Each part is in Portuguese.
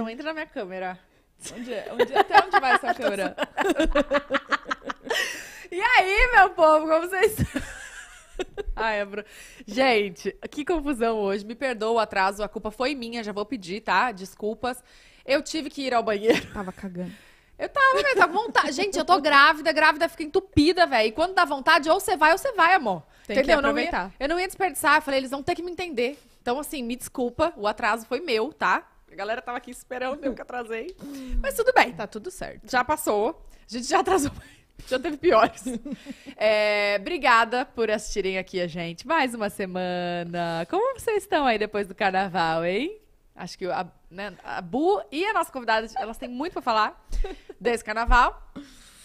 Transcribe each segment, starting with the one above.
Não entra na minha câmera. Até onde vai essa câmera? E aí, meu povo, como vocês... Ai, gente, que confusão hoje. Me perdoa o atraso, a culpa foi minha, já vou pedir, tá? Desculpas. Eu tive que ir ao banheiro. Eu tava cagando. Eu tava, velho, tava vontade. Gente, eu tô grávida fica entupida, velho. E quando dá vontade, ou você vai, amor. Tem entendeu? Que aproveitar. Eu não ia desperdiçar, eu falei, eles vão ter que me entender. Então, assim, me desculpa, o atraso foi meu, tá? A galera tava aqui esperando, eu que atrasei. Mas tudo bem. Tá tudo certo. Já passou. A gente já atrasou, já teve piores. Obrigada por assistirem aqui a gente. Mais uma semana. Como vocês estão aí depois do carnaval, hein? Acho que a Bu e a nossa convidada, elas têm muito pra falar desse carnaval.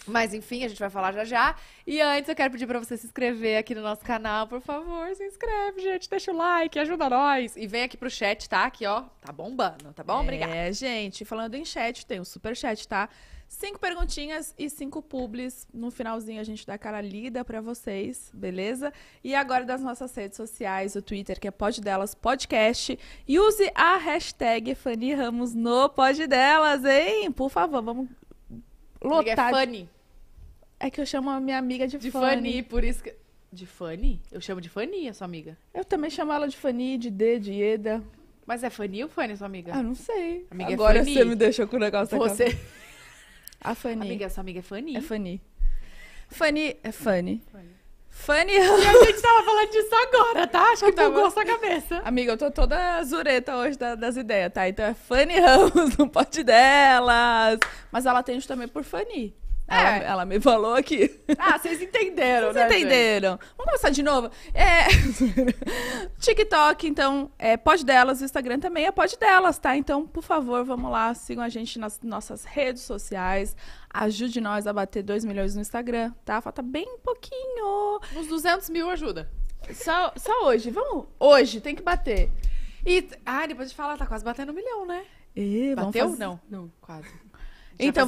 Mas enfim, a gente vai falar já já. E antes, eu quero pedir pra você se inscrever aqui no nosso canal, por favor. Se inscreve, gente. Deixa o like, ajuda nós. E vem aqui pro chat, tá? Aqui, ó. Tá bombando, tá bom? Obrigada. É, gente. Falando em chat, tem um super chat, tá? 5 perguntinhas e 5 publis. No finalzinho, a gente dá aquela lida pra vocês, beleza? E agora das nossas redes sociais, o Twitter, que é Pod Delas Podcast. E use a hashtag Fany Ramos no Pod Delas, hein? Por favor, vamos lotar. É Fany. É que eu chamo a minha amiga de Fany. De Fany, por isso que... De Fany? Eu chamo de Fany, a sua amiga. Eu também chamo ela de Fany, de D, de Eda. Mas é Fany ou Fany, sua amiga? Ah, não sei. Amiga agora é você me deixou com o negócio da você... A Fany. Amiga, sua amiga é Fany? É Fany. Fany, é Fany. Fany. E a gente tava falando disso agora, tá? Acho que bugou a sua cabeça. Amiga, eu tô toda zureta hoje das ideias, tá? Então é Fany Ramos no Pod Delas. Mas ela atende também por Fany. Ela me falou aqui. Ah, vocês entenderam, né? Vocês entenderam. Gente? Vamos começar de novo? TikTok, então, é Pod Delas. O Instagram também é Pod Delas, tá? Então, por favor, vamos lá. Sigam a gente nas nossas redes sociais. Ajude nós a bater 2 milhões no Instagram, tá? Falta bem pouquinho. Uns 200 mil ajuda. Só hoje. Vamos. Hoje, tem que bater. E, depois de falar, tá quase batendo 1 milhão, né? Bateu? Não. Não, quase. Então,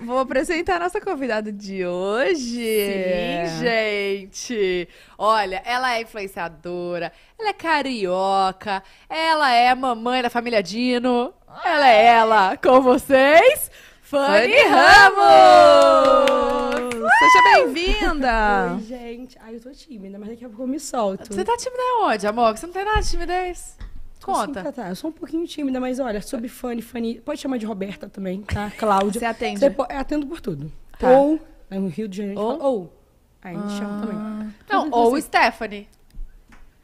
vou apresentar a nossa convidada de hoje. Sim, gente. Olha, ela é influenciadora, ela é carioca, ela é mamãe da família Dino. Ela é ela. Com vocês, Fany Ramos! Seja bem-vinda! Oi, gente. Ai, eu tô tímida, mas daqui a pouco eu me solto. Você tá tímida onde, amor? Você não tem nada de timidez? Conta. Eu sou um pouquinho tímida, mas olha, sobre Fany, pode chamar de Roberta também, tá? Cláudia. Você atende? Atendo por tudo. Tá. Ou, no Rio de Janeiro, a gente chama também. Não, ou Stephanie.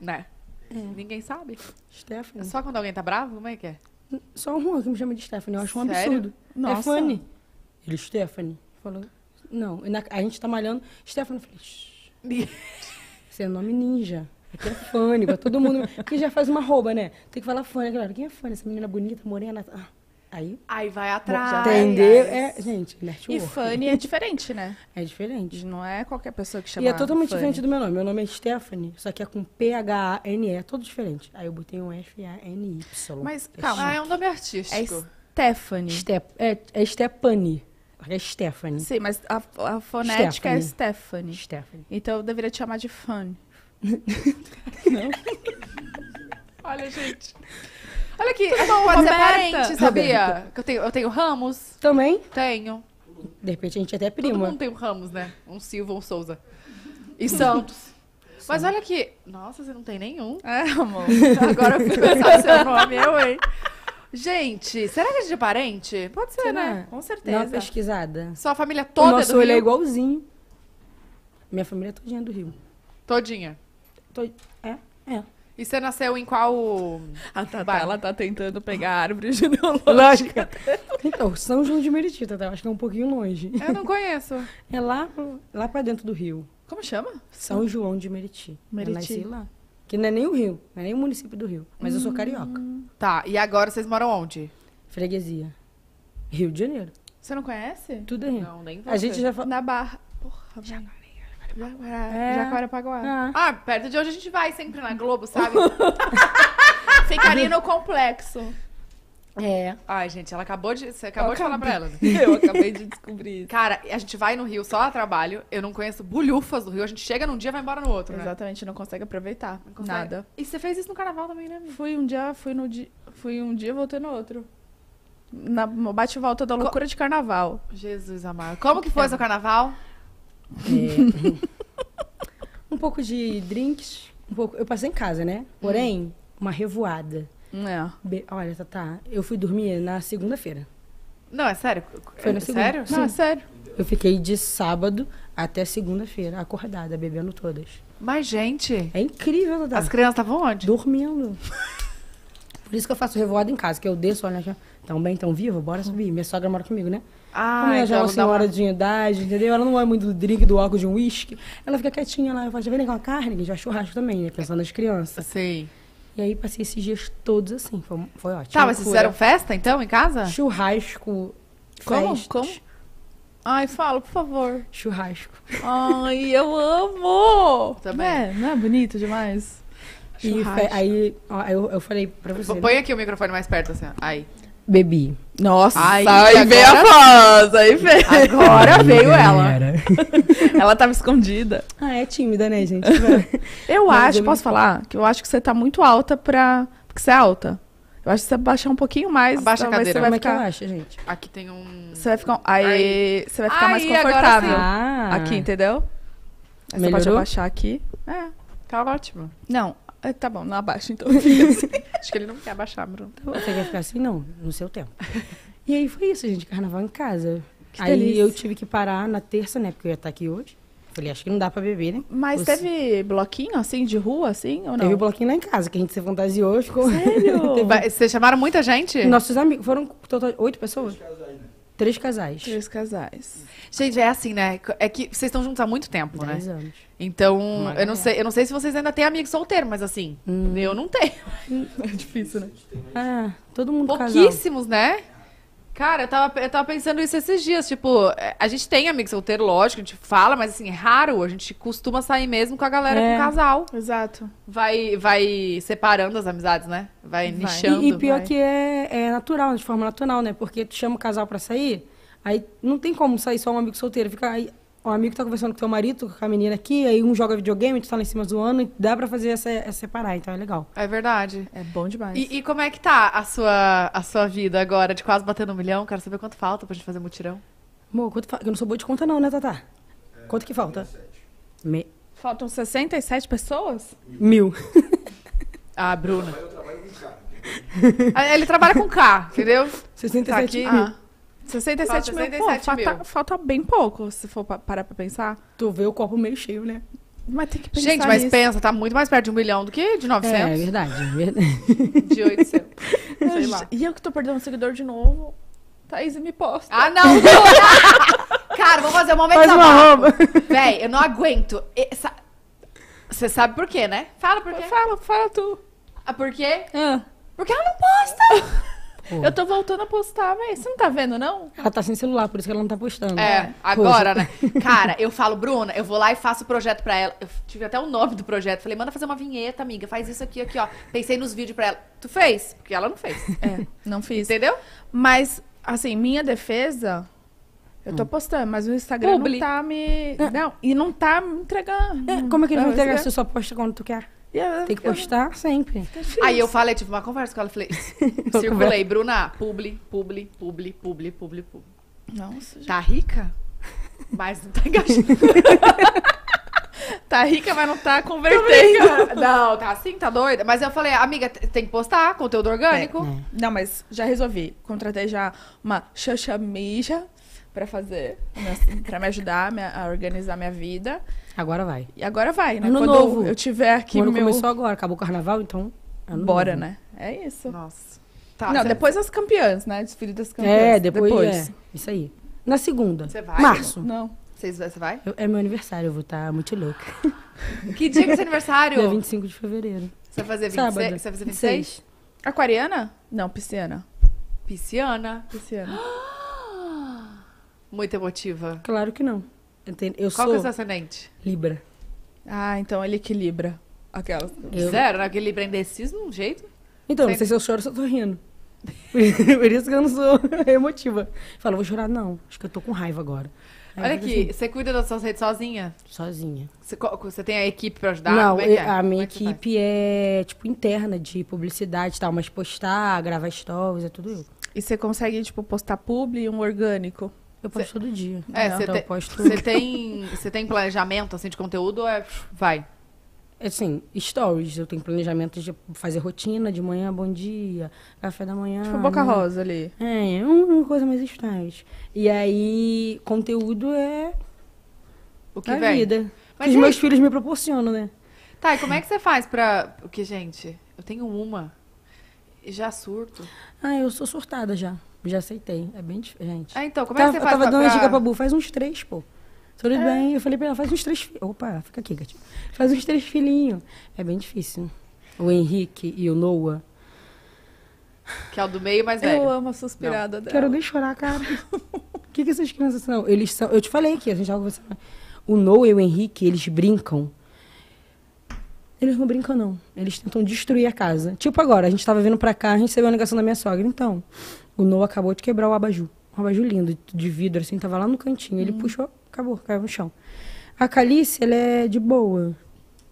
Né? É. Ninguém sabe. Stephanie. Só quando alguém tá bravo, como é que é? Só um Juan que me chama de Stephanie, eu acho um absurdo. Nossa. É Fany. Ele, Stephanie. Falou, não, a gente tá malhando, Stephanie, eu falei, você é nome ninja. Aqui é Fany, pra todo mundo. Porque já faz uma rouba, né? Tem que falar Fany, galera. Quem é Fany? Essa menina bonita, morena. Aí vai atrás. Entendeu? Gente, network. E Fany é diferente, né? É diferente. Não é qualquer pessoa que chama Fany. E é totalmente diferente do meu nome. Meu nome é Stephanie, só que é com P-H-A-N-E. É todo diferente. Aí eu botei um F-A-N-Y. Mas, calma, é um nome artístico. É Stephanie. É Stephanie. É Stephanie. Sim, mas a fonética é Stephanie. Stephanie. Então eu deveria te chamar de Fany. Não. Olha, gente. Olha aqui, a gente pode ser parente, sabia? Eu tenho Ramos. Também? Tenho. De repente a gente é até prima. Todo mundo tem um Ramos, né? Um Silva, um Souza. E Santos. Mas olha aqui. Nossa, você não tem nenhum. Amor. Agora eu fui pensar seu nome, hein? Gente, será que a gente é parente? Pode ser, né? Com certeza. Não, pesquisada. Sua família toda do Rio? O nosso olho é igualzinho. Minha família é todinha do Rio. Todinha? É. E você nasceu em qual... A Tata, ela tá tentando pegar a árvore genealógica. Então, São João de Meriti, Tata. Eu acho que é um pouquinho longe. Eu não conheço. É lá pra dentro do Rio. Como chama? São João de Meriti. Meriti. Eu nasci lá. Que não é nem o Rio. Não é nem o município do Rio. Mas eu sou carioca. Tá. E agora vocês moram onde? Freguesia. Rio de Janeiro. Você não conhece? Tudo é Rio. Não, nem você. A gente já falou... Na Barra. Porra, velho. Jacarepaguá. Perto de onde a gente vai sempre na Globo, sabe? Ficaria no complexo. É. Ai, gente, você acabou de falar pra ela. Eu acabei de descobrir. Cara, a gente vai no Rio só a trabalho. Eu não conheço bulhufas do Rio. A gente chega num dia e vai embora no outro, né? Exatamente, não consegue aproveitar. Não consegue. Nada. E você fez isso no carnaval também, né, amiga? Fui um dia, voltei no outro. na bate-volta da loucura de carnaval. Jesus amado. Como que foi o seu carnaval? Um pouco de drinks. Um pouco... Eu passei em casa, né? Porém, uma revoada. Olha, Tata, eu fui dormir na segunda-feira. Não, é sério? Foi na segunda. Sério? Não, é sério. Eu fiquei de sábado até segunda-feira, acordada, bebendo todas. Mas, gente... É incrível, Tata. As crianças estavam onde? Dormindo. Por isso que eu faço revoada em casa, que eu desço, olha, tão bem, tão viva, bora subir. Minha sogra mora comigo, né? Ah, como ela já é uma senhora de idade, entendeu? Ela não é muito do drink, do álcool, de um uísque. Ela fica quietinha lá, eu falo, já vem com a carne, que já é churrasco também, né? Pensando nas crianças. Sim. E aí passei esses dias todos assim, foi ótimo. Tá, mas vocês fizeram festa, então, em casa? Churrasco. Como? Ai, fala, por favor. Churrasco. Ai, eu amo! Também. Não é bonito demais? E aí, ó, eu falei pra você... Põe aqui o microfone mais perto, assim, ó. Aí. Bebi. Nossa, aí veio a voz, aí veio. Agora veio ela. Ela tava escondida. Ah, é tímida, né, gente? Posso falar? Que eu acho que você tá muito alta pra... Porque você é alta. Eu acho que você vai baixar um pouquinho mais. Abaixa a cadeira. Você vai ficar... Como é que abaixa, gente? Aqui tem um... Você vai ficar... Aí, você vai ficar mais confortável. Aqui, entendeu? Aí você pode abaixar aqui. É, tá ótimo. Não. Tá bom, não abaixa, então. Acho que ele não quer abaixar, Bruno. Você quer ficar assim? Não, no seu tempo. E aí foi isso, gente, carnaval em casa. Que aí delícia. Eu tive que parar na terça, né, porque eu ia estar aqui hoje. Falei, acho que não dá pra beber, né? Mas teve bloquinho, assim, de rua, assim, ou não? Teve bloquinho lá em casa, que a gente se fantasiou. Ficou... Sério? Vocês chamaram muita gente? Nossos amigos, foram total 8 pessoas. 3 casais. 3 casais. Gente, é assim, né? É que vocês estão juntos há muito tempo, 10 anos. Então, eu não sei se vocês ainda têm amigo solteiro, mas assim, eu não tenho. É difícil, né? Ah, todo mundo pouquíssimos, casal. Né? Cara, eu tava pensando isso esses dias, tipo, a gente tem amigo solteiro, lógico, a gente fala, mas assim, é raro, a gente costuma sair mesmo com a galera com o casal. Exato. Vai separando as amizades, né? Vai nichando. E pior que é natural, de forma natural, né? Porque tu chama o casal pra sair, aí não tem como sair só um amigo solteiro, fica aí... Um amigo tá conversando com teu marido, com a menina aqui, aí um joga videogame, tu tá lá em cima zoando, e dá pra fazer essa separar, então é legal. É verdade. É bom demais. E como é que tá a sua vida agora, de quase batendo 1 milhão? Quero saber quanto falta pra gente fazer mutirão. Amor, eu não sou boa de conta não, né, Tata? Quanto que falta? 67. Faltam 67 pessoas? 1000. Ah, Bruna. Eu trabalho com K. Ele trabalha com K, entendeu? 67 tá aqui. 67 mil, pô, falta bem pouco, se for parar pra pensar. Tu vê o copo meio cheio, né? Mas tem que pensar gente, mas nisso. Pensa, tá muito mais perto de 1 milhão do que de 900. É verdade. De 800. Sei lá. E eu que tô perdendo um seguidor de novo. Thaís me posta. Ah, não! Cara, vou fazer um momento sabático. Véi, eu não aguento. Você sabe por quê, né? Fala por quê. Fala tu. Ah, por quê? Porque ela não posta! Pô. Eu tô voltando a postar, mas você não tá vendo, não? Ela tá sem celular, por isso que ela não tá postando. É, agora, né? Cara, eu falo, Bruna, eu vou lá e faço o projeto pra ela. Eu tive até o nome do projeto. Falei, manda fazer uma vinheta, amiga. Faz isso aqui, ó. Pensei nos vídeos pra ela. Tu fez? Porque ela não fez. É, não fiz. Entendeu? Mas, assim, minha defesa... Eu tô postando, mas o Instagram não tá me... Não, e não tá me entregando. Como é que ele vai entregar se tu só posta quando tu quer? Tem que postar sempre. Aí eu falei, tive uma conversa com ela, falei, circulei, Bruna, publi. Nossa, tá rica? Mas não tá engajando. Tá rica, mas não tá convertendo. Não, tá assim, tá doida. Mas eu falei, amiga, tem que postar conteúdo orgânico. Não, mas já resolvi. Contratei já uma xoxamija pra fazer, pra me ajudar a organizar minha vida. Agora vai. E agora vai, né? Ano quando novo. Eu tiver aqui no meu... começou agora, acabou o carnaval, então... Bora, novo. Né? É isso. Nossa. Tá, não, depois as campeãs, né? Desfile das campeãs. É, depois. É. Isso aí. Na segunda. Você vai? Março. Não. Você vai? É meu aniversário, eu vou estar muito louca. Que dia que é seu aniversário? Dia 25 de fevereiro. Você vai fazer 26? Sábado. Você vai fazer 26? Aquariana? Não, pisciana. Pisciana. Muito emotiva. Claro que não. Eu qual que é o seu ascendente? Libra. Ah, então ele equilibra. Aquelas. Zero, né? Aquele Libra indeciso de um jeito. Então, não sei se eu choro, se eu tô rindo. Por isso que eu não sou emotiva. Falo, vou chorar, não. Acho que eu tô com raiva agora. Aí olha aqui, assim, você cuida das suas redes sozinha? Sozinha. Você tem a equipe pra ajudar? Não, a minha equipe é, tipo, interna de publicidade e tal. Mas postar, gravar stories, é tudo eu. E você consegue, tipo, postar publi e um orgânico? Eu posto todo dia. É, você tem planejamento, assim, de conteúdo ou é... vai? Assim, stories, eu tenho planejamento de fazer rotina de manhã, bom dia, café da manhã. Tipo boca rosa ali. É, uma coisa mais stories. E aí, conteúdo é o que vem. Vida. Mas que os meus filhos me proporcionam, né? Tá, e como é que você faz pra... Porque, gente, eu tenho uma e já surto. Ah, eu sou surtada já. Já aceitei. É bem diferente. Ah, então, como é que você faz pra... Eu tava dando uma dica pra Bu, faz uns 3, pô. Tudo bem, eu falei pra ela, faz uns 3 filhinhos. Opa, fica aqui, gatinho. Faz uns 3 filhinhos. É bem difícil. O Henrique e o Noah. Que é o do meio, mas velho. Eu amo a suspirada dela. Quero nem chorar, cara. O que essas crianças são? Eles são... Eu te falei aqui, a gente tava conversando. O Noah e o Henrique, eles brincam. Eles não brincam, não. Eles tentam destruir a casa. Tipo agora, a gente tava vindo pra cá, a gente recebeu a ligação da minha sogra. Então, o Noah acabou de quebrar o abajur. Um abajur lindo, de vidro, assim, tava lá no cantinho. Ele puxou... Acabou, caiu no chão. A Calice, ela é de boa,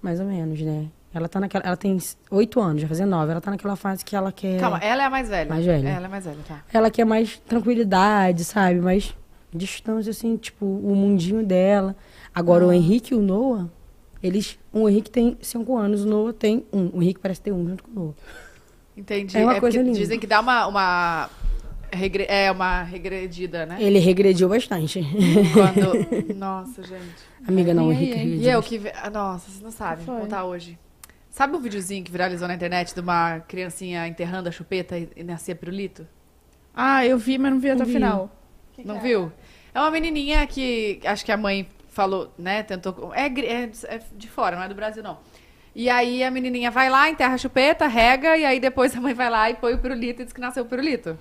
mais ou menos, né? Ela tá naquela, ela tem 8 anos, já fazia 9. Ela tá naquela fase que ela quer... Calma, ela é a mais velha. Mais velha. Ela é a mais velha, tá. Ela quer mais tranquilidade, sabe? Mais distância, assim, tipo, o mundinho dela. Agora, o Henrique e o Noah, eles... O Henrique tem 5 anos, o Noah tem 1. O Henrique parece ter 1 junto com o Noah. Entendi. É uma coisa linda. Dizem que dá uma... É uma regredida, né? Ele regrediu bastante. Quando... Nossa, gente. Amiga, não, o Henrique regrediu. E eu que... Nossa, vocês não sabem. Vou contar hoje. Sabe o videozinho que viralizou na internet de uma criancinha enterrando a chupeta e nascia pirulito? Ah, eu vi, mas não vi até o final. Não viu? É uma menininha que... Acho que a mãe falou, né? Tentou... É de fora, não é do Brasil, não. E aí a menininha vai lá, enterra a chupeta, rega, e aí depois a mãe vai lá e põe o pirulito e diz que nasceu o pirulito.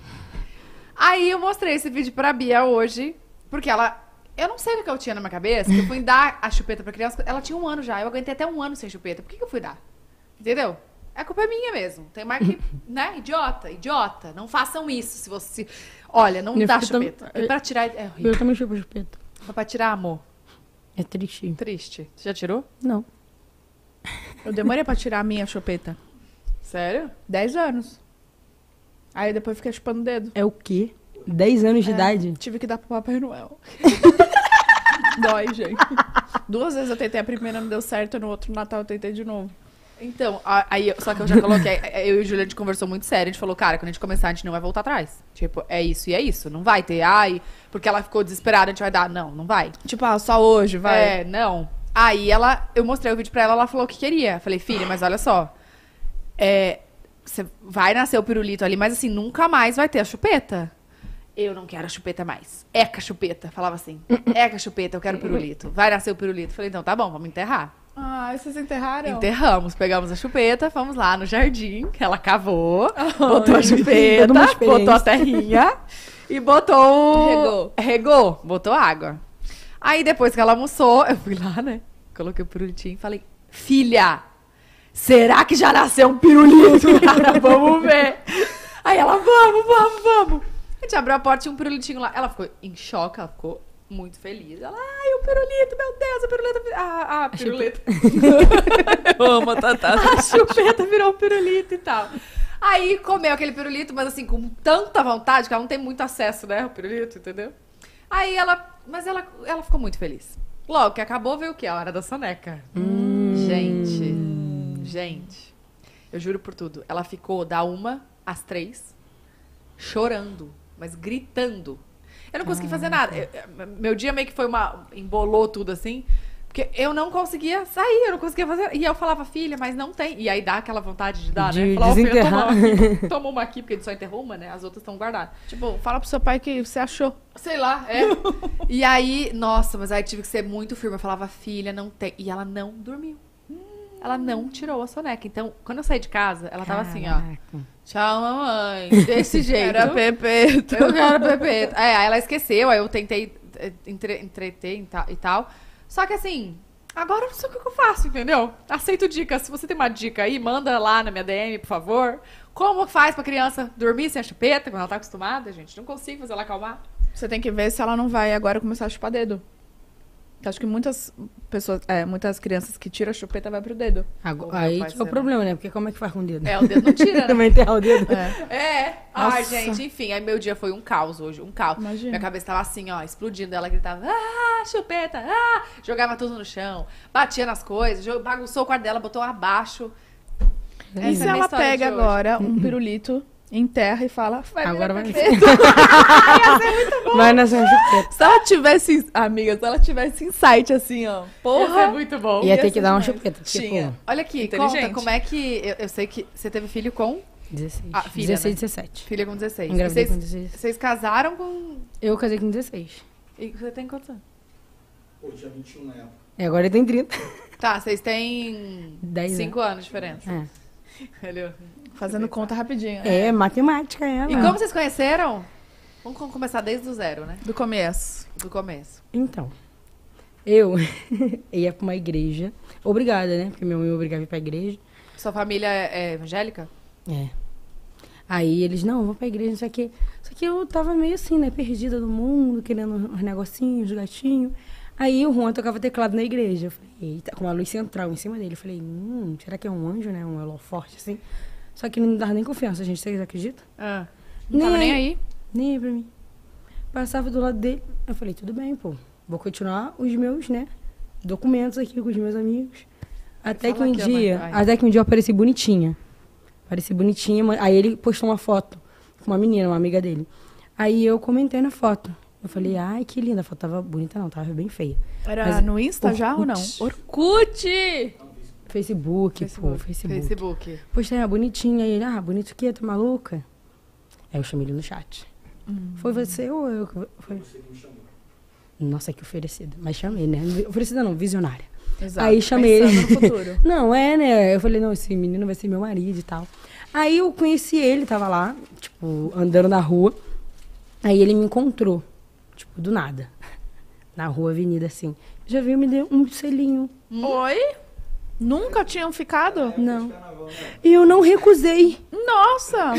Aí eu mostrei esse vídeo pra Bia hoje, porque ela... Eu não sei o que eu tinha na minha cabeça, que eu fui dar a chupeta pra criança. Ela tinha 1 ano já, eu aguentei até 1 ano sem chupeta. Por que eu fui dar? Entendeu? A culpa é minha mesmo. Tem mais que... Né? Idiota, idiota. Não façam isso se você... Olha, não dá chupeta. E pra tirar... É horrível. Eu também chupo chupeta. Mas pra tirar, amor. É triste. Triste. Você já tirou? Não. Eu demorei pra tirar a minha chupeta. Sério? 10 anos. Aí depois fica chupando o dedo. É o quê? 10 anos de idade? Tive que dar pro Papai Noel. Dói, gente. 2 vezes eu tentei, a primeira não deu certo, no outro Natal eu tentei de novo. Então, aí, só que eu já coloquei, eu e o Júlio, a gente conversou muito sério, a gente falou, cara, quando a gente começar, a gente não vai voltar atrás. Tipo, é isso e é isso, não vai ter, ai, porque ela ficou desesperada, a gente vai dar, não vai. Tipo, só hoje, vai. É, não. Aí eu mostrei o vídeo pra ela, ela falou que queria. Falei, filha, mas olha só, você vai nascer o pirulito ali, mas assim, nunca mais vai ter a chupeta. Eu não quero a chupeta mais. Eca chupeta, falava assim. Eca chupeta, eu quero o pirulito. Vai nascer o pirulito. Falei, então tá bom, vamos enterrar. Ah, vocês enterraram? Enterramos, pegamos a chupeta, fomos lá no jardim, que ela cavou, botou a chupeta, botou a terrinha e botou... Regou, botou água. Aí depois que ela almoçou, eu fui lá, né, coloquei o pirulitinho e falei, filha... Será que já nasceu um pirulito? Cara, vamos ver. Aí ela, vamos. A gente abriu a porta e tinha um pirulitinho lá. Ela ficou em choque, ela ficou muito feliz. Ela, ai, o pirulito, meu Deus, o pirulito... Ah, pirulito. Eu amo a Tatá. A chupeta virou um pirulito e tal. Aí comeu aquele pirulito, mas assim, com tanta vontade, que ela não tem muito acesso, né, ao pirulito, entendeu? Aí ela... Mas ela ficou muito feliz. Logo que acabou, veio o quê? A hora da soneca. Gente, eu juro por tudo. Ela ficou da 1 às 3, chorando, mas gritando. Eu não consegui fazer nada. Meu dia meio que foi embolou tudo assim, porque eu não conseguia sair, eu não conseguia fazer. E eu falava, filha, mas não tem. E aí dá aquela vontade de dar, né? Falar, filha, toma uma aqui, porque ele só enterrou uma, né? As outras estão guardadas. Tipo, fala pro seu pai que você achou. Sei lá, é. E aí, nossa, mas aí tive que ser muito firme. Eu falava, filha, não tem. E ela não dormiu. Ela não tirou a soneca. Então, quando eu saí de casa, ela tava assim, ó. Tchau, mamãe. Desse jeito. Era pepeta. Eu quero pepeta. É, aí ela esqueceu, aí eu tentei entreter e tal. Só que assim, agora eu não sei o que eu faço, entendeu? Aceito dicas. Se você tem uma dica aí, manda lá na minha DM, por favor. Como faz pra criança dormir sem a chupeta, quando ela tá acostumada, gente? Não consigo fazer ela acalmar. Você tem que ver se ela não vai agora começar a chupar dedo. Acho que muitas pessoas, muitas crianças que tiram a chupeta vai pro dedo. Agora, aí que é o problema, né? Porque como é que faz com o dedo? É, o dedo não tira, né? Também enterra o dedo. Ai, gente, enfim. Aí meu dia foi um caos hoje, um caos. Imagina. Minha cabeça tava assim, ó, explodindo. Ela gritava, ah, chupeta, ah! Jogava tudo no chão, batia nas coisas, bagunçou o quarto dela, botou abaixo. E se ela pega agora um pirulito... em terra e fala, vai agora vai nascer. Ia ser muito bom. Vai nascer um chupeta. Se ela tivesse, amiga, se ela tivesse insight assim, ó. Porra. Ia ser muito bom. Ia ter que dar um chupeta. Tinha. Pô, olha aqui, conta como é que... Eu sei que você teve filho com... 16. Ah, filha, 16, né? 17. Filha com 16. Engravidei com 16. Vocês casaram com... Eu casei com 16. E você tem quantos anos? Eu tinha 21 na época. E agora ele tem 30. Tá, vocês têm... 5 anos de diferença. É. Olha... Fazendo conta rapidinho. É, matemática ela. E como vocês conheceram? Vamos começar desde o zero, né? Do começo. Do começo. Então, eu ia pra uma igreja. Obrigada, né? Porque minha mãe me obrigava a ir pra igreja. Sua família é evangélica? É. Aí eles, não, vão pra igreja, só que... eu tava meio assim, né? Perdida do mundo, querendo uns negocinhos, uns gatinhos. Aí o Juan tocava teclado na igreja. Eu falei, eita, com uma luz central em cima dele. Eu falei, será que é um anjo, né? Um holoforte, assim... Só que ele não dava nem confiança, gente. Vocês acreditam? Ah, não tava nem aí? Nem aí pra mim. Passava do lado dele. Eu falei, tudo bem, pô. Vou continuar os meus, né, documentos aqui com os meus amigos. Até que um dia... Até que um dia eu apareci bonitinha. Apareci bonitinha. Aí ele postou uma foto com uma menina, uma amiga dele. Aí eu comentei na foto. Eu falei, ai, que linda. A foto tava bonita não, tava bem feia. Era no Insta já ou não? Orkut! Facebook. Postei, ah, bonitinha. E ele, ah, bonito o quê? Tu maluca? Aí eu chamei ele no chat. Foi você ou eu? Foi você que me chamou. Nossa, que oferecida. Mas chamei, né? Oferecida não, visionária. Exato. Aí chamei ele. No futuro. Não, é, né? Eu falei, não, esse menino vai ser meu marido e tal. Aí eu conheci ele, tava lá, tipo, andando na rua. Aí ele me encontrou, tipo, do nada. Na rua, avenida, assim. Já veio me deu um selinho. Oi? Nunca tinham ficado? Não. E eu não recusei. Nossa!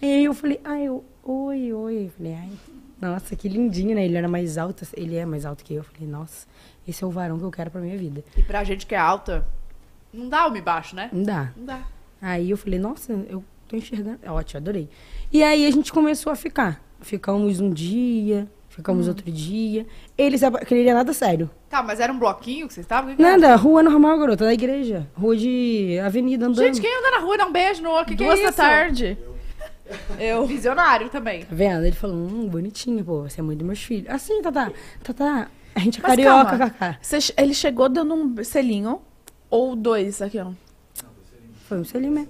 Aí eu falei, ai, oi. Eu falei, ai, nossa, que lindinho, né? Ele era mais alto, ele é mais alto que eu. Eu falei, nossa, esse é o varão que eu quero pra minha vida. E pra gente que é alta, não dá homem baixo, né? Não dá. Aí eu falei, nossa, eu tô enxergando. Ótimo, adorei. E aí a gente começou a ficar. Ficamos um dia... Ficamos outro dia. Ele queria nada sério. Tá, mas era um bloquinho que vocês estavam? Nada, rua normal, garota, da igreja. Rua de avenida andando. Gente, quem anda na rua dá um beijo no outro. Duas da tarde. Eu. Visionário também. Tá vendo? Ele falou, bonitinho, pô, você é mãe dos meus filhos. Assim, Tata, a gente é carioca, Cacá. Ele chegou dando um selinho ou dois aqui, ó. Não, foi um selinho mesmo.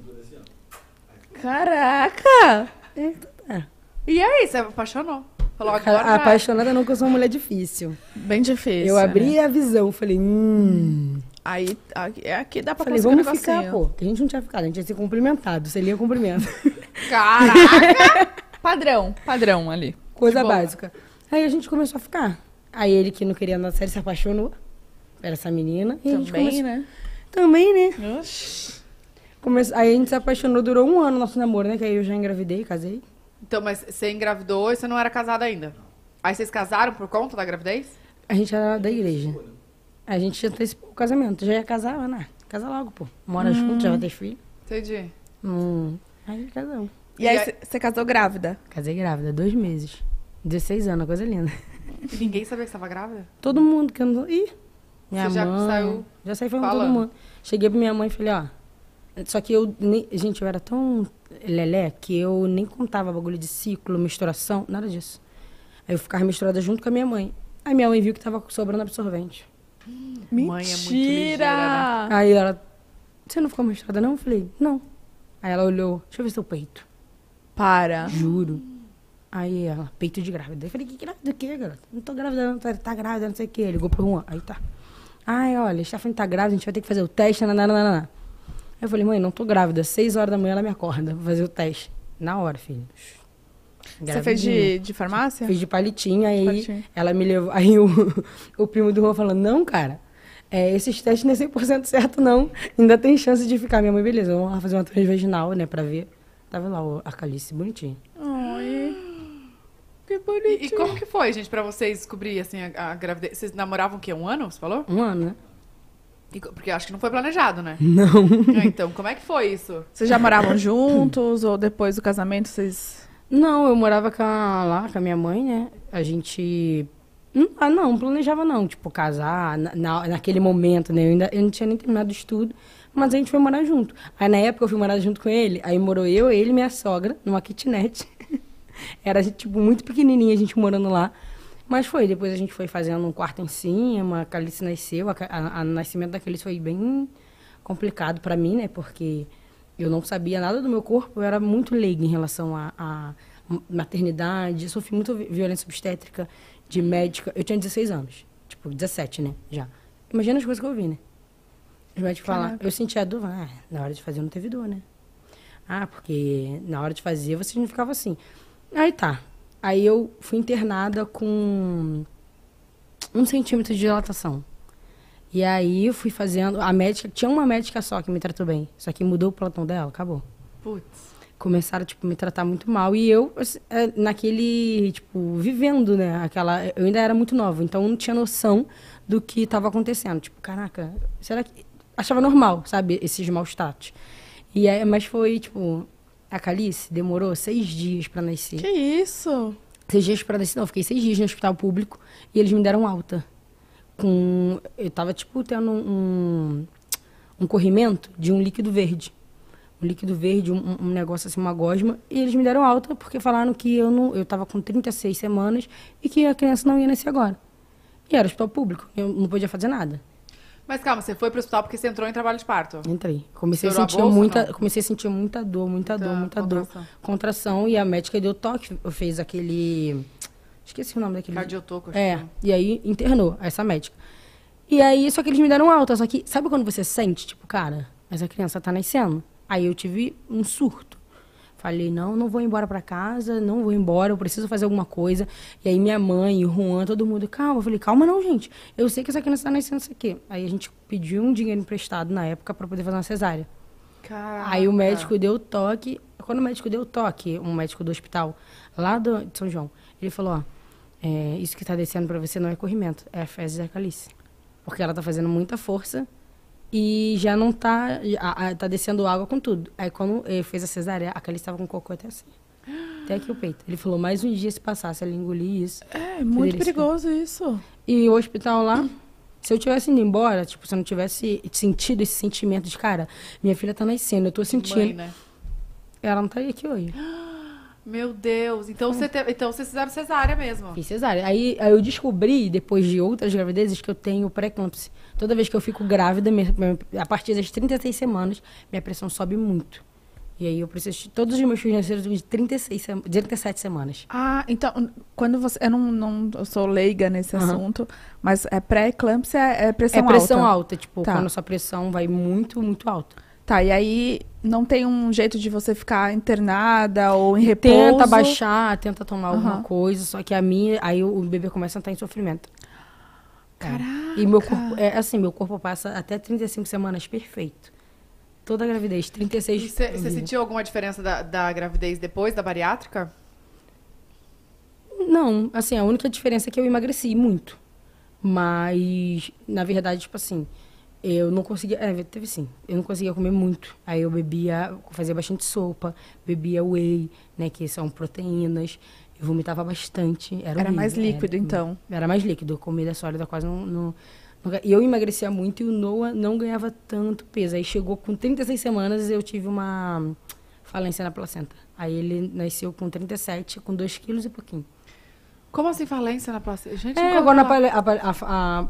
Caraca! E aí, você apaixonou? Falou, agora apaixonada não, que eu sou uma mulher difícil. Bem difícil. Eu abri a visão, falei, Aí, aqui dá pra fazer um negocinho. Falei, vamos ficar, pô. A gente não tinha ficado, a gente ia ser cumprimentado. Você lia cumprimento. Caraca! padrão ali. Coisa básica. Aí a gente começou a ficar. Aí ele, que não queria nada sério, se apaixonou por essa menina. E Também, né? Aí a gente se apaixonou, durou um ano o nosso namoro, né? Que aí eu já engravidei, casei. Então, mas você engravidou e você não era casada ainda? Aí vocês casaram por conta da gravidez? A gente era da igreja. A gente já fez o casamento. Já ia casar, Ana. Casa logo, pô. Mora junto, já vai ter filho. Entendi. Aí casou. E aí você casou grávida? Casei grávida, 2 meses. 16 anos, coisa linda. E ninguém sabia que você tava grávida? Todo mundo que andou. Ih! Minha você mãe, já saiu? Já saí falando com todo mundo. Cheguei pra minha mãe e falei, ó. Só que eu, gente, eu era tão lelé que eu nem contava bagulho de ciclo, menstruação, nada disso. Aí eu ficava misturada junto com a minha mãe. Aí minha mãe viu que tava sobrando absorvente. Mentira! Mãe é muito ligeira, né? Aí ela, você não ficou menstruada não? Eu falei, não. Aí ela olhou, deixa eu ver seu peito. Para. Juro. Aí ela, peito de grávida. Eu falei, que grávida o quê, garota? Não tô grávida não, tá grávida, não sei o quê. Ligou pro Juan, aí tá. Ai, olha, está falando que tá grávida, a gente vai ter que fazer o teste, nananana. Eu falei, mãe, não tô grávida. 6h da manhã ela me acorda. Vou fazer o teste. Na hora, filho. Gravidinho. Você fez de farmácia? Fiz de palitinha. Aí ela me levou. Aí o primo do Juan falou, não, cara. Esses testes não é 100% certo, não. Ainda tem chance de ficar. Minha mãe, beleza. Vamos lá fazer uma transvaginal, né, pra ver. Tava lá a calice bonitinha. Ai. Que bonitinho. E como que foi, gente, pra vocês descobrir, assim, a gravidez? Vocês namoravam o quê? Um ano, você falou? Um ano, né? E, porque acho que não foi planejado, né? Não. Então, como é que foi isso? Vocês já moravam juntos ou depois do casamento vocês... Não, eu morava com a minha mãe, né? A gente... não planejava não, tipo, casar naquele momento, né? Eu não tinha nem terminado o estudo, mas a gente foi morar junto. Aí, na época, eu fui morar junto com ele, aí morou eu, ele e minha sogra, numa kitnet. Era, tipo, muito pequenininha a gente morando lá. Mas foi, depois a gente foi fazendo um quarto em cima, a Calice nasceu, o nascimento da Calice foi bem complicado pra mim, né? Porque eu não sabia nada do meu corpo, eu era muito leiga em relação à maternidade, eu sofri muita violência obstétrica, de médica. Eu tinha 16 anos, tipo, 17, né, já. Imagina as coisas que eu vi, né? Os médicos falaram, eu sentia dor, na hora de fazer não teve dor, né? Ah, porque na hora de fazer você não ficava assim. Aí tá, aí eu fui internada com 1 centímetro de dilatação. E aí eu fui fazendo, a médica, tinha uma médica só que me tratou bem, só que mudou o plantão dela, acabou. Putz. Começaram, tipo, me tratar muito mal. E eu, naquele, tipo, vivendo, né? Eu ainda era muito nova, então eu não tinha noção do que estava acontecendo. Tipo, caraca, será que... Achava normal, sabe? Esses maus status. E aí, mas foi, tipo... A Calice demorou 6 dias pra nascer. Que isso? 6 dias pra nascer? Não, eu fiquei 6 dias no hospital público e eles me deram alta. Eu tava, tipo, tendo um corrimento de um líquido verde. Um líquido verde, um negócio assim, uma gosma. E eles me deram alta porque falaram que eu tava com 36 semanas e que a criança não ia nascer agora. E era hospital público, eu não podia fazer nada. Mas calma, você foi pro hospital porque você entrou em trabalho de parto? Entrei. Comecei a sentir muita dor, muita contração. E a médica deu toque, fez aquele... Esqueci o nome daquele... Cardiotoco. É, e aí internou essa médica. E aí, só que eles me deram alta. Só que, sabe quando você sente, tipo, cara, mas a criança tá nascendo? Aí eu tive um surto. Falei, não vou embora pra casa, não vou embora, eu preciso fazer alguma coisa. E aí minha mãe, o Juan, todo mundo, calma. Eu falei, calma não, gente. Eu sei que essa criança tá nascendo isso aqui. Aí a gente pediu um dinheiro emprestado na época pra poder fazer uma cesárea. Caraca. Aí o médico deu toque. Quando o médico deu toque, um médico do hospital, lá de São João, ele falou, ó, isso que tá descendo pra você não é corrimento, é a fezes da Calice. Porque ela tá fazendo muita força. E já não tá... Tá descendo água com tudo. Aí quando ele fez a cesárea, a Calice estava com cocô até assim. Até aqui o peito. Ele falou, mais um dia se passasse, ela engolir isso. É, muito perigoso isso. E o hospital lá, se eu tivesse indo embora, tipo, se eu não tivesse sentido esse sentimento de, cara, minha filha tá nascendo, eu tô sentindo. Mãe, né? Ela não tá aqui hoje. Meu Deus. Então vocês fizeram cesárea mesmo. Fiz cesárea. Aí eu descobri, depois de outras gravidezes, que eu tenho pré-eclâmpsia. Toda vez que eu fico grávida, a partir das 36 semanas, minha pressão sobe muito. E aí eu preciso... Todos os meus filhos nasceram de 37 semanas. Ah, então, quando você... Eu não sou leiga nesse assunto, mas é pré-eclâmpsia, é pressão alta. É pressão alta, tipo, quando a sua pressão vai muito, muito alta. Tá, e aí não tem um jeito de você ficar internada ou em repouso? Tenta baixar, tenta tomar alguma coisa, só que a minha, aí o bebê começa a entrar em sofrimento. Caraca! E meu corpo, meu corpo passa até 35 semanas perfeito. Toda a gravidez, 36... Você sentiu alguma diferença da gravidez depois da bariátrica? Não, assim, a única diferença é que eu emagreci muito. Mas, na verdade, tipo assim... Eu não conseguia... teve sim. Eu não conseguia comer muito. Aí eu bebia... Fazia bastante sopa. Bebia whey, né? Que são proteínas. Eu vomitava bastante. Era mais líquido, então. Era mais líquido. Comida sólida quase não... E eu emagrecia muito e o Noah não ganhava tanto peso. Aí chegou com 36 semanas eu tive uma falência na placenta. Aí ele nasceu com 37, com 2 quilos e pouquinho. Como assim falência na placenta? Gente, agora a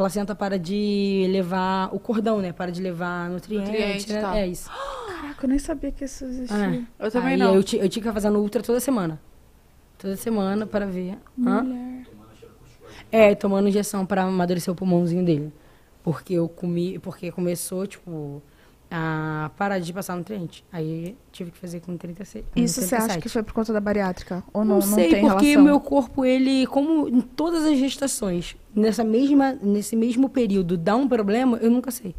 placenta para de levar o cordão, né? Para de levar nutrientes, né? Tá. É isso. Caraca, eu nem sabia que isso existia. Ah, eu também não. Eu tinha que fazer no ultra toda semana. Toda semana para ver. Mulher. Tomando injeção para amadurecer o pulmãozinho dele. Porque eu comi, porque começou, tipo, a parar de passar nutriente. Aí tive que fazer com 36. Isso você acha que foi por conta da bariátrica? Ou não, não tem relação? Não sei, porque meu corpo, ele, como em todas as gestações... Nesse mesmo período dá um problema, eu nunca sei.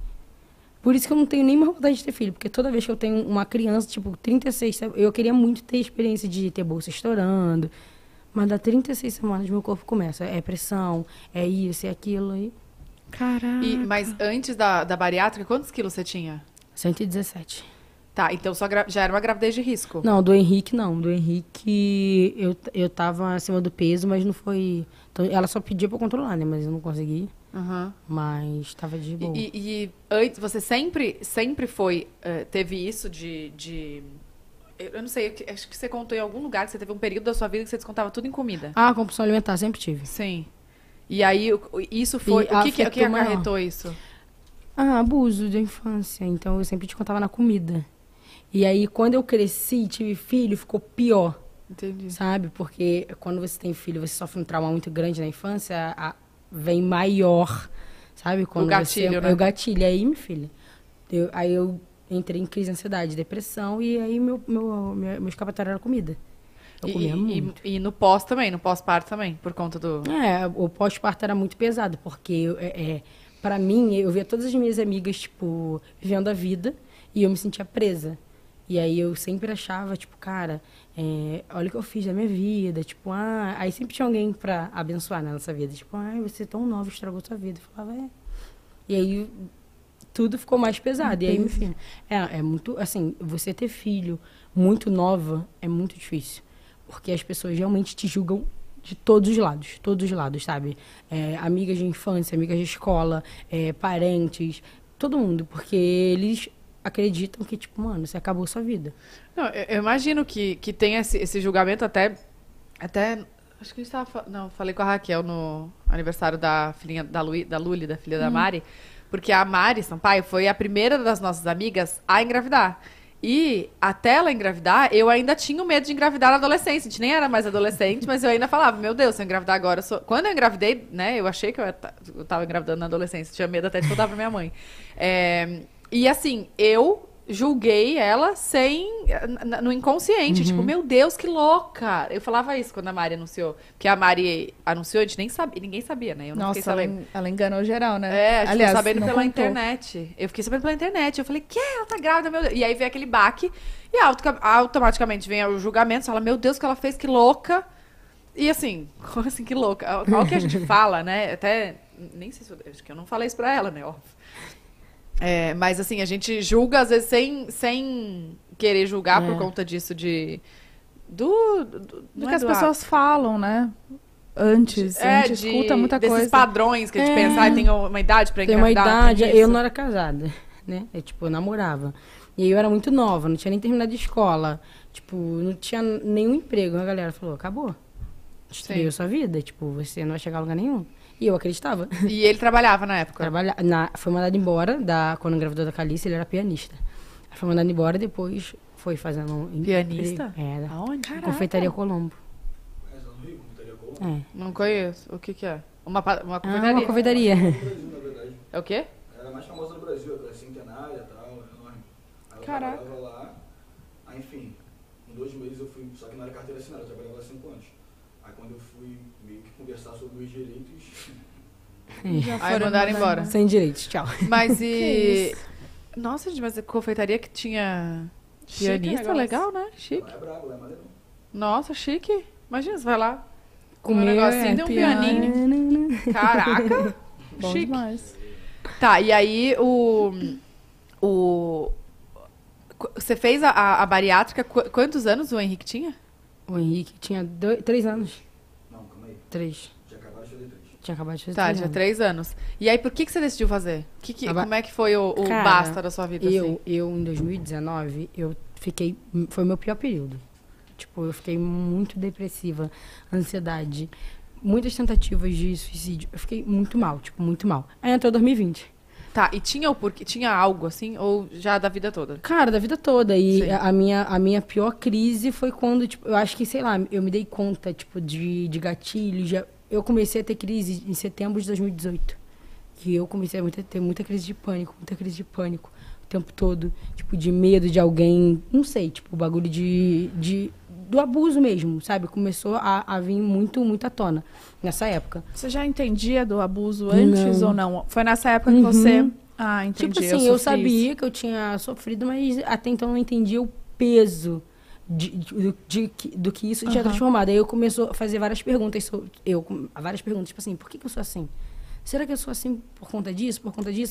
Por isso que eu não tenho nem mais vontade de ter filho. Porque toda vez que eu tenho uma criança, tipo, 36... Eu queria muito ter a experiência de ter bolsa estourando. Mas dá 36 semanas meu corpo começa. É pressão, é isso, é aquilo. E... Caraca. E, mas antes da bariátrica, quantos quilos você tinha? 117. Tá, então já era uma gravidez de risco? Não, do Henrique não. Do Henrique eu tava acima do peso, mas não foi... Então, ela só pedia pra eu controlar, né? Mas eu não consegui. Uhum. Mas tava de boa. E antes, você sempre foi... Teve isso de... Eu não sei, acho que você contou em algum lugar que você teve um período da sua vida que você descontava tudo em comida. Ah, compulsão alimentar, sempre tive. Sim. E aí, isso foi... O que acarretou isso? Ah, abuso da infância. Então, eu sempre descontava na comida. E aí, quando eu cresci, tive filho, ficou pior. Entendi. Sabe? Porque quando você tem filho, você sofre um trauma muito grande na infância, vem maior, sabe? Quando o gatilho, né? O gatilho. Aí, minha filha, eu entrei em crise de ansiedade, depressão, e aí meu escapatório era comida. Eu comia muito. E no pós também, no pós-parto também, por conta do... É, o pós-parto era muito pesado, porque pra mim, eu via todas as minhas amigas, tipo, vivendo a vida, e eu me sentia presa. E aí eu sempre achava, tipo, cara, olha o que eu fiz da minha vida, tipo, ah... Aí sempre tinha alguém pra abençoar na nossa vida, tipo, ah, você é tão nova, estragou sua vida. Eu falava, é... E aí... Tudo ficou mais pesado. E aí, enfim, é muito... Assim, você ter filho muito nova é muito difícil. Porque as pessoas realmente te julgam de todos os lados, sabe? Amigas de infância, amigas de escola, parentes, todo mundo. Porque eles acreditam que, tipo, mano, você acabou sua vida. Não, eu imagino que tem esse julgamento até... Acho que a gente tava... Não, falei com a Raquel no aniversário da filhinha da Luli, da filha da Mari... Porque a Mari Sampaio foi a primeira das nossas amigas a engravidar. E até ela engravidar, eu ainda tinha o medo de engravidar na adolescência. A gente nem era mais adolescente, mas eu ainda falava, meu Deus, se eu engravidar agora... Quando eu engravidei, né, eu achei que eu tava engravidando na adolescência. Tinha medo até de contar pra minha mãe. E assim, eu julguei ela no inconsciente. Uhum. Tipo, meu Deus, que louca! Eu falava isso quando a Mari anunciou. Porque a Mari anunciou, a gente nem sabia, ninguém sabia, né? Eu não fiquei sabendo. Ela enganou geral, né? É, a gente ficou sabendo pela internet. Eu fiquei sabendo pela internet. Eu falei, que? Ela tá grávida, meu Deus. E aí vem aquele baque. E automaticamente vem o julgamento. Você fala, meu Deus, o que ela fez, que louca! E assim, como assim, que louca? Olha o que a gente fala, né? Até, nem sei se acho que eu não falei isso pra ela, né? Óbvio. Mas assim, a gente julga, às vezes, sem querer julgar por conta disso do que as pessoas falam, né? Antes, a gente escuta muita coisa. Desses padrões que a gente pensa, tem uma idade pra engravidar. Tem uma idade, eu não era casada, né? Eu, tipo, eu namorava. E eu era muito nova, não tinha nem terminado de escola. Tipo, não tinha nenhum emprego. A galera falou, acabou. Destruiu sua vida, tipo, você não vai chegar a lugar nenhum. E eu acreditava. E ele trabalhava na época? Foi mandado embora, quando engravidou da Calice, ele era pianista. Foi mandado embora e depois foi fazendo um... Pianista? Era. Aonde? Caraca. Confeitaria Colombo. É, já no Rio, Confeitaria Colombo? É. Não conheço. O que que é? Uma confeitaria? Uma confeitaria. É o quê? Era a mais famosa do Brasil, era centenária e tal, enorme. Aí eu trabalhava lá, aí enfim, em 2 meses eu fui, só que não era carteira assinada, eu trabalhava lá 5 anos. Aí quando eu fui meio que conversar sobre os direitos... Aí mandaram embora. Sem direitos, tchau. Mas e... Nossa, gente, mas a confeitaria que tinha pianista, legal, né? Chique. Lá é brabo, lá é maneiro. Nossa, chique. Imagina, você vai lá comer um negocinho, tem um pianinho. Caraca, chique. Demais. Tá, e aí Você fez a bariátrica, quantos anos o Henrique tinha? O Henrique tinha 3 anos. Não, calma aí. 3. Tinha acabado de fazer 3. Tá, tinha 3 anos. E aí, por que você decidiu fazer? Como é que foi o cara, basta da sua vida? Eu, em 2019, eu fiquei... Foi o meu pior período. Tipo, eu fiquei muito depressiva, ansiedade, muitas tentativas de suicídio. Eu fiquei muito mal, tipo, muito mal. Aí entrou 2020. Tá, e tinha algo assim, ou já da vida toda? Cara, da vida toda. E a minha pior crise foi quando, tipo, eu acho que, sei lá, eu me dei conta, tipo, de gatilhos. Eu comecei a ter crise em setembro de 2018. Que eu comecei a ter muita crise de pânico o tempo todo. Tipo, de medo de alguém, não sei, tipo, o bagulho do abuso mesmo, sabe? Começou a vir muito à tona nessa época. Você já entendia do abuso antes ou não? Foi nessa época que você... Ah, entendi. Tipo assim, eu sabia que eu tinha sofrido, mas até então não entendia o peso do que isso tinha transformado. Aí eu começo a fazer várias perguntas, tipo assim, por que que eu sou assim? Será que eu sou assim por conta disso,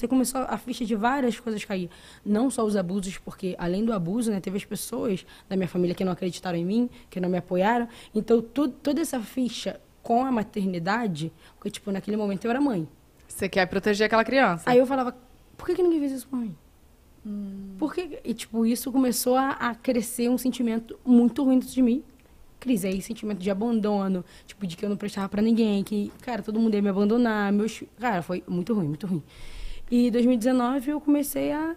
Aí começou a ficha de várias coisas cair. Não só os abusos, porque além do abuso, né, teve as pessoas da minha família que não acreditaram em mim, que não me apoiaram. Então, toda essa ficha com a maternidade, porque, tipo, naquele momento eu era mãe. Você quer proteger aquela criança. Aí eu falava, por que que ninguém fez isso por mim? Por que? E, tipo, isso começou a crescer um sentimento muito ruim dentro de mim. Cris, aí sentimento de abandono, tipo, de que eu não prestava pra ninguém, que, cara, todo mundo ia me abandonar, Cara, foi muito ruim, E em 2019 eu comecei a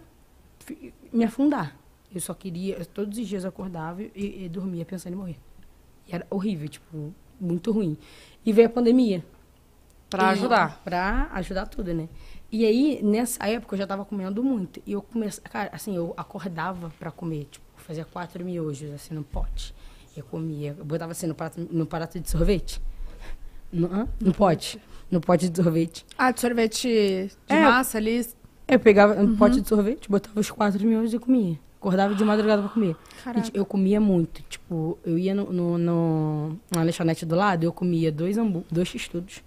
me afundar. Eu só queria, todos os dias eu acordava e dormia pensando em morrer. E era horrível, tipo, muito ruim. E veio a pandemia. Pra ajudar. Pra ajudar tudo, né? E aí, nessa época, eu já tava comendo muito. E eu comecei, cara, assim, eu acordava pra comer, tipo, fazia 4 miojos, assim, no pote. Eu comia, eu botava assim no prato de sorvete. No pote de sorvete. Ah, de sorvete de massa ali? Eu pegava um pote de sorvete, botava os 4 miojos e comia. Acordava de madrugada pra comer. Caraca. E eu comia muito. Tipo, eu ia na lanchonete do lado, eu comia 2 x-tudos,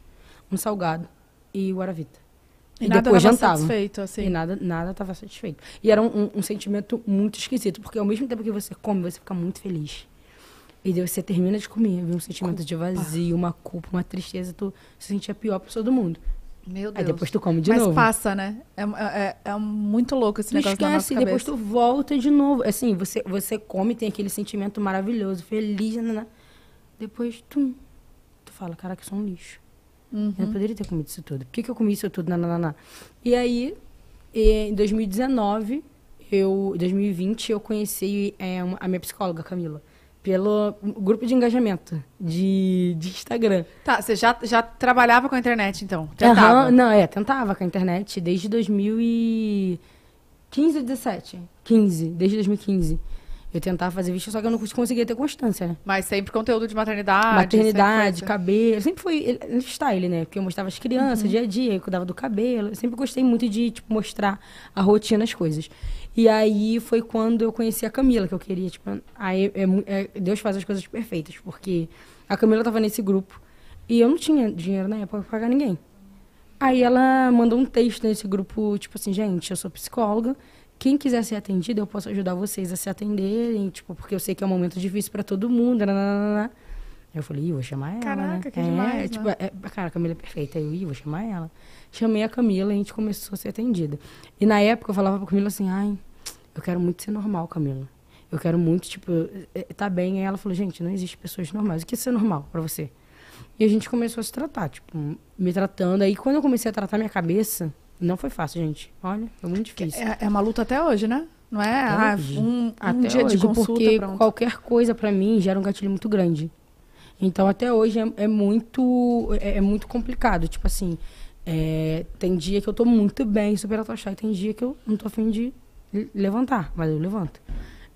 um salgado e o aravita. E nada depois jantava. Satisfeito, assim. E nada tava satisfeito. E era um sentimento muito esquisito, porque ao mesmo tempo que você come, você fica muito feliz. E daí você termina de comer, um sentimento de vazio, uma culpa, uma tristeza, tu se sentia a pior pessoa do mundo. Meu Deus. Aí depois tu come de novo. Mas passa, né? É muito louco esse negócio da nossa cabeça. Depois tu volta de novo. Assim, você come, tem aquele sentimento maravilhoso, feliz, né? Depois tu fala, caraca, eu sou um lixo. Eu não poderia ter comido isso tudo. Por que que eu comi isso tudo? E aí, em 2019, em 2020, eu conheci a minha psicóloga, Camila. Pelo grupo de engajamento de Instagram. Tá, você já trabalhava com a internet, então? Tentava? Tentava com a internet desde 2015, 17. 15, desde 2015. Eu tentava fazer vídeo, só que eu não conseguia ter constância, né? Mas sempre conteúdo de maternidade? Maternidade, cabelo. Sempre foi style, né? Porque eu mostrava as crianças, dia a dia, eu cuidava do cabelo. Eu sempre gostei muito de, tipo, mostrar a rotina, as coisas. E aí foi quando eu conheci a Camila, que eu queria, tipo... Aí Deus faz as coisas perfeitas, porque a Camila tava nesse grupo e eu não tinha dinheiro na época pra pagar ninguém. Aí ela mandou um texto nesse grupo, tipo assim, gente, eu sou psicóloga, quem quiser ser atendida, eu posso ajudar vocês a se atenderem, tipo, porque eu sei que é um momento difícil pra todo mundo, Eu falei, vou chamar ela, Caraca, que demais, né? Tipo, cara, a Camila é perfeita, eu vou chamar ela. Chamei a Camila e a gente começou a ser atendida. E na época eu falava pra Camila assim, ai, eu quero muito ser normal, Camila. Eu quero muito, tipo, tá bem. Aí ela falou, gente, não existe pessoas normais. O que é ser normal pra você? E a gente começou a se tratar, tipo, me tratando. Aí quando eu comecei a tratar minha cabeça... Não foi fácil, gente. Olha, foi muito difícil. É uma luta até hoje, né? Não é um dia hoje, de consulta, porque pronto. Qualquer coisa pra mim gera um gatilho muito grande. Então, até hoje é muito complicado. Tipo assim, tem dia que eu tô muito bem, super atochada, e tem dia que eu não tô a fim de levantar, mas eu levanto.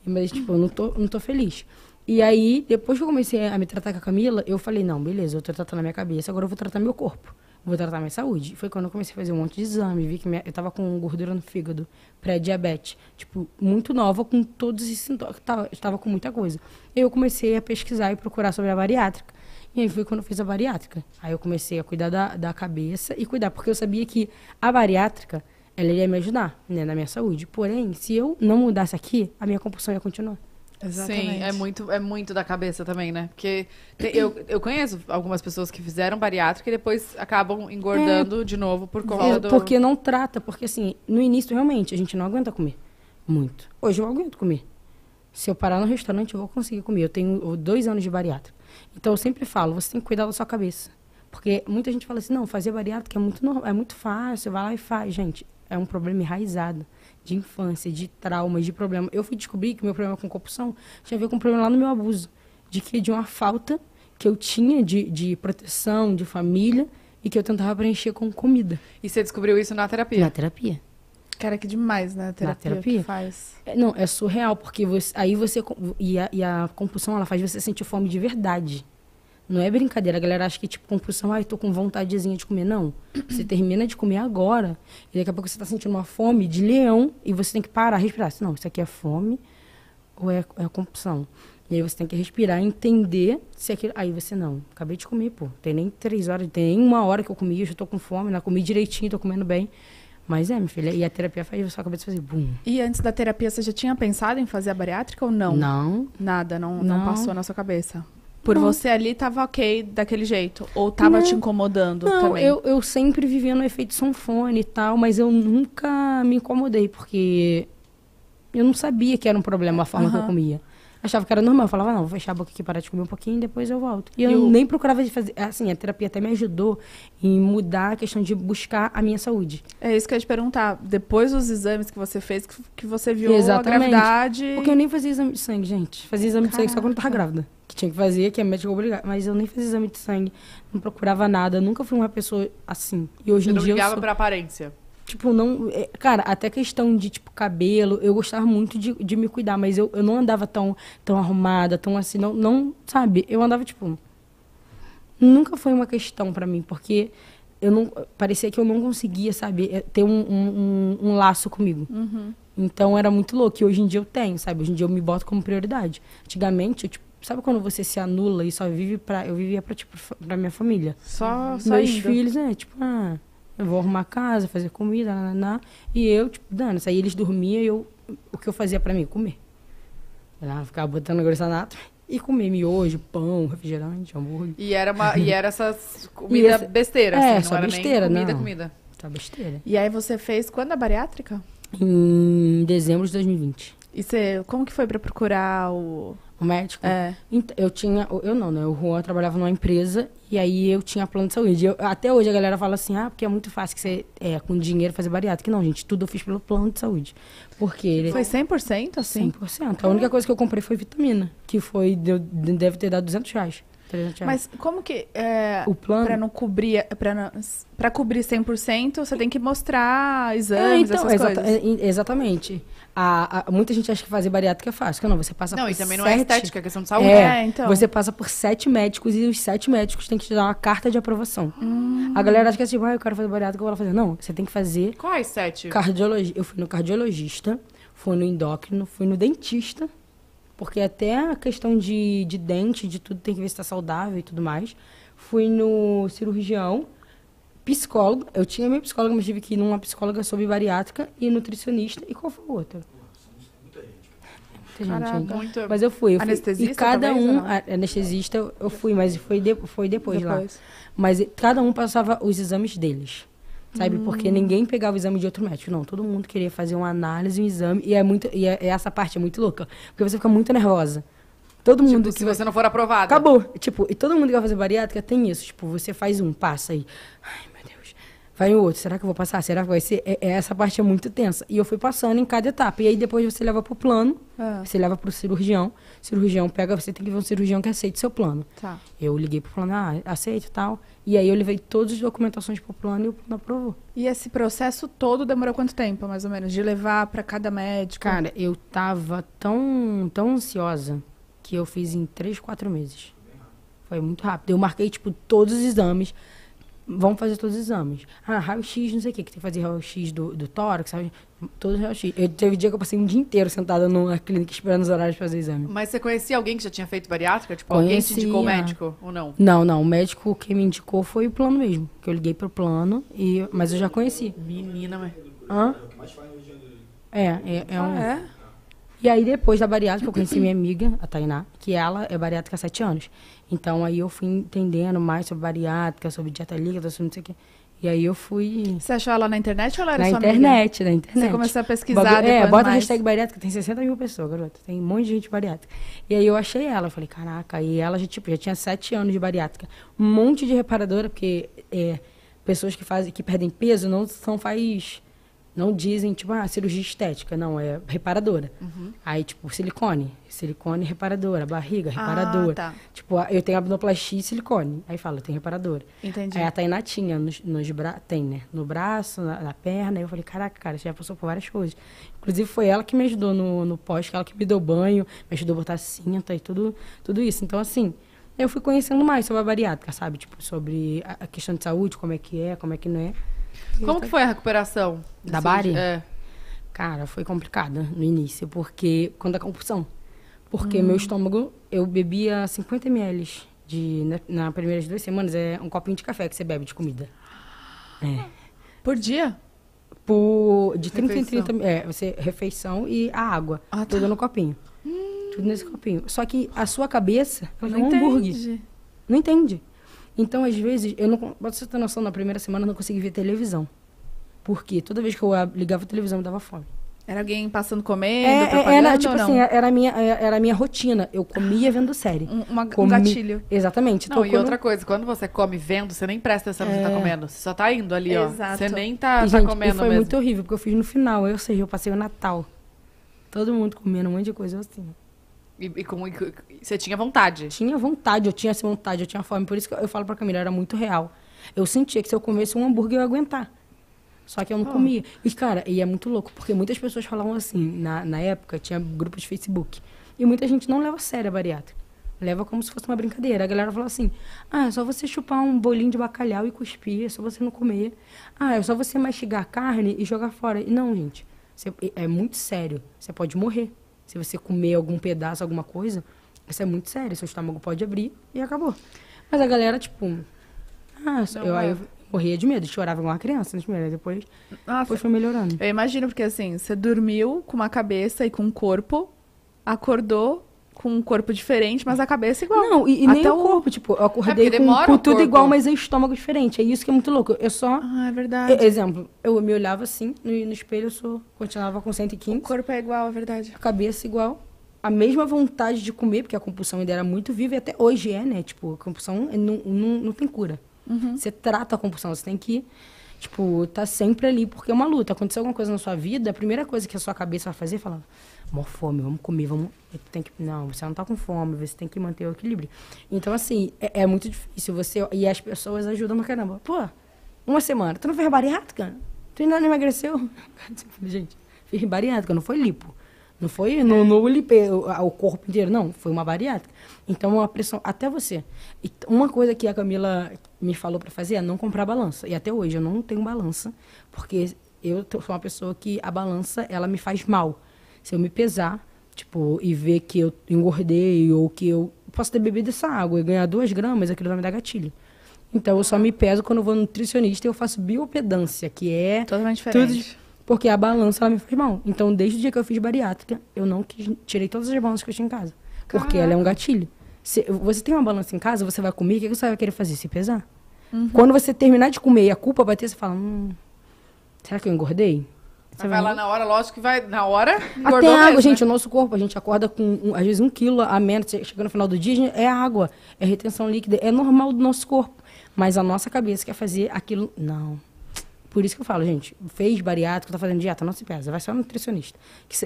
Mas, tipo, eu não tô feliz. E aí, depois que eu comecei a me tratar com a Camila, eu falei, não, beleza, eu tô tratando a minha cabeça, agora eu vou tratar meu corpo. Vou tratar minha saúde. Foi quando eu comecei a fazer um monte de exame. Vi que eu tava com gordura no fígado, pré-diabetes. Tipo, muito nova, com todos esses sintomas. Tava com muita coisa. Eu comecei a pesquisar e procurar sobre a bariátrica. E aí foi quando eu fiz a bariátrica. Aí eu comecei a cuidar da cabeça e cuidar. Porque eu sabia que a bariátrica, ela ia me ajudar, né, na minha saúde. Porém, se eu não mudasse aqui, a minha compulsão ia continuar. Exatamente. Sim, é muito da cabeça também, né? Porque eu conheço algumas pessoas que fizeram bariátrica e depois acabam engordando de novo por conta do... Porque não trata, porque assim, no início realmente a gente não aguenta comer muito. Hoje eu aguento comer. Se eu parar no restaurante eu vou conseguir comer. Eu tenho 2 anos de bariátrica. Então eu sempre falo, você tem que cuidar da sua cabeça. Porque muita gente fala assim, não, fazer bariátrica é muito fácil, vai lá e faz. Gente, é um problema enraizado. De infância, de traumas, de problema. Eu fui descobrir que meu problema com compulsão tinha a ver com um problema lá no meu abuso. De uma falta que eu tinha de proteção, de família, e que eu tentava preencher com comida. E você descobriu isso na terapia? Na terapia. Cara, que demais, né? Na terapia que faz. Não, é surreal, porque você e a compulsão, ela faz você sentir fome de verdade. Não é brincadeira, a galera acha que, tipo, compulsão, ai, tô com vontadezinha de comer. Não, você termina de comer agora e daqui a pouco você tá sentindo uma fome de leão e você tem que parar, respirar. Não, isso aqui é fome ou é compulsão? E aí você tem que respirar e entender se aquilo... Aí você, não, acabei de comer, pô. Tem nem 3 horas, tem nem 1 hora que eu comi, eu já tô com fome, não comi direitinho, tô comendo bem. Mas é, minha filha, e a terapia faz a sua cabeça fazer bum. E antes da terapia, você já tinha pensado em fazer a bariátrica ou não? Não. Nada, não passou na sua cabeça? Por não. Você ali tava ok daquele jeito? Ou tava não. Te incomodando não, também? Não, eu sempre vivia no efeito sanfone e tal, mas eu nunca me incomodei, porque eu não sabia que era um problema a forma que eu comia. Achava que era normal, eu falava, não, vou fechar a boca aqui, parar de comer um pouquinho, depois eu volto. E eu nem procurava de fazer, assim, a terapia até me ajudou em mudar a questão de buscar a minha saúde. É isso que eu ia te perguntar, depois dos exames que você fez, que você viu exatamente. A gravidade... Porque eu nem fazia exame de sangue, gente, fazia exame de sangue só quando eu tava grávida, que tinha que fazer, que a médica obrigava, mas eu nem fazia exame de sangue, não procurava nada, nunca fui uma pessoa assim. E hoje em dia eu ligava pra aparência? Tipo, não... Cara, até questão de, tipo, cabelo, eu gostava muito de me cuidar, mas eu não andava tão arrumada, tão assim, não, sabe? Eu andava, tipo... Nunca foi uma questão pra mim, porque eu não... Parecia que eu não conseguia, sabe, ter um laço comigo. Uhum. Então, era muito louco. E hoje em dia eu tenho, sabe? Hoje em dia eu me boto como prioridade. Antigamente, eu, tipo... Sabe quando você se anula e só vive pra... Eu vivia pra, tipo, pra minha família. Só meus filhos, né? Tipo, eu vou arrumar a casa, fazer comida, e eu, tipo, dane-se. Aí eles dormiam e o que eu fazia pra mim? Comer. Ela ficava botando glicinato e comer miojo, pão, refrigerante, hambúrguer. E era essas comidas besteira, assim, não só era besteira, nem comida. Só besteira. E aí você fez quando a bariátrica? Em dezembro de 2020. E você, como que foi pra procurar o médico? É. Eu tinha... Eu não, né? O Juan trabalhava numa empresa e aí eu tinha plano de saúde. Até hoje a galera fala assim, porque é muito fácil que você, com dinheiro, fazer bariátrica. Não, gente, tudo eu fiz pelo plano de saúde. Porque ele... Foi 100% assim? 100%. A única coisa que eu comprei foi vitamina, que foi... Deve ter dado R$200. Mas como que o plano para não cobrir para cobrir 100%, você tem que mostrar exames, essas coisas. Exatamente. Muita gente acha que fazer bariátrica é fácil, que não, você passa por 7. Não, e também não é estética, é questão de saúde. Então. Você passa por 7 médicos e os 7 médicos têm que te dar uma carta de aprovação. A galera acha que é assim, eu quero fazer bariátrica, eu vou lá fazer. Não, você tem que fazer. Quais 7? Eu fui no cardiologista, fui no endócrino, fui no dentista. Porque até a questão de dente, de tudo, tem que ver se está saudável e tudo mais. Fui no cirurgião, psicólogo. Eu tinha minha psicóloga, mas tive que ir numa psicóloga sobre bariátrica e nutricionista. E qual foi o outro? Muita gente. Muito. Mas eu fui. Anestesista? E cada talvez, um... Anestesista eu fui, mas foi depois lá. Mas cada um passava os exames deles. Sabe? Porque ninguém pegava o exame de outro médico. Não, todo mundo queria fazer uma análise, um exame. E essa parte é muito louca. Porque você fica muito nervosa. Todo mundo... Tipo, se você não for aprovada. Acabou. Tipo, e todo mundo que vai fazer bariátrica tem isso. Tipo, você faz um, passa aí. Ai, meu Deus. Vai o outro. Será que eu vou passar? Será que vai ser? Essa parte é muito tensa. E eu fui passando em cada etapa. E aí depois você leva pro plano. Você leva pro cirurgião. Cirurgião pega... Você tem que ver um cirurgião que aceite seu plano. Tá. Eu liguei pro plano. Aceito e tal. E aí eu levei todas as documentações pro plano e o plano aprovou. E esse processo todo demorou quanto tempo, mais ou menos? De levar para cada médico? Cara, eu tava tão ansiosa que eu fiz em 3, 4 meses. Foi muito rápido. Eu marquei, tipo, todos os exames. Vamos fazer todos os exames. Raio-X, não sei o que tem que fazer raio-X do tórax, sabe? Todos os raio-X. Teve dia que eu passei um dia inteiro sentada numa clínica esperando os horários para fazer exame. Mas você conhecia alguém que já tinha feito bariátrica? Tipo, alguém te indicou o médico ou não? Não. O médico que me indicou foi o plano mesmo. Que eu liguei pro plano, mas eu já conheci. Menina, mas... Hã? É. E aí, depois da bariátrica, eu conheci minha amiga, a Tainá, que ela é bariátrica há 7 anos. Então, aí eu fui entendendo mais sobre bariátrica, sobre dieta líquida, sobre não sei o quê. E aí eu fui... Você achou ela na internet ou ela era sua amiga? Na internet. Você começou a pesquisar depois bota mais. Hashtag bariátrica, tem 60 mil pessoas, garota. Tem um monte de gente bariátrica. E aí eu achei ela, eu falei, caraca. E ela já tinha 7 anos de bariátrica. Um monte de reparadora, porque pessoas que perdem peso não dizem, tipo, cirurgia estética. Não, é reparadora. Uhum. Aí, tipo, silicone. Silicone reparadora. Barriga reparadora. Tá. Tipo, eu tenho abdoplastia e silicone. Aí fala, tem reparadora. Entendi. Aí a Tainá tinha tem, né? No braço, na perna. Aí eu falei, caraca, cara, você já passou por várias coisas. Inclusive, foi ela que me ajudou no pós, ela que me deu banho, me ajudou a botar cinta e tudo isso. Então, assim... Eu fui conhecendo mais sobre a bariátrica, sabe? Tipo, sobre a questão de saúde, como é que não é. Como que foi a recuperação? Da bari? Cara, foi complicada no início, porque quando a compulsão. Porque meu estômago, eu bebia 50 ml nas primeiras 2 semanas, é um copinho de café que você bebe de comida. É. Por dia? De 30 em 30, refeição e a água. Ah, tá. Tudo no copinho. Tudo nesse copinho. Só que a sua cabeça, ela não entende. Não entende. Então, às vezes, eu não... Você ter noção, na primeira semana eu não consegui ver televisão. Por quê? Toda vez que eu ligava a televisão, me dava fome. Era alguém passando comendo, propaganda, era, tipo ou não? Assim, era a minha rotina. Eu comia vendo série. Um gatilho. Exatamente. Não, e outra coisa, quando você come vendo, você nem presta atenção no que você tá comendo. Você só tá indo ali, ó. Você nem tá comendo mesmo. E foi muito horrível, porque eu fiz no final. Ou seja, eu passei o Natal. Todo mundo comendo um monte de coisa assim. E você tinha vontade? Tinha vontade, eu tinha essa vontade, eu tinha fome. Por isso que eu falo pra Camila, era muito real. Eu sentia que se eu comesse um hambúrguer, eu ia aguentar. Só que eu não comia. E, cara, e é muito louco, porque muitas pessoas falavam assim, na época, tinha grupo de Facebook. E muita gente não leva a sério a bariátrica. Leva como se fosse uma brincadeira. A galera falou assim, ah, é só você chupar um bolinho de bacalhau e cuspir, é só você não comer. Ah, é só você mastigar a carne e jogar fora. E não, gente, é muito sério. Você pode morrer. Se você comer algum pedaço, alguma coisa, isso é muito sério. Seu estômago pode abrir e acabou. Mas a galera, tipo, ah, eu morria de medo, chorava igual uma criança, depois foi melhorando. Eu imagino, porque assim, você dormiu com uma cabeça e com um corpo, acordou com um corpo diferente, mas a cabeça igual. Não, e nem o corpo, tipo, eu acordei com tudo igual, mas o estômago diferente. É isso que é muito louco. Eu só... Ah, é verdade. Exemplo, eu me olhava assim, no espelho eu continuava com 115. O corpo é igual, é verdade. A cabeça igual. A mesma vontade de comer, porque a compulsão ainda era muito viva e até hoje é, né? Tipo, a compulsão não tem cura. Uhum. Você trata a compulsão, você tem que, tipo, tá sempre ali, porque é uma luta. Aconteceu alguma coisa na sua vida, a primeira coisa que a sua cabeça vai fazer é falar, mó fome, vamos comer, vamos... Tem que... Não, você não tá com fome, você tem que manter o equilíbrio. Então, assim, é muito difícil. E as pessoas ajudam pra caramba. Pô, uma semana, tu não fez bariátrica? Tu ainda não emagreceu? Gente, fiz bariátrica, não foi lipo. Não foi, não lipei o corpo inteiro, não. Foi uma bariátrica. Então, a pressão, até você. E uma coisa que a Camila me falou pra fazer é não comprar balança. E até hoje eu não tenho balança, porque eu sou uma pessoa que a balança, ela me faz mal. Se eu me pesar, tipo, e ver que eu engordei ou que eu posso ter bebido essa água e ganhar 2 gramas, aquilo vai me dar gatilho. Então, eu só me peso quando eu vou no nutricionista e eu faço biopedância, que é... Totalmente diferente. Porque a balança, ela me faz mal. Então, desde o dia que eu fiz bariátrica, eu não tirei todas as balanças que eu tinha em casa. Caraca. Porque ela é um gatilho. Se você tem uma balança em casa, você vai comer, o que você vai querer fazer? Se pesar. Uhum. Quando você terminar de comer e a culpa bater, você fala, será que eu engordei? Você vai lá na hora, lógico que vai na hora, engordou mesmo, água, né? Gente, o nosso corpo, a gente acorda com, às vezes, 1 quilo a menos, chegando no final do dia, é água, é retenção líquida, é normal do nosso corpo. Mas a nossa cabeça quer fazer aquilo, não. Por isso que eu falo, gente, fez bariátrico, tá fazendo dieta, não se pesa, vai só no nutricionista.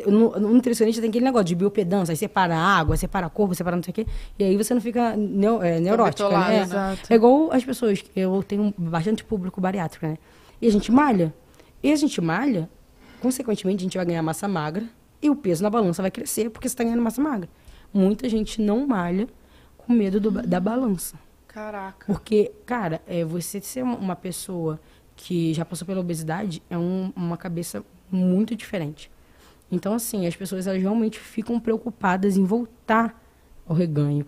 O nutricionista tem aquele negócio de biopedância, aí separa a água, separa o corpo, separa não sei o quê, e aí você não fica neurótica, né? Né? É igual as pessoas, eu tenho bastante público bariátrico, né? E a gente malha, consequentemente a gente vai ganhar massa magra e o peso na balança vai crescer porque você tá ganhando massa magra. Muita gente não malha com medo da balança. Caraca. Porque, cara, você ser uma pessoa... que já passou pela obesidade, é uma cabeça muito diferente. Então, assim, as pessoas elas realmente ficam preocupadas em voltar ao reganho.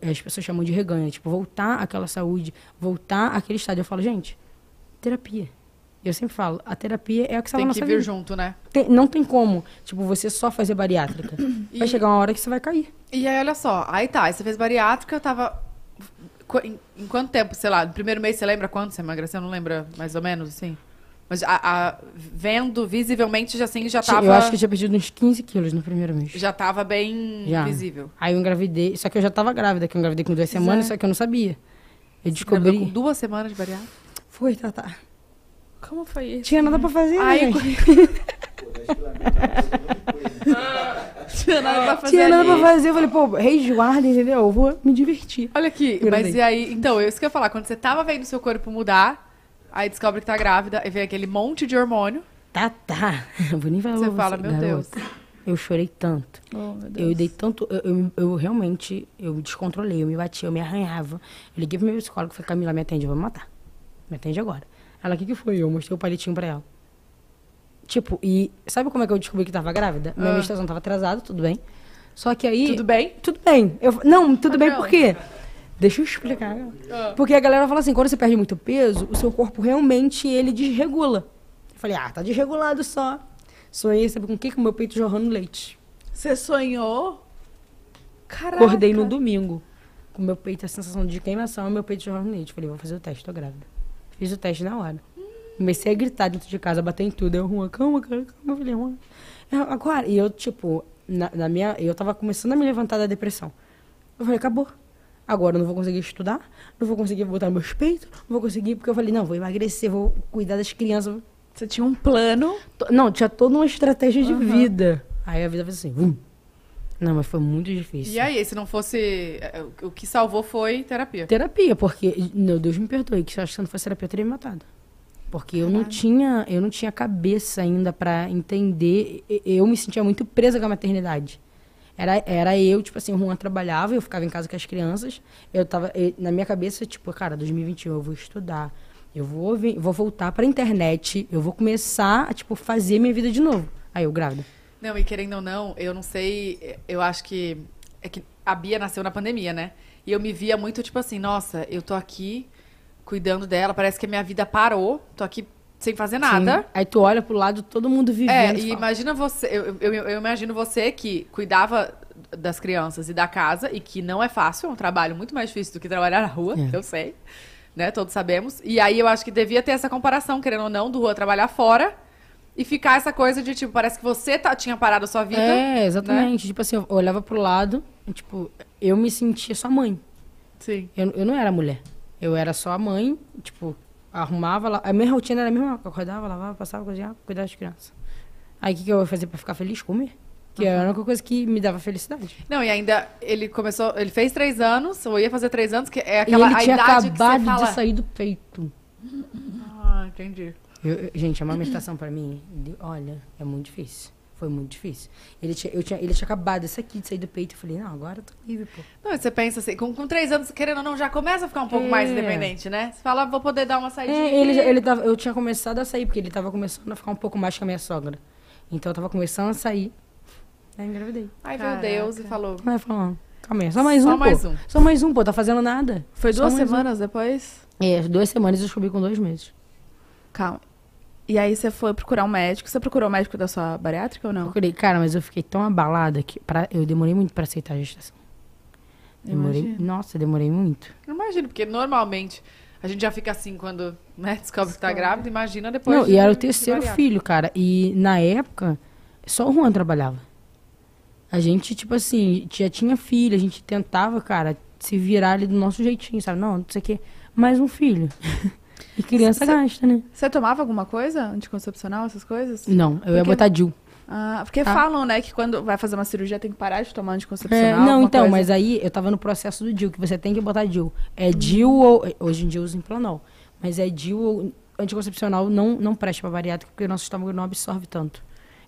As pessoas chamam de reganho, tipo, voltar àquela saúde, voltar àquele estado. Eu falo, gente, terapia. Eu sempre falo, a terapia é a que salva a nossa vida. Tem que vir junto, né? Não tem como, tipo, você só fazer bariátrica. Vai chegar uma hora que você vai cair. E aí, olha só, aí tá, aí você fez bariátrica, eu tava... Em quanto tempo, sei lá, no primeiro mês, você lembra quanto você emagreceu? Não lembra, mais ou menos, assim? Mas vendo visivelmente, já assim, já tava... Eu acho que eu tinha perdido uns 15 quilos no primeiro mês. Já tava bem visível. Aí eu engravidei, só que eu já tava grávida, que eu engravidei com 2 semanas, só que eu não sabia. Eu descobri... com 2 semanas de bariátrica? Foi, Tata. Como foi isso? Tinha nada pra fazer, né? Tinha nada pra fazer. Eu falei, pô, resguarda, entendeu? Eu vou me divertir. Olha aqui, mas e aí... Então, isso que eu ia falar. Quando você tava vendo o seu corpo mudar, aí descobre que tá grávida, e vem aquele monte de hormônio. Tá. Vou nem falar. Você fala, meu Deus. Eu chorei tanto. Oh, meu Deus. Eu dei tanto... Eu realmente... Eu me descontrolei, eu me batia, eu me arranhava. Eu liguei pro meu psicólogo e falei, Camila, me atende, eu vou me matar. Me atende agora. Ela, o que foi? Eu mostrei o palitinho pra ela. Tipo, e sabe como é que eu descobri que tava grávida? Minha menstruação tava atrasada, tudo bem. Só que aí... Tudo bem? Tudo bem. Não, tudo bem por quê? Deixa eu explicar. Porque a galera fala assim, quando você perde muito peso, o seu corpo realmente, ele desregula. Eu falei, ah, tá desregulado só. Sonhei, sabe com o quê? Com o meu peito jorrando leite. Você sonhou? Caraca. Acordei no domingo. Com o meu peito, a sensação de queimação, meu peito jorrando leite. Falei, vou fazer o teste, tô grávida. Fiz o teste na hora. Comecei a gritar dentro de casa, bater em tudo. Eu, Juan, calma, cara, calma. Eu falei, Juan, agora... E eu, tipo, eu tava começando a me levantar da depressão. Eu falei, acabou. Agora eu não vou conseguir estudar, não vou conseguir botar meus peitos, não vou conseguir, porque eu falei, não, vou emagrecer, vou cuidar das crianças. Você tinha um plano? Não, tinha toda uma estratégia de vida. Aí a vida fez assim, vum. Não, mas foi muito difícil. E aí, se não fosse... O que salvou foi terapia. Terapia, porque... Meu Deus me perdoe, que se eu acho que não fosse terapia, eu teria me matado. Porque eu não tinha cabeça ainda pra entender. Eu me sentia muito presa com a maternidade. Era eu, tipo assim, o Juan trabalhava, eu ficava em casa com as crianças. Eu tava, na minha cabeça, tipo, cara, 2021, eu vou estudar, eu vou voltar pra internet, eu vou começar a, tipo, fazer minha vida de novo. Aí eu grávida. Não, e querendo ou não, eu não sei, eu acho que... É que a Bia nasceu na pandemia, né? E eu me via muito, tipo assim, nossa, eu tô aqui cuidando dela, parece que a minha vida parou, tô aqui sem fazer nada. Sim. Aí tu olha pro lado, todo mundo vivendo. É, e fala. Imagina você, eu imagino você que cuidava das crianças e da casa, e que não é fácil, é um trabalho muito mais difícil do que trabalhar na rua, eu sei, né, todos sabemos. E aí eu acho que devia ter essa comparação, querendo ou não, do Rua trabalhar fora, e ficar essa coisa de, tipo, parece que você tinha parado a sua vida. É, exatamente, né? Tipo assim, eu olhava pro lado, e, tipo, eu me sentia só mãe. Sim. Eu não era mulher, eu era só a mãe, tipo... Arrumava, a minha rotina era a mesma, acordava, lavava, passava, cozinhava, cuidava das crianças. Aí o que eu ia fazer pra ficar feliz? Comer. Que era a única coisa que me dava felicidade. Não, e ainda, ele fez 3 anos, ou ia fazer 3 anos, que é aquela idade que você fala... Ele tinha acabado de sair do peito. Ah, entendi. Gente, a amamentação pra mim, olha, é muito difícil. Foi muito difícil. Ele tinha acabado isso aqui de sair do peito. Eu falei, não, agora eu tô livre, pô. Não, você pensa assim, com 3 anos, querendo ou não, já começa a ficar um pouco mais independente, né? Você fala, vou poder dar uma saída. Eu tinha começado a sair, porque ele tava começando a ficar um pouco mais com a minha sogra. Então eu tava começando a sair. Aí engravidei. Aí veio Deus e falou. Aí falou, calma aí, só mais um. Só mais um, pô, tá fazendo nada. Foi 2 semanas depois? É, 2 semanas eu descobri com 2 meses. Calma. E aí você foi procurar um médico. Você procurou o médico da sua bariátrica ou não? Procurei, cara, mas eu fiquei tão abalada que eu demorei muito pra aceitar a gestação. Demorei muito. Eu imagino, porque normalmente a gente já fica assim quando, né, descobre que tá grávida, imagina depois. Não, e era o terceiro filho, cara. E na época, só o Juan trabalhava. A gente, tipo assim, já tinha filho, a gente tentava, cara, se virar ali do nosso jeitinho, sabe? Não sei o quê. Mais um filho. E criança gasta, né? Você tomava alguma coisa anticoncepcional, essas coisas? Não, ia botar DIU. Ah, porque falam, né, que quando vai fazer uma cirurgia tem que parar de tomar anticoncepcional. Não, então, mas aí eu tava no processo do DIU, que você tem que botar DIU. É DIU ou... Hoje em dia eu uso Implanol. Mas é DIU ou... Anticoncepcional não presta pra bariátrica, porque o nosso estômago não absorve tanto.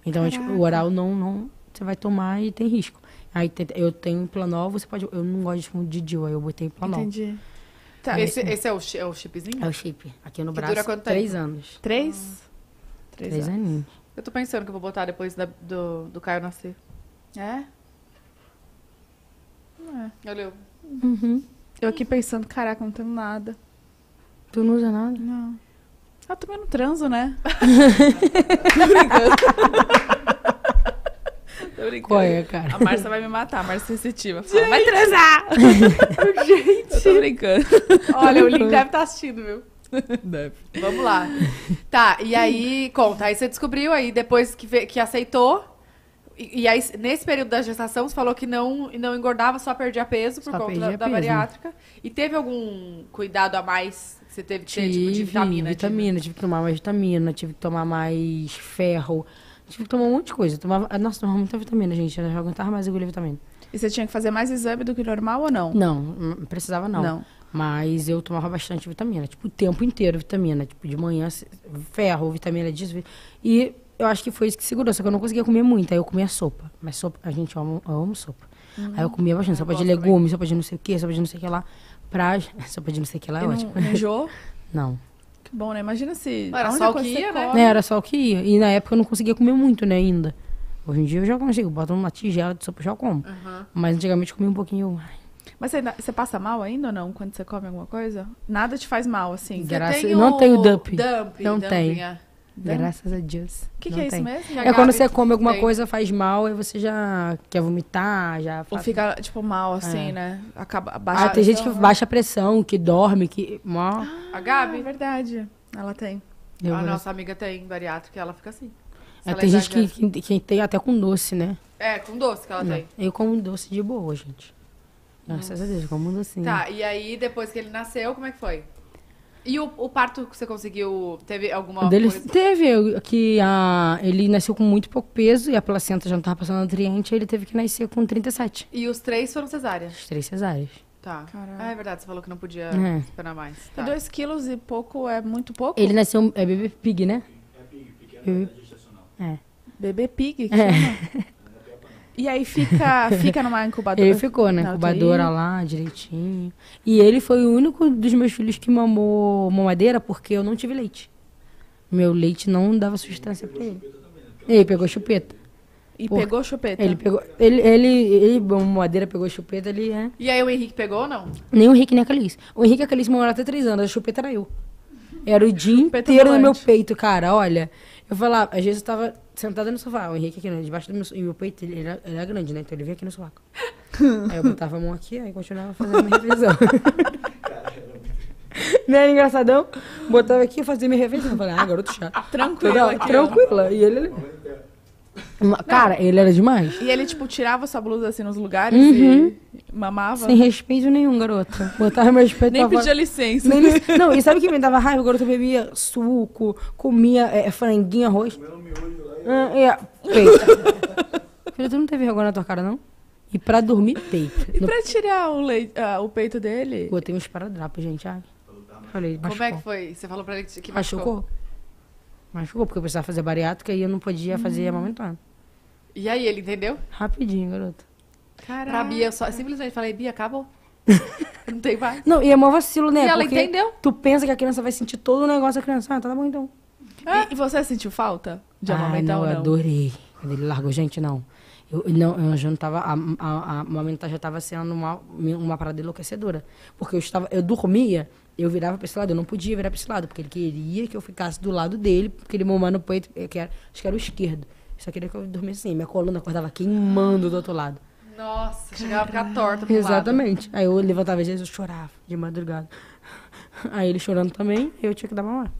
Então, o oral não... Você vai tomar e tem risco. Aí eu tenho Implanol, você pode... Eu não gosto de DIU, aí eu botei Implanol. Entendi. Tá. Esse é o chipzinho? É o chip. Aqui no que braço, dura quanto tempo? 3 anos. 3? 3 aninhos. Eu tô pensando que eu vou botar depois do Caio nascer. É? Não é. Olha eu. Uhum. Eu aqui pensando, caraca, não tenho nada. Tu não usa nada? Não. Ah, também não transo, né? Tô brincando. É, cara? A Marcia vai me matar, a Marcia sensitiva. Fala, vai transar! Gente! Eu tô brincando. Olha, o Link deve estar assistindo, viu? Deve. Vamos lá. Tá, e aí, conta. Aí você descobriu, aí depois que aceitou. E aí, nesse período da gestação, você falou que não engordava, só perdia peso por conta da bariátrica. E teve algum cuidado a mais que você teve que ter, tipo, de vitamina? Tive que tomar mais vitamina, tive que tomar mais ferro. Tive que tomar um monte de coisa. Tomava muita vitamina, gente. Eu já aguentava mais agulha e vitamina. E você tinha que fazer mais exame do que normal ou não? Não precisava não. Mas eu tomava bastante vitamina. Tipo, o tempo inteiro vitamina. Tipo, de manhã, ferro, vitamina disso. E eu acho que foi isso que segurou. Só que eu não conseguia comer muito. Aí eu comia sopa. Mas sopa, a gente ama sopa. Aí eu comia bastante. Sopa de legumes, também. Sopa de não sei o que, sopa de não sei o que lá. Sopa de não sei o que lá é ótimo. Não enjoou? Não. Que bom, né? Imagina se... Era só o que ia, né? Era só o que ia. E na época eu não conseguia comer muito, né, ainda. Hoje em dia eu já consigo, boto uma tigela de sopa e já como. Uhum. Mas antigamente eu comi um pouquinho... Mas você passa mal ainda ou não quando você come alguma coisa? Nada te faz mal, assim? Não tenho dumping. Não tem. Graças a Deus. O que é isso mesmo? É quando você come alguma coisa, faz mal, aí você já quer vomitar, já... Ou fica, tipo, mal, assim, né? Acaba baixa. Ah, tem gente que baixa a pressão, que dorme, que... A Gabi? É verdade. Ela tem. A nossa amiga tem bariátrica, ela fica assim. Tem gente que tem até com doce, né? É, com doce que ela tem. Eu como doce de boa, gente. Graças a Deus, como assim. Tá, e aí depois que ele nasceu, como é que foi? E o parto que você conseguiu, teve alguma coisa? Teve, ele nasceu com muito pouco peso e a placenta já não tava passando nutriente, ele teve que nascer com 37. E os 3 foram cesáreas? Os 3 cesáreas. Tá. Caraca. Ah, é verdade, você falou que não podia esperar mais. Tá. E 2 quilos e pouco é muito pouco? Ele nasceu, é bebê pig, né? É pig, pequeno, é gestacional. É. Bebê pig, que chama? E aí fica numa incubadora? Ele ficou, né? Incubadora lá, direitinho. E ele foi o único dos meus filhos que mamou mamadeira porque eu não tive leite. Meu leite não dava sustância pra ele. Ele pegou chupeta. E pegou chupeta? Ele pegou... Ele mamadeira, pegou chupeta, ele... É. E aí o Henrique pegou ou não? Nem o Henrique, nem a Calice. O Henrique e a Calice moraram até 3 anos, a chupeta era eu. Era o dia inteiro no meu peito, cara, olha... Eu falava, às vezes eu tava sentada no sofá, o Henrique aqui, né, debaixo do meu... E o meu peito, ele era grande, né? Então ele vinha aqui no sovaco. Aí eu botava a mão aqui, aí continuava fazendo minha refeição. Não era engraçadão? Botava aqui e fazia minha refeição. Eu falei, garoto chato. Tranquila. Tranquila. E ele... Cara, ele era demais. E ele, tipo, tirava sua blusa, assim, nos lugares e mamava? Sem respeito nenhum, garota. Botava meu respeito. Nem pedia licença. Não, e sabe o que me dava raiva? O garoto bebia suco, comia franguinho, arroz. Comendo miojo lá e... Filho, tu não teve vergonha na tua cara, não? E pra dormir, peito. E pra tirar o peito dele? Pô, tem uns paradrapos, gente. Falei, como é que foi? Você falou pra ele que machucou? Machucou, porque eu precisava fazer bariátrica e eu não podia fazer amamentando. E aí, ele entendeu? Rapidinho, garoto. Caraca. Pra Bia, eu só simplesmente falei, Bia, acabou. Não tem mais. Não, e é mó vacilo, né? E ela entendeu. Tu pensa que a criança vai sentir todo o negócio da criança. Ah, tá bom, então. É. E você sentiu falta de amamentar ou não? Eu adorei. Quando ele largou, gente, não. Eu já não tava... A amamentar já tava sendo uma parada enlouquecedora. Porque eu dormia, eu virava pra esse lado. Eu não podia virar pra esse lado, porque ele queria que eu ficasse do lado dele, porque ele mamava no peito, acho que era o esquerdo. Só queria que eu dormisse assim. Minha coluna acordava queimando do outro lado. Nossa, chegava a ficar torta pro Exatamente. Lado. Aí eu levantava às vezes, eu chorava de madrugada. Aí ele chorando também, eu tinha que dar mamar.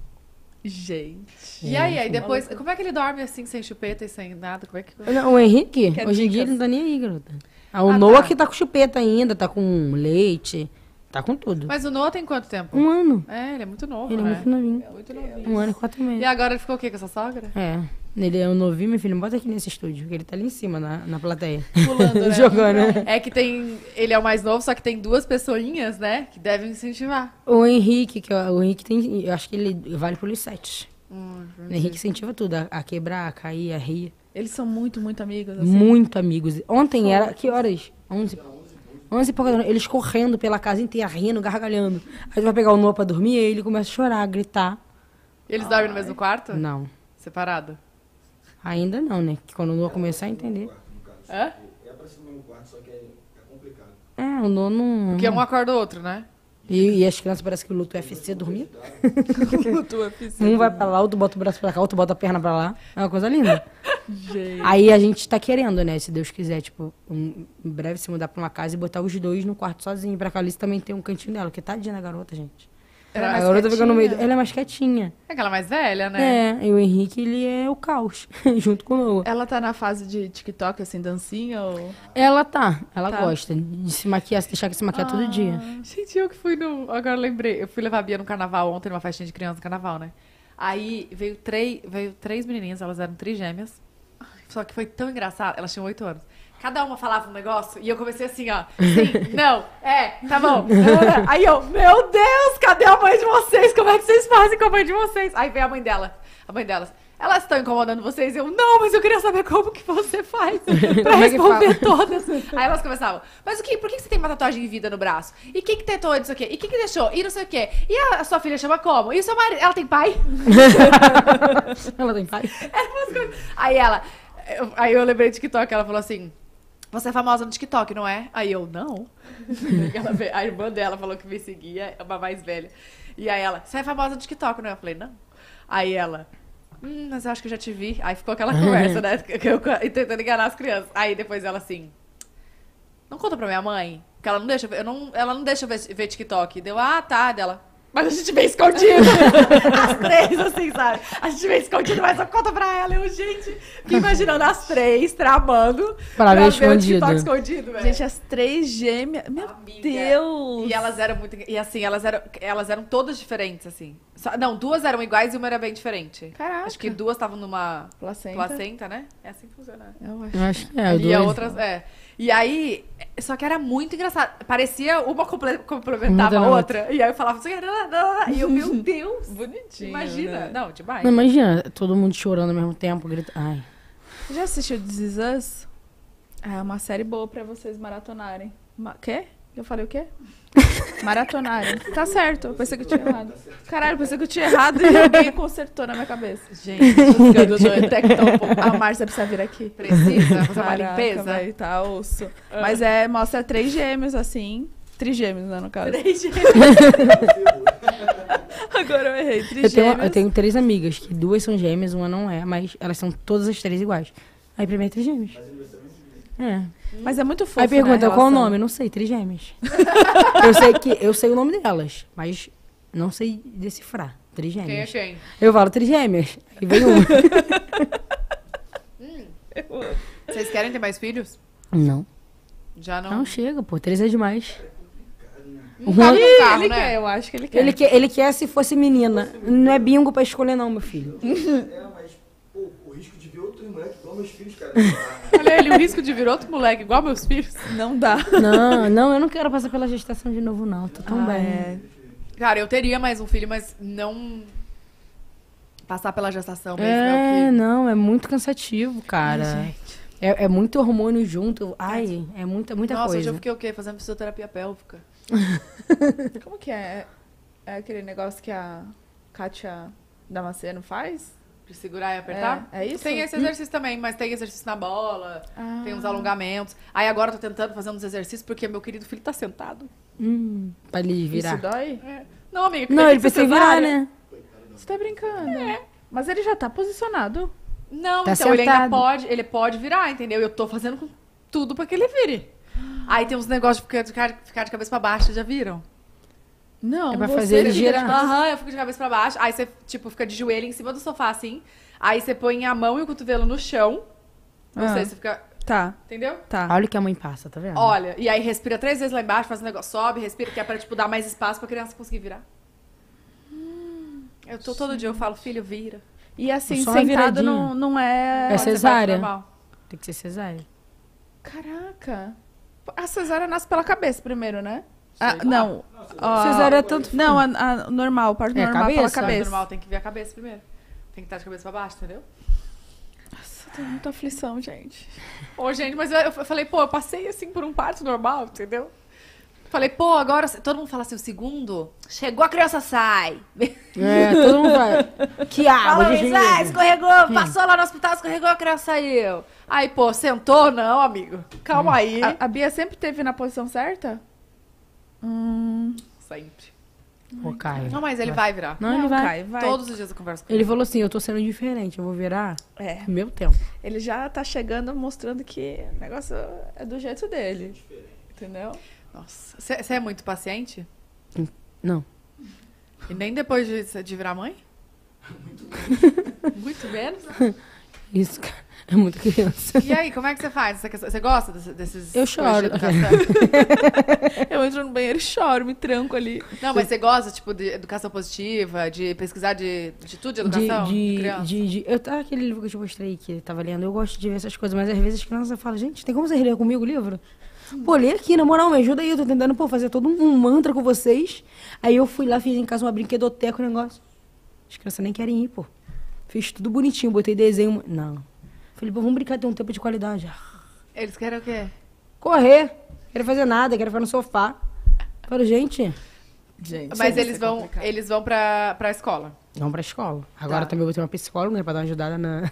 Gente. E aí depois, como é que ele dorme assim, sem chupeta e sem nada? Como é que... O Henrique, hoje em dia, ele não tá nem aí, garota. O Noah que tá com chupeta ainda, tá com leite, tá com tudo. Mas o Noah tem quanto tempo? 1 ano. É, ele é muito novo, né? Ele é muito novinho. É muito novinho. 1 ano e 4 meses. E agora ele ficou o quê, com essa sogra? É. Ele é um novinho, meu filho, bota aqui nesse estúdio, que ele tá ali em cima, na plateia. Pulando, né? Jogando, né? É que tem... Ele é o mais novo, só que tem 2 pessoinhas, né? Que devem incentivar. O Henrique, tem... Eu acho que ele vale por 7. O Henrique incentiva tudo, a quebrar, a cair, a rir. Eles são muito, muito amigos, assim. Muito amigos. Ontem era... Que horas? 11. 11 e pouco. Eles correndo pela casa inteira, rindo, gargalhando. Aí vai pegar o Noah pra dormir, aí ele começa a chorar, a gritar. Eles dormem no mesmo quarto? Não. Separado? Ainda não, né? Que quando o Noah começar a entender. É? É pra ser no mesmo quarto, só que é complicado. É, o Noah não... Porque um acorda o outro, né? E as crianças parecem que lutam UFC dormindo. Lutam UFC. Um vai pra lá, outro bota o braço pra cá, outro bota a perna pra lá. É uma coisa linda. Gente. Aí a gente tá querendo, né? Se Deus quiser, tipo, em breve se mudar pra uma casa e botar os 2 no quarto sozinho. Pra Calice também tem um cantinho dela, que tadinha da garota, gente. Ela agora tá ficando no meio. Ela é mais quietinha. É aquela mais velha, né? É, e o Henrique, ele é o caos, junto com o Noah. Ela tá na fase de TikTok, assim, dancinha ou... Ela tá. Ela gosta de se maquiar, se deixar que se maquiar todo dia. Gente, eu que fui no... Agora eu lembrei. Eu fui levar a Bia no carnaval ontem, numa festinha de criança no carnaval, né? Aí veio três menininhas, elas eram trigêmeas. Só que foi tão engraçado. Elas tinham 8 anos. Cada uma falava um negócio e eu comecei assim, ó. Sim, não, tá bom. Aí eu, meu Deus, cadê a mãe de vocês? Como é que vocês fazem com a mãe de vocês? Aí vem a mãe delas. Elas estão incomodando vocês? Eu, não, mas eu queria saber como que você faz pra responder todas. Aí elas começavam, mas por que você tem uma tatuagem em vida no braço? E quem que tentou isso aqui? E quem que deixou? E não sei o quê. E a sua filha chama como? E o seu marido? Ela tem pai? Ela tem pai? Aí ela... Aí eu lembrei do TikTok, ela falou assim... Você é famosa no TikTok, não é? Aí eu, não. A irmã dela falou que me seguia, uma mais velha. E aí ela, você é famosa no TikTok, não é? Eu falei, não. Aí ela, mas eu acho que eu já te vi. Aí ficou aquela conversa, né? Eu tentando enganar as crianças. Aí depois ela assim, não conta pra minha mãe, que ela não deixa, ela não deixa ver TikTok. Deu, ah, tá, dela. Mas a gente vem escondido. As três, assim, sabe? A gente vem escondido, mas só conta pra ela. Eu, gente, fiquei imaginando as três tramando pra ver escondido. O TikTok escondido, velho. Gente, as três gêmeas. Meu amiga. Deus! E elas eram muito... E assim, elas eram todas diferentes, assim. Só, não, duas eram iguais e uma era bem diferente. Caraca. Acho que duas estavam numa... Placenta, né? É assim que funciona. Eu acho que é. E a outra... É. E aí... Só que era muito engraçado. Parecia uma complementava a outra. E aí eu falava assim... E eu, meu Deus. Bonitinho. Imagina. Né? Não, demais. Não, imagina. Todo mundo chorando ao mesmo tempo. Gritando. Ai. Já assistiu This Is Us? É uma série boa pra vocês maratonarem. Quê? Eu falei o quê? Maratonarem. Tá certo. Eu pensei que eu tinha errado. Caralho, eu pensei que eu tinha errado e alguém consertou na minha cabeça. Gente, a Márcia precisa vir aqui. Precisa fazer uma limpeza. Vai, tá osso. Mas é, mostra três gêmeos, assim. Trigêmeos, né, no caso. Trigêmeos. Agora eu errei. Trigêmeos. Eu tenho três amigas, que duas são gêmeas, uma não é, mas elas são todas as três iguais. Aí primeiro é trigêmeos. É. Mas é muito fofo. Aí pergunta, né, qual o nome? Não sei, trigêmeas. eu sei o nome delas, mas não sei decifrar. Trigêmeas. Quem é quem? Eu falo trigêmeas. Aí vem um. Vocês querem ter mais filhos? Não. Já não? Não chega, pô. Três é demais. Ele quer, eu acho que ele quer. Ele quer se fosse menina. Não é bingo pra escolher, não, meu filho. É, mas, pô, o risco de vir outro moleque igual meus filhos, cara. Olha ele, o risco de vir outro moleque igual meus filhos. Não dá. Não, eu não quero passar pela gestação de novo, não. Tô tão bem. É. Cara, eu teria mais um filho, mas não... Passar pela gestação mesmo é o que... Não, é muito cansativo, cara. Ai, gente. É muito hormônio junto. Ai, é muita coisa. Nossa, hoje eu fiquei o quê? Fazendo fisioterapia pélvica. Como que é? É aquele negócio que a Kátia Damasceno faz? De segurar e apertar? É isso? Tem esse exercício também, mas tem exercício na bola, tem uns alongamentos. Aí agora eu tô tentando fazer uns exercícios porque meu querido filho tá sentado. Pra ele virar. Isso dói? É. Não, amiga. Não, ele precisa virar, né? Você tá brincando. É. Mas ele já tá posicionado. Não, tá então sentado. Ele ainda pode, ele pode virar, entendeu? Eu tô fazendo com tudo pra que ele vire. Aí tem uns negócios de ficar de cabeça pra baixo, já viram? Não, é pra fazer ele girar. Eu fico de cabeça pra baixo, aí você, tipo, fica de joelho em cima do sofá, assim. Aí você põe a mão e o cotovelo no chão. Não sei, você fica... Tá. Entendeu? Tá. Olha o que a mãe passa, tá vendo? Olha, e aí respira 3 vezes lá embaixo, faz um negócio, sobe, respira, que é pra, tipo, dar mais espaço pra criança conseguir virar. Eu tô todo dia, eu falo, filho, vira. E assim, sentado não é... É cesárea. Tem que ser cesárea. Caraca. A cesárea nasce pela cabeça primeiro, né? Não. Cesárea é tanto... Não, a normal, parte normal cabeça. Pela cabeça. A normal tem que ver a cabeça primeiro. Tem que estar de cabeça pra baixo, entendeu? Nossa, tem muita aflição, gente. Ô, gente, mas eu falei, pô, eu passei assim por um parto normal, entendeu? Falei, pô, agora... Todo mundo fala assim, o segundo... Chegou, a criança sai. É, todo mundo vai... Que água, escorregou, passou lá no hospital, escorregou, a criança saiu. Aí, pô, sentou? Não, amigo. Calma aí. A Bia sempre teve na posição certa? Sempre. Pô, Caio. Não, mas ele vai virar. Não, ele vai. Caio, vai. Todos os dias eu converso com ele. Ele falou assim, eu tô sendo diferente, eu vou virar meu tempo. Ele já tá chegando, mostrando que o negócio é do jeito dele. Diferente. Entendeu? Nossa, você é muito paciente? Não. E nem depois de virar mãe? Muito menos. Muito menos? Né? Isso, cara, é muito criança. E aí, como é que você faz? Você gosta desses... Eu choro. Eu entro no banheiro e choro, me tranco ali. Não, mas você gosta, tipo, de educação positiva, de pesquisar de tudo de educação? De criança? Eu tava aquele livro que eu te mostrei, que eu tava lendo, eu gosto de ver essas coisas, mas às vezes as crianças falam, gente, tem como vocês lerem comigo o livro? Pô, lê aqui, na moral, me ajuda aí. Eu tô tentando, pô, fazer todo um mantra com vocês. Aí eu fui lá, fiz em casa uma brinquedoteca, um negócio. As crianças nem querem ir, pô. Fiz tudo bonitinho, botei desenho. Não. Falei, pô, vamos brincar, ter um tempo de qualidade. Eles querem o quê? Correr. Querem fazer nada, querem ficar no sofá. Falei, gente. Mas eles vão pra escola. Vão pra escola. Agora também eu botei uma psicóloga pra dar uma ajudada na...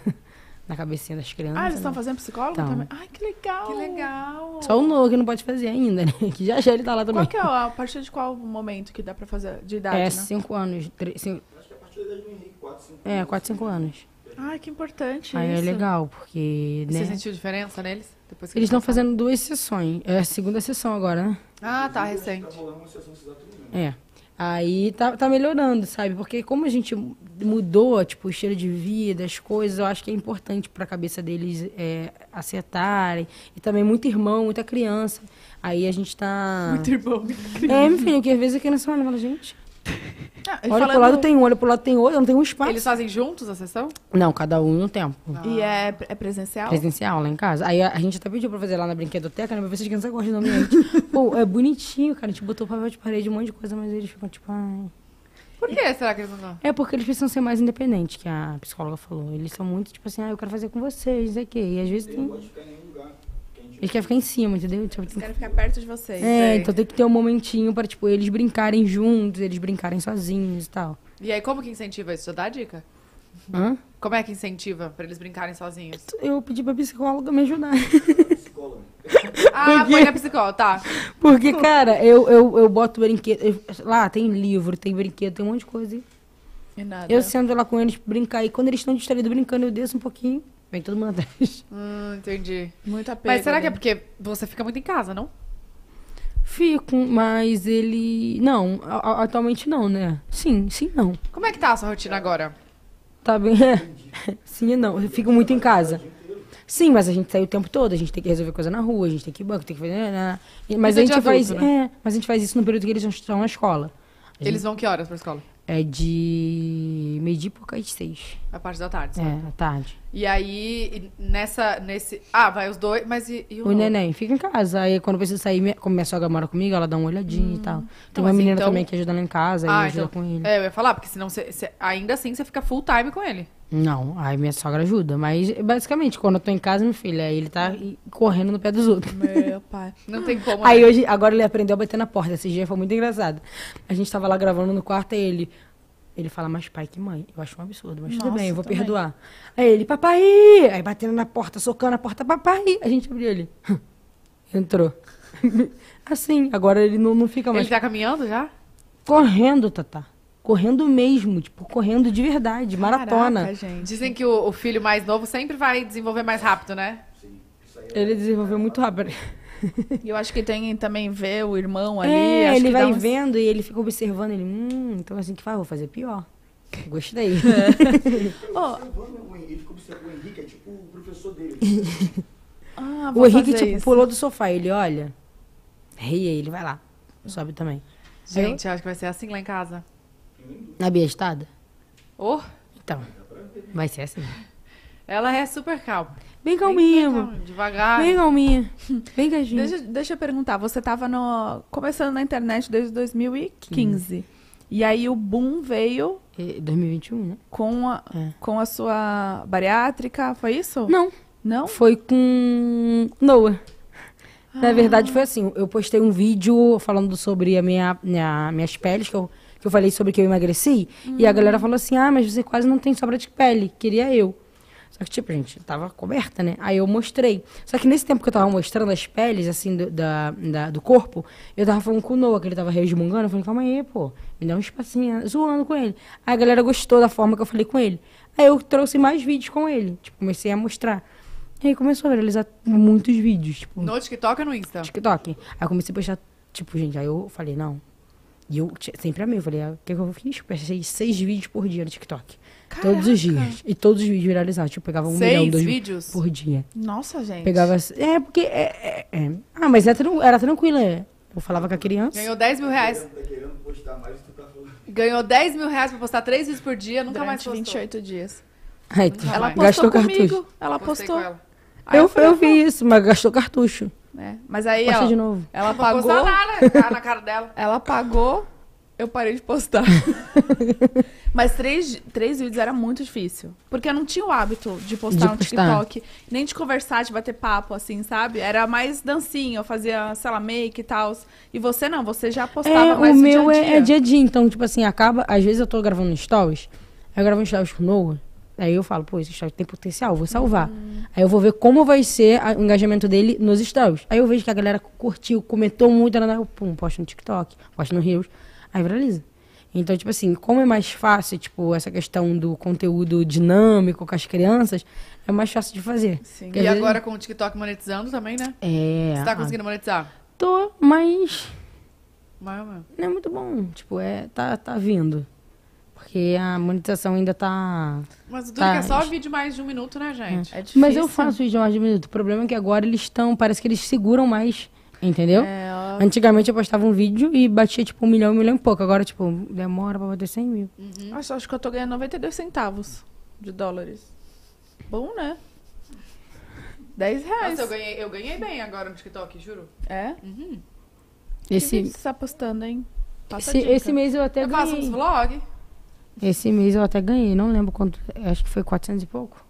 na cabecinha das crianças. Ah, eles estão fazendo psicólogo também? Ai, que legal! Que legal! Só o Noah que não pode fazer ainda, né? Que já ele tá lá também. Qual que é a partir de qual momento que dá pra fazer de idade, né? 5 anos. 3, 5... Acho que a partir da idade do Henrique, 4, 5 anos. É, 4, 5 anos. Ai, que importante aí isso. Aí é legal, porque... Né? Você sentiu diferença neles? Depois que eles estão fazendo 2 sessões. É a segunda sessão agora, né? Ah, tá, recente. Tá rolando uma sessão é. Aí tá melhorando, sabe? Porque como a gente mudou, tipo, o estilo de vida, as coisas, eu acho que é importante pra cabeça deles acertarem. E também muito irmão, muita criança. Aí a gente tá... Muito irmão, muita criança. É, enfim, porque às vezes a criança fala, gente... Ah, olha pro lado tem um, olha pro lado tem outro, não tem um espaço. Eles fazem juntos a sessão? Não, cada um no tempo. Ah. E é presencial? Presencial, lá em casa. Aí a gente até pediu pra fazer lá na brinquedoteca, né? Pra ver se as crianças gostam do ambiente. Pô, é bonitinho, cara. A gente botou papel de parede, um monte de coisa, mas eles ficam tipo... Ai... Por que será que eles não dão? É porque eles precisam ser mais independentes, que a psicóloga falou. Eles são muito tipo assim, ah, eu quero fazer com vocês, não sei o quê. E às vezes tem... Eles querem ficar em cima, entendeu? Tipo, eles querem ficar perto de vocês. É, então tem que ter um momentinho pra, tipo, eles brincarem juntos, eles brincarem sozinhos e tal. E aí, como que incentiva isso? Você dá a dica? Hã? Como é que incentiva pra eles brincarem sozinhos? Eu pedi pra psicóloga me ajudar. Psicóloga. Ah, foi na psicóloga, tá. Porque, cara, eu boto brinquedo... Lá tem livro, tem brinquedo, tem um monte de coisa. E nada. Eu sento lá com eles pra brincar. E quando eles estão distraídos brincando, eu desço um pouquinho. Vem todo mundo atrás. Entendi. Muito apego. Mas será que é porque você fica muito em casa, não? Fico, mas ele... Não, atualmente não, né? Sim, sim, não. Como é que tá a sua rotina agora? Tá bem... Sim e não. Eu fico muito em casa. Sim, mas a gente sai o tempo todo. A gente tem que resolver coisa na rua, a gente tem que ir banco, tem que fazer... Mas a gente faz... É, mas a gente faz isso no período que eles estão na escola. Eles vão que horas pra escola? É de meio-dia por causa de 6. A parte da tarde, sabe? É, à tarde. E aí, nesse... Ah, vai os dois, mas e o neném fica em casa. Aí, quando precisa sair, como minha sogra mora comigo, ela dá uma olhadinha e tal. Tem então, uma assim, menina também que ajuda lá em casa, aí ajuda então, com ele. É, eu ia falar, porque senão, ainda assim, você fica full time com ele. Não, aí minha sogra ajuda. Mas, basicamente, quando eu tô em casa, meu filho, aí ele tá correndo no pé dos outros. Meu pai. Não tem como. Aí, hoje, agora ele aprendeu a bater na porta. Esse dia foi muito engraçado. A gente tava lá gravando no quarto, e ele fala mais pai que mãe. Eu acho um absurdo, mas tudo bem, eu vou perdoar. Aí ele, papai! Aí, batendo na porta, socando a porta, papai! A gente abriu ele. Entrou. Assim, agora ele não fica mais... Ele tá caminhando já? Correndo, Tata. Correndo mesmo, tipo, correndo de verdade, maratona. Caraca, gente. Dizem que o filho mais novo sempre vai desenvolver mais rápido, né? Sim. Ele desenvolveu muito rápido. E eu acho que tem também ver o irmão ali. É, acho ele que vai vendo e ele fica observando, ele, então assim que faz, vou fazer pior. Gostei. Ele fica observando o Henrique, é tipo o professor dele. Ah, o Henrique, tipo, pulou do sofá, ele olha, ri, ele vai lá, sobe também. Gente, eu acho que vai ser assim lá em casa. Na Bia Estada? Oh. Então, vai ser assim. Ela é super calma. Bem calminha. Bem calma, devagar. Bem calminha. Bem calminha. Deixa eu perguntar, você estava começando na internet desde 2015. E aí o boom veio... 2021, né? Com a sua bariátrica, foi isso? Não. Não? Foi com Noah. Ah. Na verdade foi assim, eu postei um vídeo falando sobre minhas peles, que eu falei sobre que eu emagreci, e a galera falou assim, ah, mas você quase não tem sobra de pele, queria eu. Só que, tipo, gente, tava coberta, né? Aí eu mostrei. Só que nesse tempo que eu tava mostrando as peles, assim, do corpo, eu tava falando com o Noah, que ele tava resmungando, eu falei, calma aí, pô, me dá um espacinho, zoando com ele. Aí a galera gostou da forma que eu falei com ele. Aí eu trouxe mais vídeos com ele, tipo, comecei a mostrar. E aí começou a realizar muitos vídeos, tipo... No TikTok ou no Insta? TikTok. Aí eu comecei a postar, tipo, gente, aí eu falei, não... E eu sempre amei, eu falei, o que eu fiz? Eu postei 6 vídeos por dia no TikTok. Caraca. Todos os dias. E todos os vídeos viralizados. Tipo, pegava 1 milhão, 2 vídeos por dia. Nossa, gente. Pegava... É, porque... Ah, mas era tranquilo, é. Eu falava com a criança. Ganhou 10 mil reais. Tá querendo postar mais do que tá falando. Ganhou 10 mil reais pra postar 3 vídeos por dia, nunca mais postou. 28 dias. Ai, então, ela postou comigo. Ela postou. Eu vi isso, mas gastou cartucho. É, mas aí ela, de novo. Ela pagou nada na cara dela. Ela pagou, eu parei de postar. Mas 3 vídeos era muito difícil. Porque eu não tinha o hábito de postar no TikTok, nem de conversar, de bater papo, assim, sabe? Era mais dancinha, eu fazia, sei lá, make e tal. E você não, você já postava mais no dia a dia. O meu é dia a dia, então, tipo assim, acaba... Às vezes eu tô gravando stories, eu gravo stories com o Noah, Aí eu falo, pô, esse story tem potencial, vou salvar. Aí eu vou ver como vai ser o engajamento dele nos stories. Aí eu vejo que a galera curtiu, comentou muito, eu pum, posto no TikTok, posto no Reels, aí viraliza. Então, tipo assim, como é mais fácil, tipo, essa questão do conteúdo dinâmico com as crianças, é mais fácil de fazer. Sim. E agora com o TikTok monetizando também, né? É. Você tá conseguindo monetizar? Tô, mas... Não é muito bom, tipo, tá vindo. Porque a monetização ainda tá... Mas o é só vídeo mais de um minuto, né, gente? É difícil. Mas eu faço vídeo mais de um minuto. O problema é que agora eles estão... Parece que eles seguram mais, entendeu? Antigamente eu postava um vídeo e batia, tipo, 1 milhão e pouco. Agora, tipo, demora pra bater 100 mil. Uhum. Nossa, acho que eu tô ganhando 92 centavos de dólares. Bom, né? 10 reais. Nossa, eu ganhei bem agora no TikTok, juro. É? Uhum. Que vídeo você tá postando, hein? Esse mês eu até ganhei. Eu faço uns vlogs. Esse mês eu até ganhei, não lembro quanto, acho que foi 400 e pouco.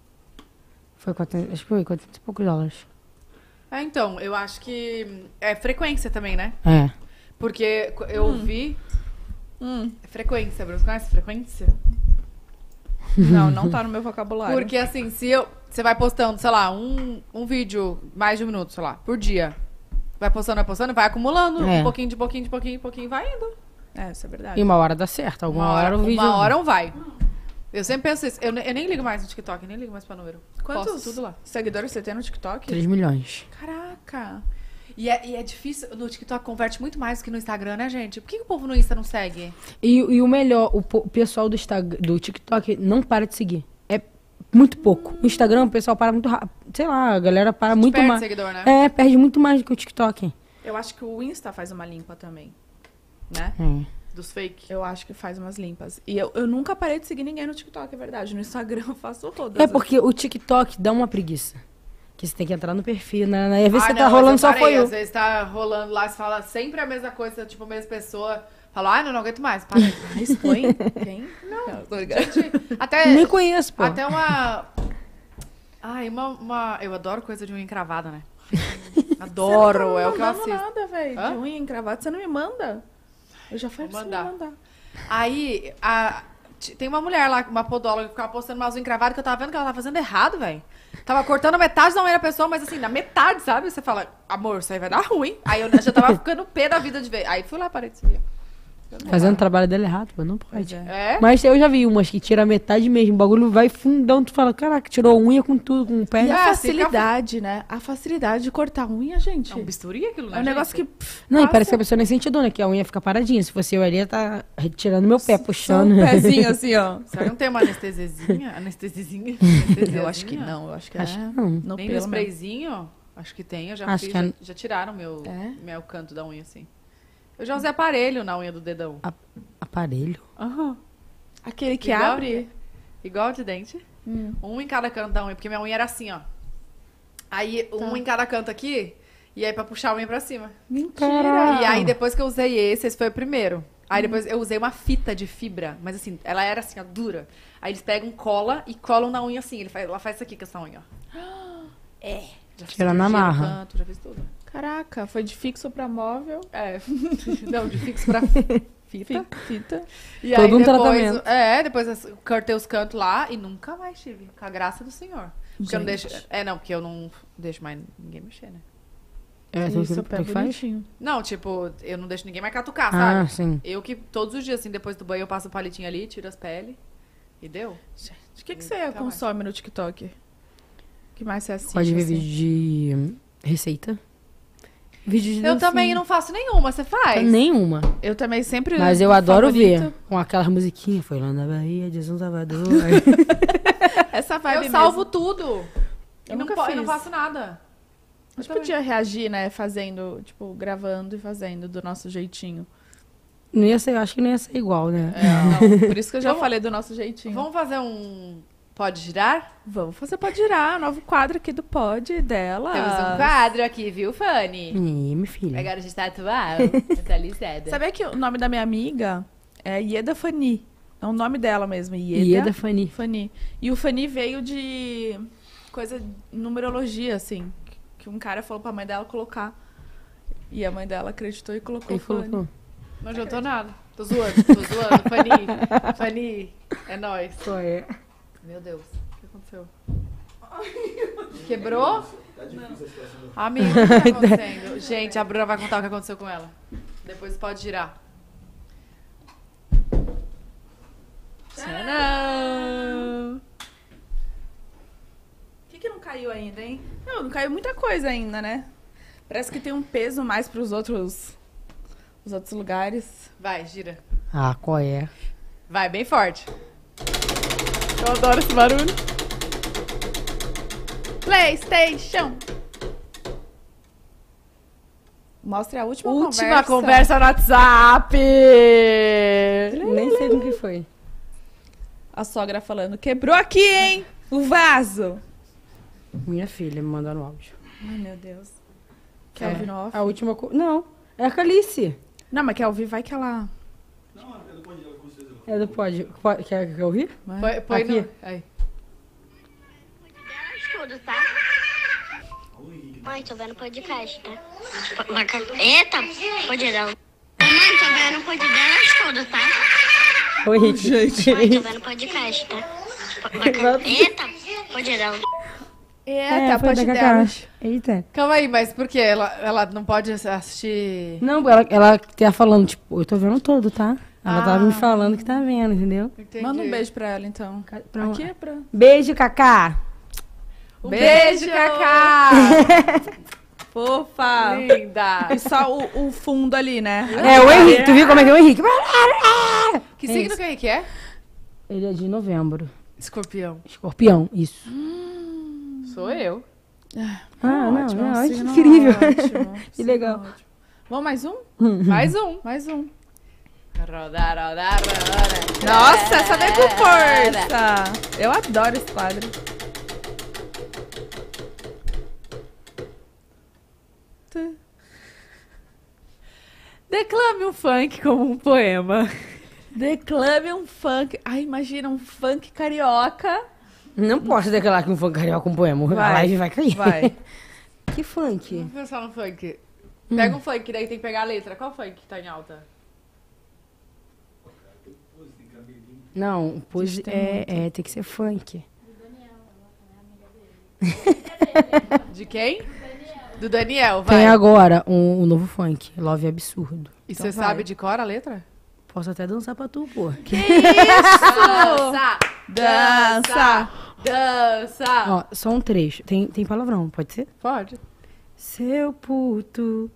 Acho que foi 400 e poucos dólares. É, então, eu acho que é frequência também, né? É. Porque eu vi... Frequência, Bruno, conhece frequência? Não, não tá no meu vocabulário. Porque assim, você vai postando, sei lá, um vídeo, mais de um minuto, sei lá, por dia. Vai postando, vai acumulando, de pouquinho, vai indo. É, isso é verdade. E uma hora dá certo, alguma hora o vídeo... Uma hora não vai. Eu sempre penso isso. Eu nem ligo mais no TikTok, nem ligo mais pra número. Quantos tudo lá. Seguidores você tem no TikTok? 3 milhões. Caraca. E é difícil, no TikTok converte muito mais do que no Instagram, né, gente? Por que o povo no Insta não segue? E o melhor, o pessoal do TikTok não para de seguir. É muito pouco. O Instagram, o pessoal para muito rápido. Sei lá, a galera para muito mais. Perde seguidor, né? É, perde muito mais do que o TikTok. Eu acho que o Insta faz uma limpa também. Né? Dos fake. Eu acho que faz umas limpas. E eu nunca parei de seguir ninguém no TikTok, é verdade. No Instagram eu faço todas. É porque o TikTok dá uma preguiça. Que você tem que entrar no perfil, né? E às vezes tá rolando só foi eu. Às vezes tá rolando lá, você fala sempre a mesma coisa, tipo a mesma pessoa. Fala, não aguento mais. Para. Expõe? Quem? Não. Tô ligado. Nem conheço, pô. Até uma... Eu adoro coisa de unha encravada, né? Adoro, é o que eu assisto. Você não tá nada, velho. De unha encravada, você não me manda? Eu já fui mandar. Aí, tem uma mulher lá, uma podóloga, que ficava postando umas unhas encravadas, que eu tava vendo que ela tava fazendo errado, velho. Tava cortando metade da unha da pessoa, mas assim, na metade, sabe? Você fala, amor, isso aí vai dar ruim. Aí eu já tava ficando pé da vida de ver. Aí fui lá, parei de seguir. Fazendo o trabalho dela errado, mas não pode. É. Mas eu já vi umas que tira metade mesmo, o bagulho vai fundão, tu fala, caraca, tirou unha com tudo, com o pé. E a facilidade, né? A facilidade de cortar a unha, gente. É um bisturi aquilo, né? É um negócio que... Não, e parece que a pessoa nem sente dor, né? Que a unha fica paradinha. Se fosse eu ali, ia tá retirando meu pé, puxando. Um pezinho assim, ó. Será que não tem uma anestesiazinha? Anestesiazinha? Eu acho que não, eu acho que é. Não. Tem um sprayzinho, acho que tem, eu já fiz. Já tiraram meu canto da unha, assim. Eu já usei aparelho na unha do dedão. Aparelho? Aham. Aquele que abre? Igual de dente. Um em cada canto da unha, porque minha unha era assim, ó. Aí, um em cada canto aqui, e aí pra puxar a unha pra cima. Mentira! E aí, depois que eu usei esse foi o primeiro. Aí, depois eu usei uma fita de fibra, mas assim, ela era assim, ó, dura. Aí eles pegam cola e colam na unha assim. Ela faz isso aqui com essa unha, ó. É. Já fiz na marra. Canto, já fiz tudo. Caraca, foi de fixo pra móvel. É. Não, de fixo pra fita. E todo aí um depois, tratamento. Depois eu cortei os cantos lá e nunca mais tive. Com a graça do senhor. Porque eu não deixo. Porque eu não deixo mais ninguém mexer, né? É, isso eu pego bonitinho. Não, tipo, eu não deixo ninguém mais catucar, sabe? Ah, sim. Eu que todos os dias, assim, depois do banho, eu passo o palitinho ali, tiro as peles. E deu. Gente, o que você consome no TikTok? O que mais você assiste? Pode ver vídeo de receita. Vídeo de dancinha. Eu também não faço nenhuma, você faz? Nenhuma. Eu também sempre... Mas eu adoro ver com aquelas musiquinhas. Foi lá na Bahia, de São Salvador. Essa vibe eu salvo mesmo. Tudo. Eu nunca fiz. Eu não faço nada. A gente podia reagir, né? Fazendo, tipo, gravando e fazendo do nosso jeitinho. Não ia ser, eu acho que não ia ser igual, né? É, não. Por isso que eu já falei do nosso jeitinho. Vamos fazer um... Pode girar? Vamos fazer Pode Girar, novo quadro aqui do Pod Dela. Temos um quadro aqui, viu, Fany? Minha filha. Agora a gente tá atual, atualizada. Sabia que o nome da minha amiga é Ieda Fany. É o nome dela mesmo, Ieda Fany. Fany. E o Fany veio de coisa, numerologia, assim. Que um cara falou pra mãe dela colocar. E a mãe dela acreditou e colocou Fany. Não adiantou nada. Tô zoando, Fany. É nóis. Só é. Meu Deus, o que aconteceu? Quebrou? Tá difícil a situação. Amigo, o que tá acontecendo? Gente, a Bruna vai contar o que aconteceu com ela. Depois pode girar. Tcharam! O que não caiu ainda, hein? Não caiu muita coisa ainda, né? Parece que tem um peso mais pros outros... Os outros lugares. Vai, gira. Ah, qual é? Vai, bem forte. Eu adoro esse barulho. PlayStation. Mostre a última conversa. Conversa no WhatsApp. Nem sei do que foi. A sogra falando, quebrou aqui, hein? O vaso. Minha filha me mandando um áudio. Ai, meu Deus. Quer ouvir no off? A última... Não, é a Calice. Não, mas quer ouvir? Vai que ela... Não, é do Pod, ela com certeza. É do Pod. Quer ouvir? Põe aqui. Aí. Tudo, tá? Mãe, tô vendo podcast, tá? Eita, pode dar. Mãe, tô vendo Pod Delas tudo, tá? Oi, gente. Mãe, tô vendo podcast, tá? Eita, pode dar. Eita, Pod Delas. Eita. Calma aí, mas por que? Ela não pode assistir... Não, ela tá falando, tipo, eu tô vendo tudo, tá? Ela tava me falando que tá vendo, entendeu? Entendi. Manda um beijo pra ela, então. Aqui é pra... Beijo, Cacá. Um beijo, Cacá! Fofa! Linda! E só o fundo ali, né? É, o Henrique. Tu viu como é que é o Henrique? Que signo que o Henrique é? Ele é de novembro. Escorpião. Escorpião, isso. Sou eu. Ótimo, não, é incrível. Ótimo, que legal. Ótimo. Vamos mais um? Mais um. Roda. Nossa, essa veio com força! Eu adoro esse quadro. Declame um funk como um poema. Declame um funk. Ai, imagina um funk carioca. Não posso declarar que um funk carioca é um poema. A live vai cair. Vai. Que funk? Vamos pensar no funk. Pega um funk, daí tem que pegar a letra. Qual funk que tá em alta? Não, pois tem que ser funk. Do Daniel, amiga dele. De quem? Do Daniel, vai. Tem agora um novo funk, Love Absurdo. E você sabe de cor a letra? Posso até dançar pra tu, pô. Que isso! Dança! Ó, só um trecho. Tem palavrão, pode ser? Pode. Seu puto,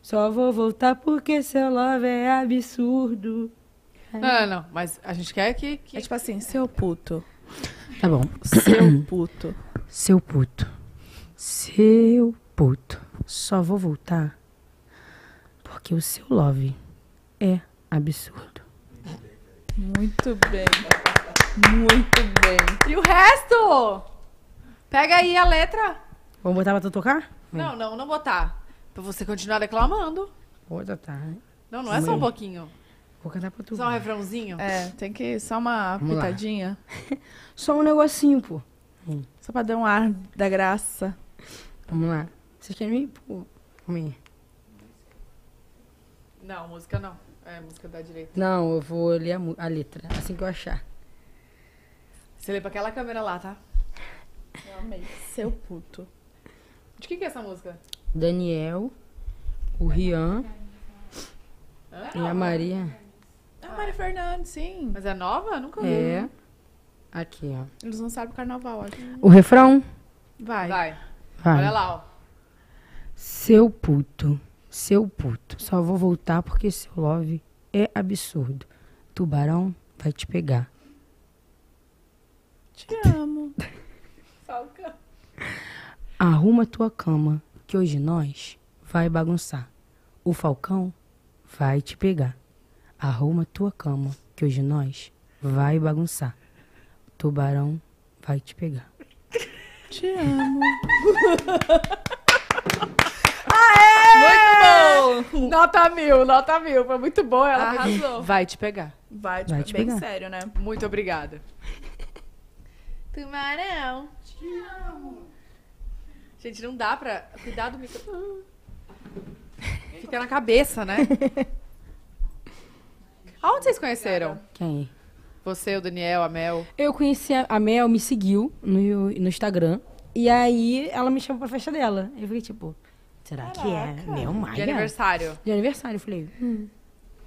só vou voltar porque seu love é absurdo. Não, mas a gente quer que... É tipo assim, seu puto. Tá bom. Seu puto, só vou voltar porque o seu love é absurdo. Muito bem. E o resto? Pega aí a letra. Vamos botar pra tu tocar? Não botar. Pra você continuar declamando. Vou botar. Não é só um pouquinho. Vou cantar pra tu. Só um refrãozinho? É, tem que só uma pitadinha. Só um negocinho, pô. Só pra dar um ar da graça. Vamos lá. Vocês querem ir? Não, música não. É música da direita. Não, eu vou ler a letra, assim que eu achar. Você lê pra aquela câmera lá, tá? Eu amei. Seu puto. De quem que é essa música? Daniel, o Rian e a Maria. A Maria Fernandes, sim. Mas é nova? Nunca ouvi. É. Aqui, ó. Eles não sabem o carnaval, acho. O refrão? Vai. Olha lá, ó. Seu puto. Só vou voltar porque seu love é absurdo. Tubarão vai te pegar. Te amo. Falcão. Arruma tua cama, que hoje nós vai bagunçar. O Falcão vai te pegar. Arruma tua cama, que hoje nós vai bagunçar. Tubarão vai te pegar. Te amo. Aê! Muito bom! Nota 1000. Foi muito bom. Ela arrasou. Vai te pegar. Bem sério, né? Muito obrigada. Tubarão, te amo. Gente, não dá pra... Cuidado do microfone. Fica na cabeça, né? Aonde vocês conheceram? Quem? Você, o Daniel, a Mel? Eu conheci a Mel, me seguiu no Instagram. E aí ela me chamou pra festa dela. Eu fiquei tipo, será que é? Meu Maia. De aniversário. De aniversário. Eu falei,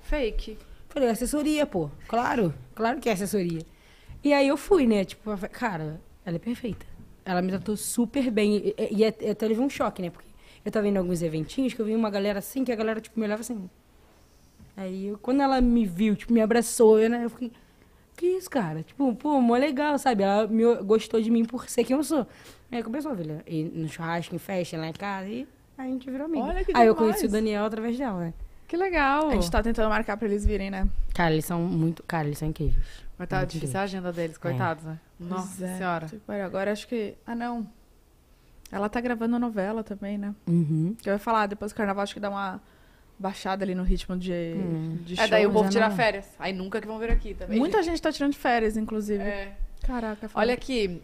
fake. Falei, assessoria, pô. Claro, claro que é assessoria. E aí eu fui, né? Tipo, cara, ela é perfeita. Ela me tratou super bem. E até levei um choque, né? Porque eu tava indo em alguns eventinhos que eu vi uma galera assim, que a galera, tipo, me olhava assim. Aí, quando ela me viu, tipo, me abraçou, né? Eu fiquei, que isso, cara? Tipo, pô, mó legal, sabe? Ela gostou de mim por ser quem eu sou. Aí começou a ver, e no churrasco, em festa, lá em casa, e a gente virou amiga. Olha que demais. Aí eu conheci o Daniel através dela, né? Que legal. A gente tá tentando marcar pra eles virem, né? Cara, eles são muito... Cara, eles são incríveis. Mas tá difícil a agenda deles, coitados, né? Nossa Senhora. Agora acho que... Ah, não. Ela tá gravando novela também, né? Uhum. Que eu ia falar, depois do carnaval, acho que dá uma baixada ali no ritmo de show. É, daí o povo tira férias. Aí nunca que vão vir aqui também. Muita gente tá tirando férias, inclusive. É. Caraca. Olha aqui,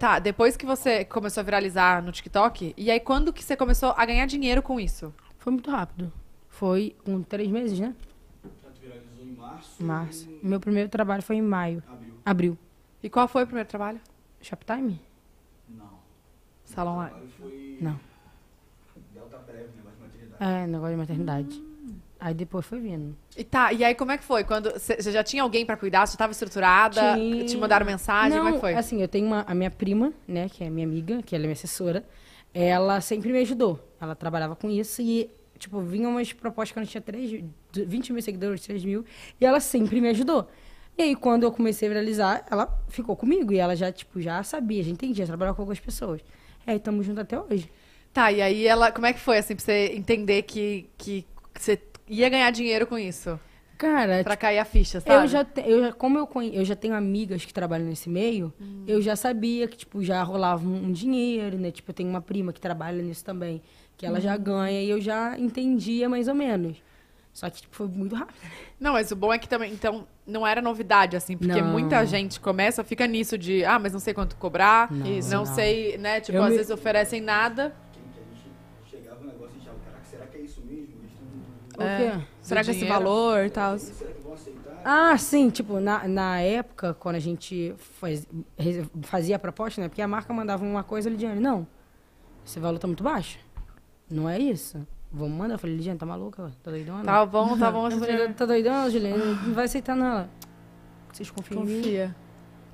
tá, depois que você começou a viralizar no TikTok, e aí quando que você começou a ganhar dinheiro com isso? Foi muito rápido. Foi com 3 meses, né? Tu viralizou em março? Março. E... Meu primeiro trabalho foi em maio. Abril. E qual foi o primeiro trabalho? Shoptime? Não. Salão lá? Foi... Não. Delta Breve, negócio de maternidade. É, negócio de maternidade. Aí depois foi vindo. E tá, e aí como é que foi? Quando você já tinha alguém pra cuidar? Você tava estruturada? Tinha... Te mandaram mensagem? Não, como é que foi? Assim, eu tenho a minha prima, né, que é minha amiga, que ela é minha assessora. Ela sempre me ajudou. Ela trabalhava com isso e... Tipo, vinha umas propostas que eu não tinha 20 mil seguidores, 3 mil. E ela sempre me ajudou. E aí, quando eu comecei a viralizar, ela ficou comigo. E ela já, tipo, já sabia, já entendia, trabalhava com algumas pessoas. E aí, estamos juntos até hoje. Tá, e aí, ela, como é que foi, assim, pra você entender que você ia ganhar dinheiro com isso? Cara... Pra tipo, cair a ficha, sabe? Como eu já tenho amigas que trabalham nesse meio, eu já sabia que, tipo, já rolava um dinheiro, né? Tipo, eu tenho uma prima que trabalha nisso também. Que ela já ganha e eu já entendia mais ou menos. Só que tipo, foi muito rápido. Não, mas o bom é que também, então, não era novidade, assim. Porque muita gente começa, fica nisso de, mas não sei quanto cobrar, não sei, né? Tipo, às vezes oferecem nada. Que a gente chegava no negócio e achava, caraca, será que é isso mesmo? O quê? Será que é esse valor e tal? Será que vão aceitar? Ah, sim, tipo, na época, quando a gente fazia a proposta, né? Porque a marca mandava uma coisa, ele dizia, não, esse valor tá muito baixo. Não é isso. Vamos mandar. Eu falei, Lidiane, tá maluca? Tá doidona? Tá bom. Eu falei, tá doidona, Juliana? Não vai aceitar, não. Ela, vocês confiam em mim? Confia.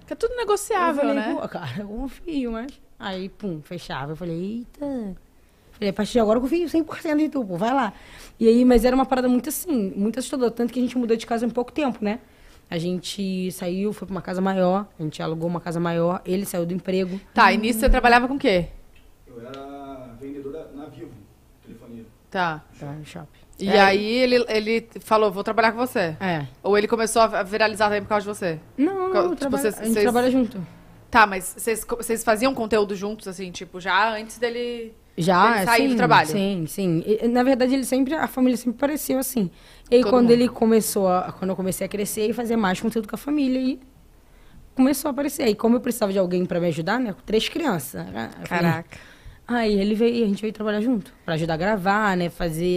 Porque é tudo negociável, eu falei, né? Pô, cara, eu confio, mas... Aí, pum, fechava. Eu falei, eita. Falei, a partir de agora eu confio 100% de tu, pô, vai lá. E aí, mas era uma parada muito assim, muito assustadora. Tanto que a gente mudou de casa em pouco tempo, né? A gente saiu, foi pra uma casa maior. A gente alugou uma casa maior. Ele saiu do emprego. Tá, e nisso você trabalhava com o quê? Eu era vendedora na Vivo. Tá. No shopping. E aí ele falou, vou trabalhar com você. É. Ou ele começou a viralizar também por causa de você? Não, tipo, a gente trabalha junto. Tá, mas vocês faziam conteúdo juntos, assim, tipo, já antes dele sair do trabalho? Sim. E, na verdade, a família sempre pareceu assim. E aí, quando eu comecei a crescer e fazer mais conteúdo com a família, e começou a aparecer. Aí, como eu precisava de alguém pra me ajudar, né, com 3 crianças. Caraca. Aí ele veio, a gente veio trabalhar junto, pra ajudar a gravar, né,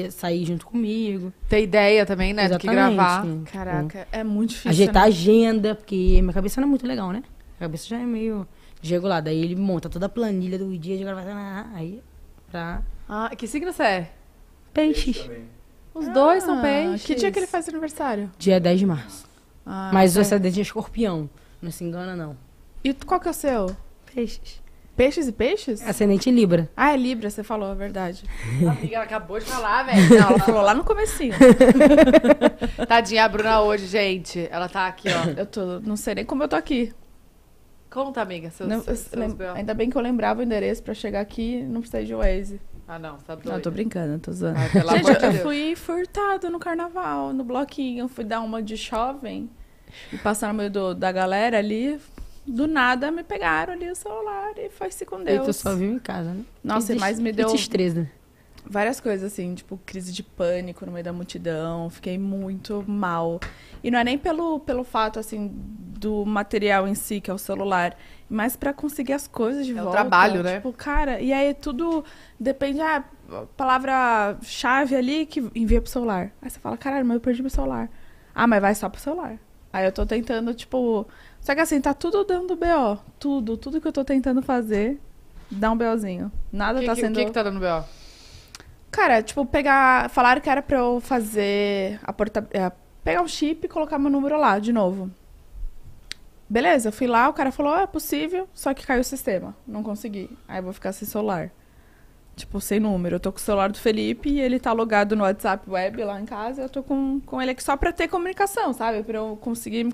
sair junto comigo. Ter ideia também, né, exatamente, do que gravar. Sim. Caraca, é muito difícil. Ajeitar a agenda, porque minha cabeça não é muito legal, né? Minha cabeça já é meio desregulada. Aí ele monta toda a planilha do dia de gravação, aí pra... Ah, que signo você é? Peixes. Os dois são peixes. Que dia que ele faz aniversário? Dia 10 de março. Ah, mas o ascendente é escorpião, não se engana, não. E qual que é o seu? Peixes. Peixes e peixes? Ascendente Libra. Ah, é Libra, você falou, é verdade. Amiga, ela acabou de falar, velho. Ela falou lá no comecinho. Tadinha, a Bruna hoje, gente. Ela tá aqui, ó. Não sei nem como eu tô aqui. Conta, amiga. Ainda bem que eu lembrava o endereço pra chegar aqui e não precisei de Waze. Ah, não, tá doido. Não, tô brincando, tô zoando. Gente, eu fui furtada no carnaval, no bloquinho. Eu fui dar uma de jovem e passar no meio da galera ali... Do nada, me pegaram ali o celular e foi-se com Deus. Eu só vivo em casa, né? Nossa, mas me deu... Que destreza. Várias coisas, assim, tipo, crise de pânico no meio da multidão. Fiquei muito mal. E não é nem pelo fato, assim, do material em si, que é o celular, mas pra conseguir as coisas de volta. É o trabalho, né? Tipo, cara, e aí tudo depende da palavra-chave ali que envia pro celular. Aí você fala, caralho, mas eu perdi meu celular. Ah, mas vai só pro celular. Aí eu tô tentando, tipo... Só que assim, tá tudo dando BO. Tudo que eu tô tentando fazer dá um BOzinho. Nada tá sendo... O que tá dando BO? Cara, tipo, pegar... Falaram que era pra eu fazer a pegar um chip e colocar meu número lá, de novo. Beleza, eu fui lá, o cara falou, é possível, só que caiu o sistema. Não consegui. Aí eu vou ficar sem celular. Tipo, sem número. Eu tô com o celular do Felipe e ele tá logado no WhatsApp web lá em casa. Eu tô com ele aqui só pra ter comunicação, sabe? Pra eu conseguir me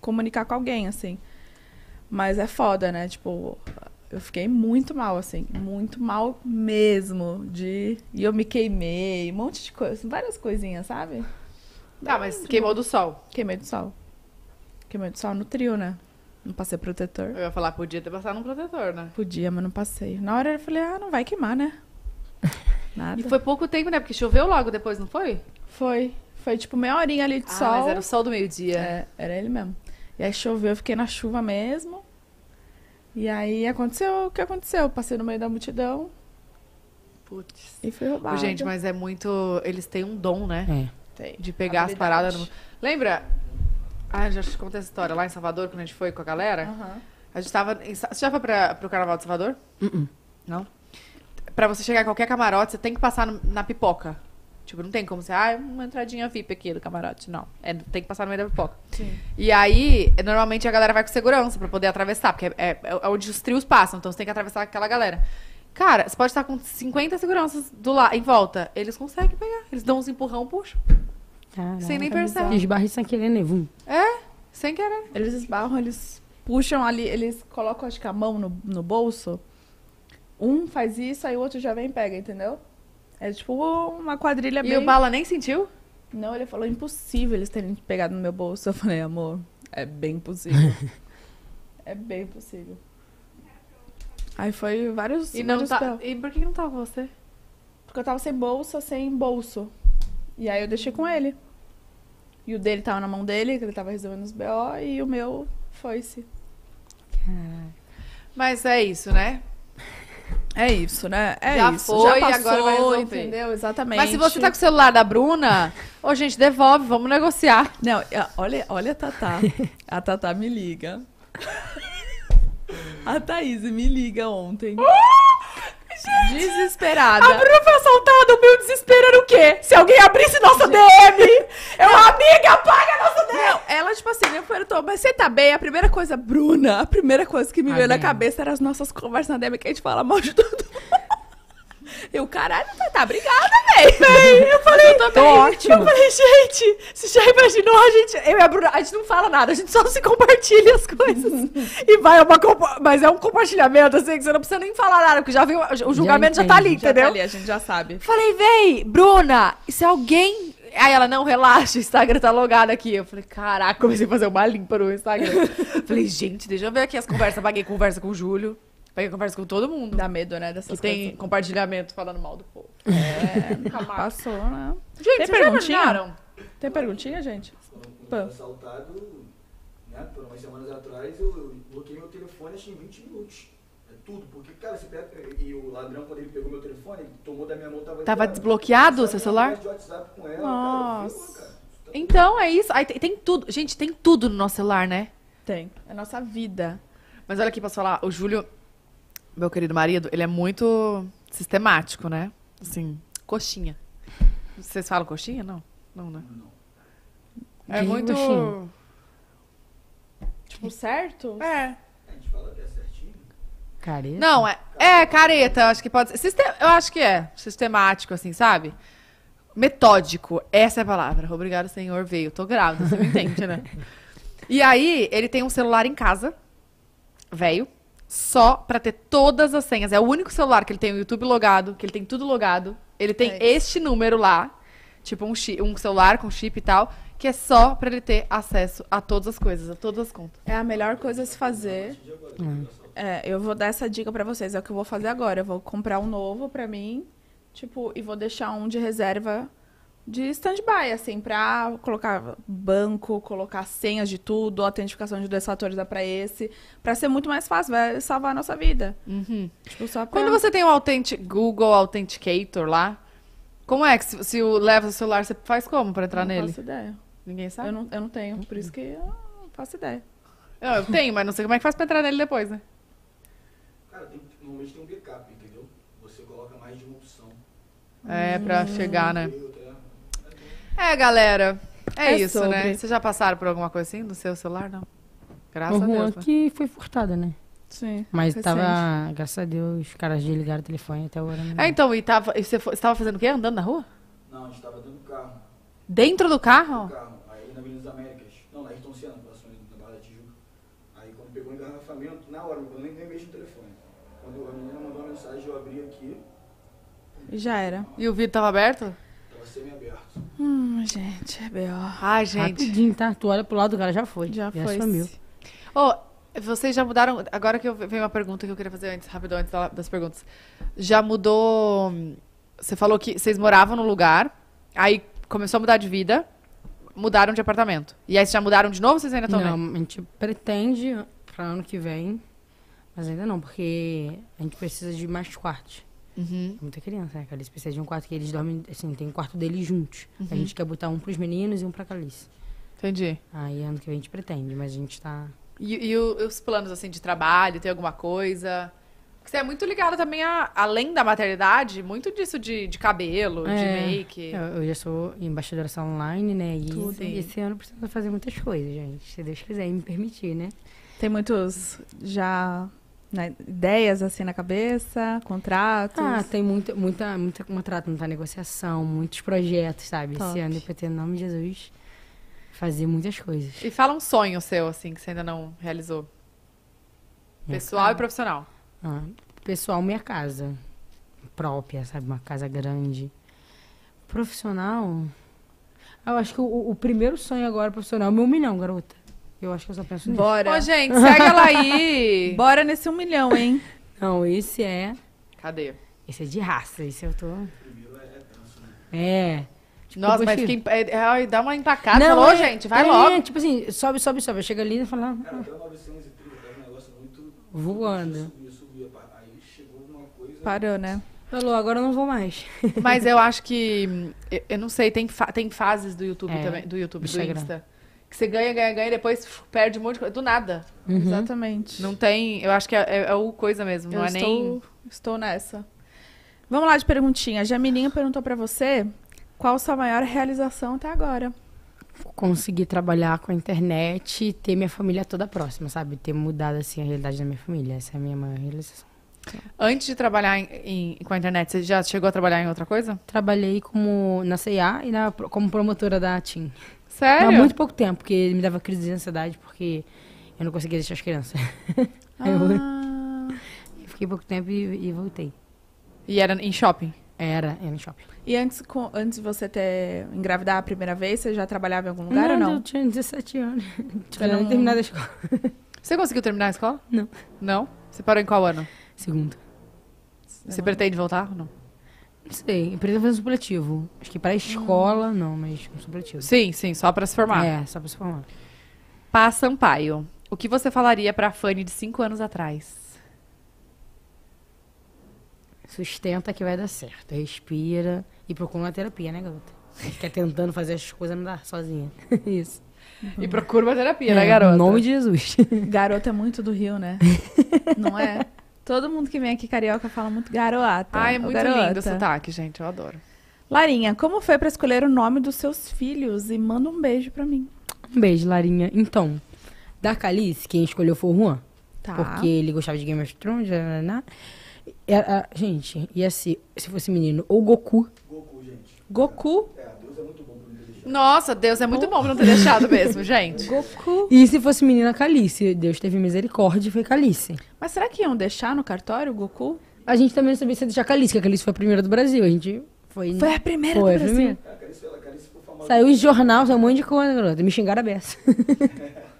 comunicar com alguém, assim. Mas é foda, né? Tipo, eu fiquei muito mal, assim. Muito mal mesmo. E eu me queimei, um monte de coisa. Várias coisinhas, sabe? Tá, mas queimou do sol. Queimei do sol. Queimei do sol no trio, né? Não passei protetor. Eu ia falar, podia ter passado um protetor, né? Podia, mas não passei. Na hora eu falei, ah, não vai queimar, né? Nada. E foi pouco tempo, né? Porque choveu logo depois, não foi? Foi. Foi tipo meia horinha ali de sol. Mas era o sol do meio-dia. É, era ele mesmo. E aí choveu, eu fiquei na chuva mesmo. E aí aconteceu o que aconteceu. Passei no meio da multidão. Putz. E fui roubada. Gente, mas é muito... Eles têm um dom, né? É. Tem. De pegar as paradas. No... Lembra... Ah, já te contei essa história. Lá em Salvador, quando a gente foi com a galera, a gente tava... Você já foi pro Carnaval de Salvador? Não? Pra você chegar em qualquer camarote, você tem que passar na pipoca. Tipo, não tem como você... Ah, é uma entradinha VIP aqui do camarote. Não. É, tem que passar no meio da pipoca. Sim. E aí, normalmente a galera vai com segurança pra poder atravessar, porque é onde os trios passam, então você tem que atravessar aquela galera. Cara, você pode estar com 50 seguranças em volta. Eles conseguem pegar. Eles dão uns empurrão, puxam. Sem nem perceber. Esbarra sem querer, né? É, sem querer. Eles esbarram, eles puxam ali, eles colocam, acho que a mão no bolso. Um faz isso, aí o outro já vem e pega, entendeu? É tipo uma quadrilha e bem... E o Bala nem sentiu? Não, ele falou, impossível eles terem pegado no meu bolso. Eu falei, amor, é bem possível. É bem possível. Aí foi vários... E, não tá... e por que não tava você? Porque eu tava sem bolsa, E aí eu deixei com ele. E o dele tava na mão dele, que ele tava resolvendo os BO, e o meu foi-se. Mas é isso, né? É isso, né? É já isso. Foi, já passou, agora vai resolver. Entendeu? Exatamente. Mas se você tá com o celular da Bruna, ô, gente, devolve, vamos negociar. Não, olha a Tatá. A Tatá me liga. A Thaís me liga ontem. Gente, desesperada. A Bruna foi assaltada, o meu desespero era o quê? Se alguém abrisse nossa DM, amiga, apaga nossa DM. Não, ela, tipo assim, me perguntou, mas você tá bem? A primeira coisa que me veio na cabeça era as nossas conversas na DM, que a gente fala mal de todo mundo. Eu, caralho, tá, obrigada, véi. Eu falei, eu tô bem. Ótimo. Eu falei, gente, você já imaginou a gente... Eu e a Bruna, a gente não fala nada, a gente só se compartilha as coisas. E vai mas é um compartilhamento, assim, que você não precisa nem falar nada, porque já viu, o julgamento já tá ali, entendeu? Já tá ali, a gente já sabe. Falei, véi, Bruna, se alguém... Aí ela, não, relaxa, o Instagram tá logado aqui. Eu falei, caraca, comecei a fazer uma limpa no Instagram. Falei, gente, deixa eu ver aqui as conversas. Apaguei conversa com o Júlio. Vai conversa com todo mundo. Dá medo, né? Dessas que tem compartilhamento falando mal do povo. É, nunca mais. Passou, né? Gente, tem perguntinha? Tem perguntinha, gente? Pô. Eu fui assaltado, né? Por umas semanas atrás, eu bloqueei meu telefone, acho que em 20 minutos. É tudo, porque, cara, você pega... E o ladrão, quando ele pegou meu telefone, ele tomou da minha mão, tava desbloqueado o seu celular? De WhatsApp com ela. Nossa. Cara, viu, cara? Então, é isso. Aí, tem tudo. Gente, tem tudo no nosso celular, né? Tem. É a nossa vida. Mas olha aqui, posso falar? O Júlio... Meu querido marido, ele é muito sistemático, né? Assim, coxinha. Vocês falam coxinha? Não? Não, né? Não. É que muito... Coxinha? Tipo, certo? É. A gente fala que é certinho. Careta? Não, careta. Acho que pode ser. Eu acho que é. Sistemático, assim, sabe? Metódico. Essa é a palavra. Obrigada, senhor, veio. Tô grávida, você me entende, né? E aí, ele tem um celular em casa. Velho. Só pra ter todas as senhas. É o único celular que ele tem o YouTube logado, que ele tem tudo logado. Ele tem este número lá, tipo um celular com chip e tal, que é só pra ele ter acesso a todas as coisas, a todas as contas. É a melhor coisa a se fazer. É, eu vou dar essa dica pra vocês, é o que eu vou fazer agora. Eu vou comprar um novo pra mim, tipo, e vou deixar um de reserva de stand-by, assim, pra colocar banco, colocar senhas de tudo, autentificação de 2 fatores dá pra esse, pra ser muito mais fácil, vai salvar a nossa vida. Tipo, só pra... Quando você tem o Google Authenticator lá, como é que se leva o celular, você faz como pra entrar nele? Não faço ideia. Ninguém sabe? Eu não tenho, por isso que eu não faço ideia. Eu tenho, mas não sei como é que faz pra entrar nele depois, né? Cara, normalmente tem um backup, entendeu? Você coloca mais de uma opção. É, pra chegar, né? É, galera, é isso, sobre, né? Vocês já passaram por alguma coisa assim do seu celular, não? Graças a Deus. Que foi furtada, né? Sim. Mas recente. Tava, graças a Deus, os caras desligaram o telefone até agora. É, então, e você estava fazendo o quê? Andando na rua? Não, a gente tava dentro do carro. Dentro do carro? Dentro do carro. Aí na Avenida das Américas. Não, na Ayrton Senna, passou na Barra da Tijuca. Aí quando pegou o engarrafamento, na hora, eu nem mexi no telefone. Quando a menina mandou uma mensagem, eu abri aqui. E já era. E o vidro tava aberto? Tava semi-aberto. Gente, é B.O. Ai, gente. Rapidinho, tá? Tu olha pro lado do cara, já foi. Já foi. Sumiu. Ô, vocês já mudaram... Agora que vem uma pergunta que eu queria fazer antes, rapidão, antes das perguntas. Já mudou... Você falou que vocês moravam num lugar, aí começou a mudar de vida, mudaram de apartamento. E aí vocês já mudaram de novo ou vocês ainda estão? Não, bem? A gente pretende pra ano que vem, mas ainda não, porque a gente precisa de mais quartos. Uhum. Muita criança, né? Eles precisam de um quarto que eles dormem, assim, tem um quarto deles juntos. Uhum. A gente quer botar um pros meninos e um pra Calice. Entendi. Aí ano que vem a gente pretende, mas a gente tá... E os planos, assim, de trabalho, tem alguma coisa? Porque você é muito ligada também, além da maternidade, muito disso de cabelo, de make. Eu já sou embaixadora online, né? E tudo. Esse ano eu preciso fazer muitas coisas, gente. Se Deus quiser me permitir, né? Tem muitos já... ideias assim na cabeça, contratos? Ah, tem muita contrato, muita negociação, muitos projetos, sabe? Top. Esse ano eu pretendo, em nome de Jesus, fazer muitas coisas. E fala um sonho seu, assim, que você ainda não realizou. Pessoal e profissional. Ah, pessoal, minha casa própria, sabe? Uma casa grande. Profissional? Eu acho que o primeiro sonho agora profissional é o meu 1 milhão, garota. Eu acho que eu só penso nisso. Bora. Ô, gente, segue ela aí. Bora nesse 1 milhão, hein? Não, esse é... Cadê? Esse é de raça, esse eu tô... Primeiro é penso, né? É. Tipo, nossa, mas fica... dá uma empacada. Não, falou, gente, vai logo. Tipo assim, sobe. Eu chego ali e falo... Cara, até 930, é um negócio muito... Voando. Subia. Aí chegou uma coisa... Parou, né? Falou, agora eu não vou mais. Mas eu acho que... Eu não sei, tem fases do YouTube também. Do YouTube, Instagram. Do Insta. Que você ganha, e depois perde um monte de coisa. Do nada. Uhum. Exatamente. Não tem... Eu acho que é o coisa mesmo. Não, eu é estou, nem... Estou nessa. Vamos lá de perguntinha. A Jamilinha perguntou pra você qual sua maior realização até agora. Conseguir trabalhar com a internet e ter minha família toda próxima, sabe? Ter mudado, assim, a realidade da minha família. Essa é a minha maior realização. Antes de trabalhar com a internet, você já chegou a trabalhar em outra coisa? Trabalhei na C&A e como promotora da TIM. Sério? Há muito pouco tempo, porque me dava crise de ansiedade, porque eu não conseguia deixar as crianças. Ah. Eu fiquei pouco tempo e voltei. E era em shopping? Era em shopping. E antes de você engravidar a primeira vez, você já trabalhava em algum lugar ou não? Eu tinha 17 anos. Você não terminava a escola. Você conseguiu terminar a escola? Não. Não? Você parou em qual ano? Segundo. Você pretende voltar ou não? Não sei, empresa fazer um supletivo. Acho que pra escola, não, mas um supletivo. Sim, só pra se formar. É, só pra se formar. Pá Sampaio, o que você falaria pra Fany de 5 anos atrás? Sustenta que vai dar certo. Respira e procura uma terapia, né, garota? Fica tentando fazer as coisas, não dá sozinha. Isso. E procura uma terapia, né, garota? Em nome de Jesus. Garota é muito do Rio, né? Não é? Todo mundo que vem aqui carioca fala muito garoata. Ah, é muito lindo o sotaque, gente. Eu adoro. Larinha, como foi pra escolher o nome dos seus filhos? E manda um beijo pra mim. Um beijo, Larinha. Então, da Calice, quem escolheu foi o Juan. Tá. Porque ele gostava de Game of Thrones. Gente, ia ser, se fosse menino, ou Goku. Goku, gente. Goku? Deus é muito bom pra não ter deixado. Nossa, Deus é muito bom pra não ter deixado mesmo, gente. Goku. E se fosse menina, Calice. Deus teve misericórdia e foi Calice. Mas será que iam deixar no cartório o Goku? A gente também não sabia se ia deixar Calice, porque a Calice foi a primeira do Brasil. A gente foi a primeira do Brasil. Primeira. A Calice foi famosa. Saiu em jornal, saiu um monte de coisa, garota. Me xingaram a beça.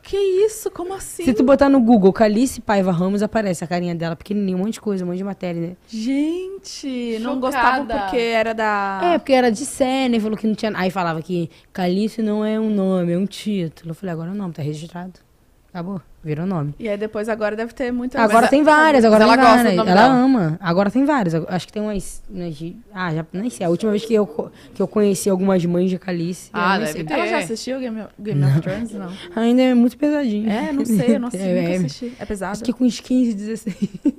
Que isso? Como assim? Se tu botar no Google Calice Paiva Ramos, aparece a carinha dela pequenininha, um monte de coisa, um monte de matéria, né? Gente, chocada. Não gostavam porque era da... É, porque era de Sene, falou que não tinha... Aí falava que Calice não é um nome, é um título. Eu falei, agora não, tá registrado. Acabou, virou nome. E aí depois agora deve ter muitas... Agora tem várias, agora tem várias. Ela ama. Agora tem várias. Acho que tem umas... Ah, já nem sei. A última vez que eu conheci algumas mães de Calice... Ah, deve ter. Ela já assistiu Game of Thrones? Não. Ainda é muito pesadinho. É, não sei. Eu não assisti, nunca assisti. É pesado? Acho que com uns 15, 16. Eu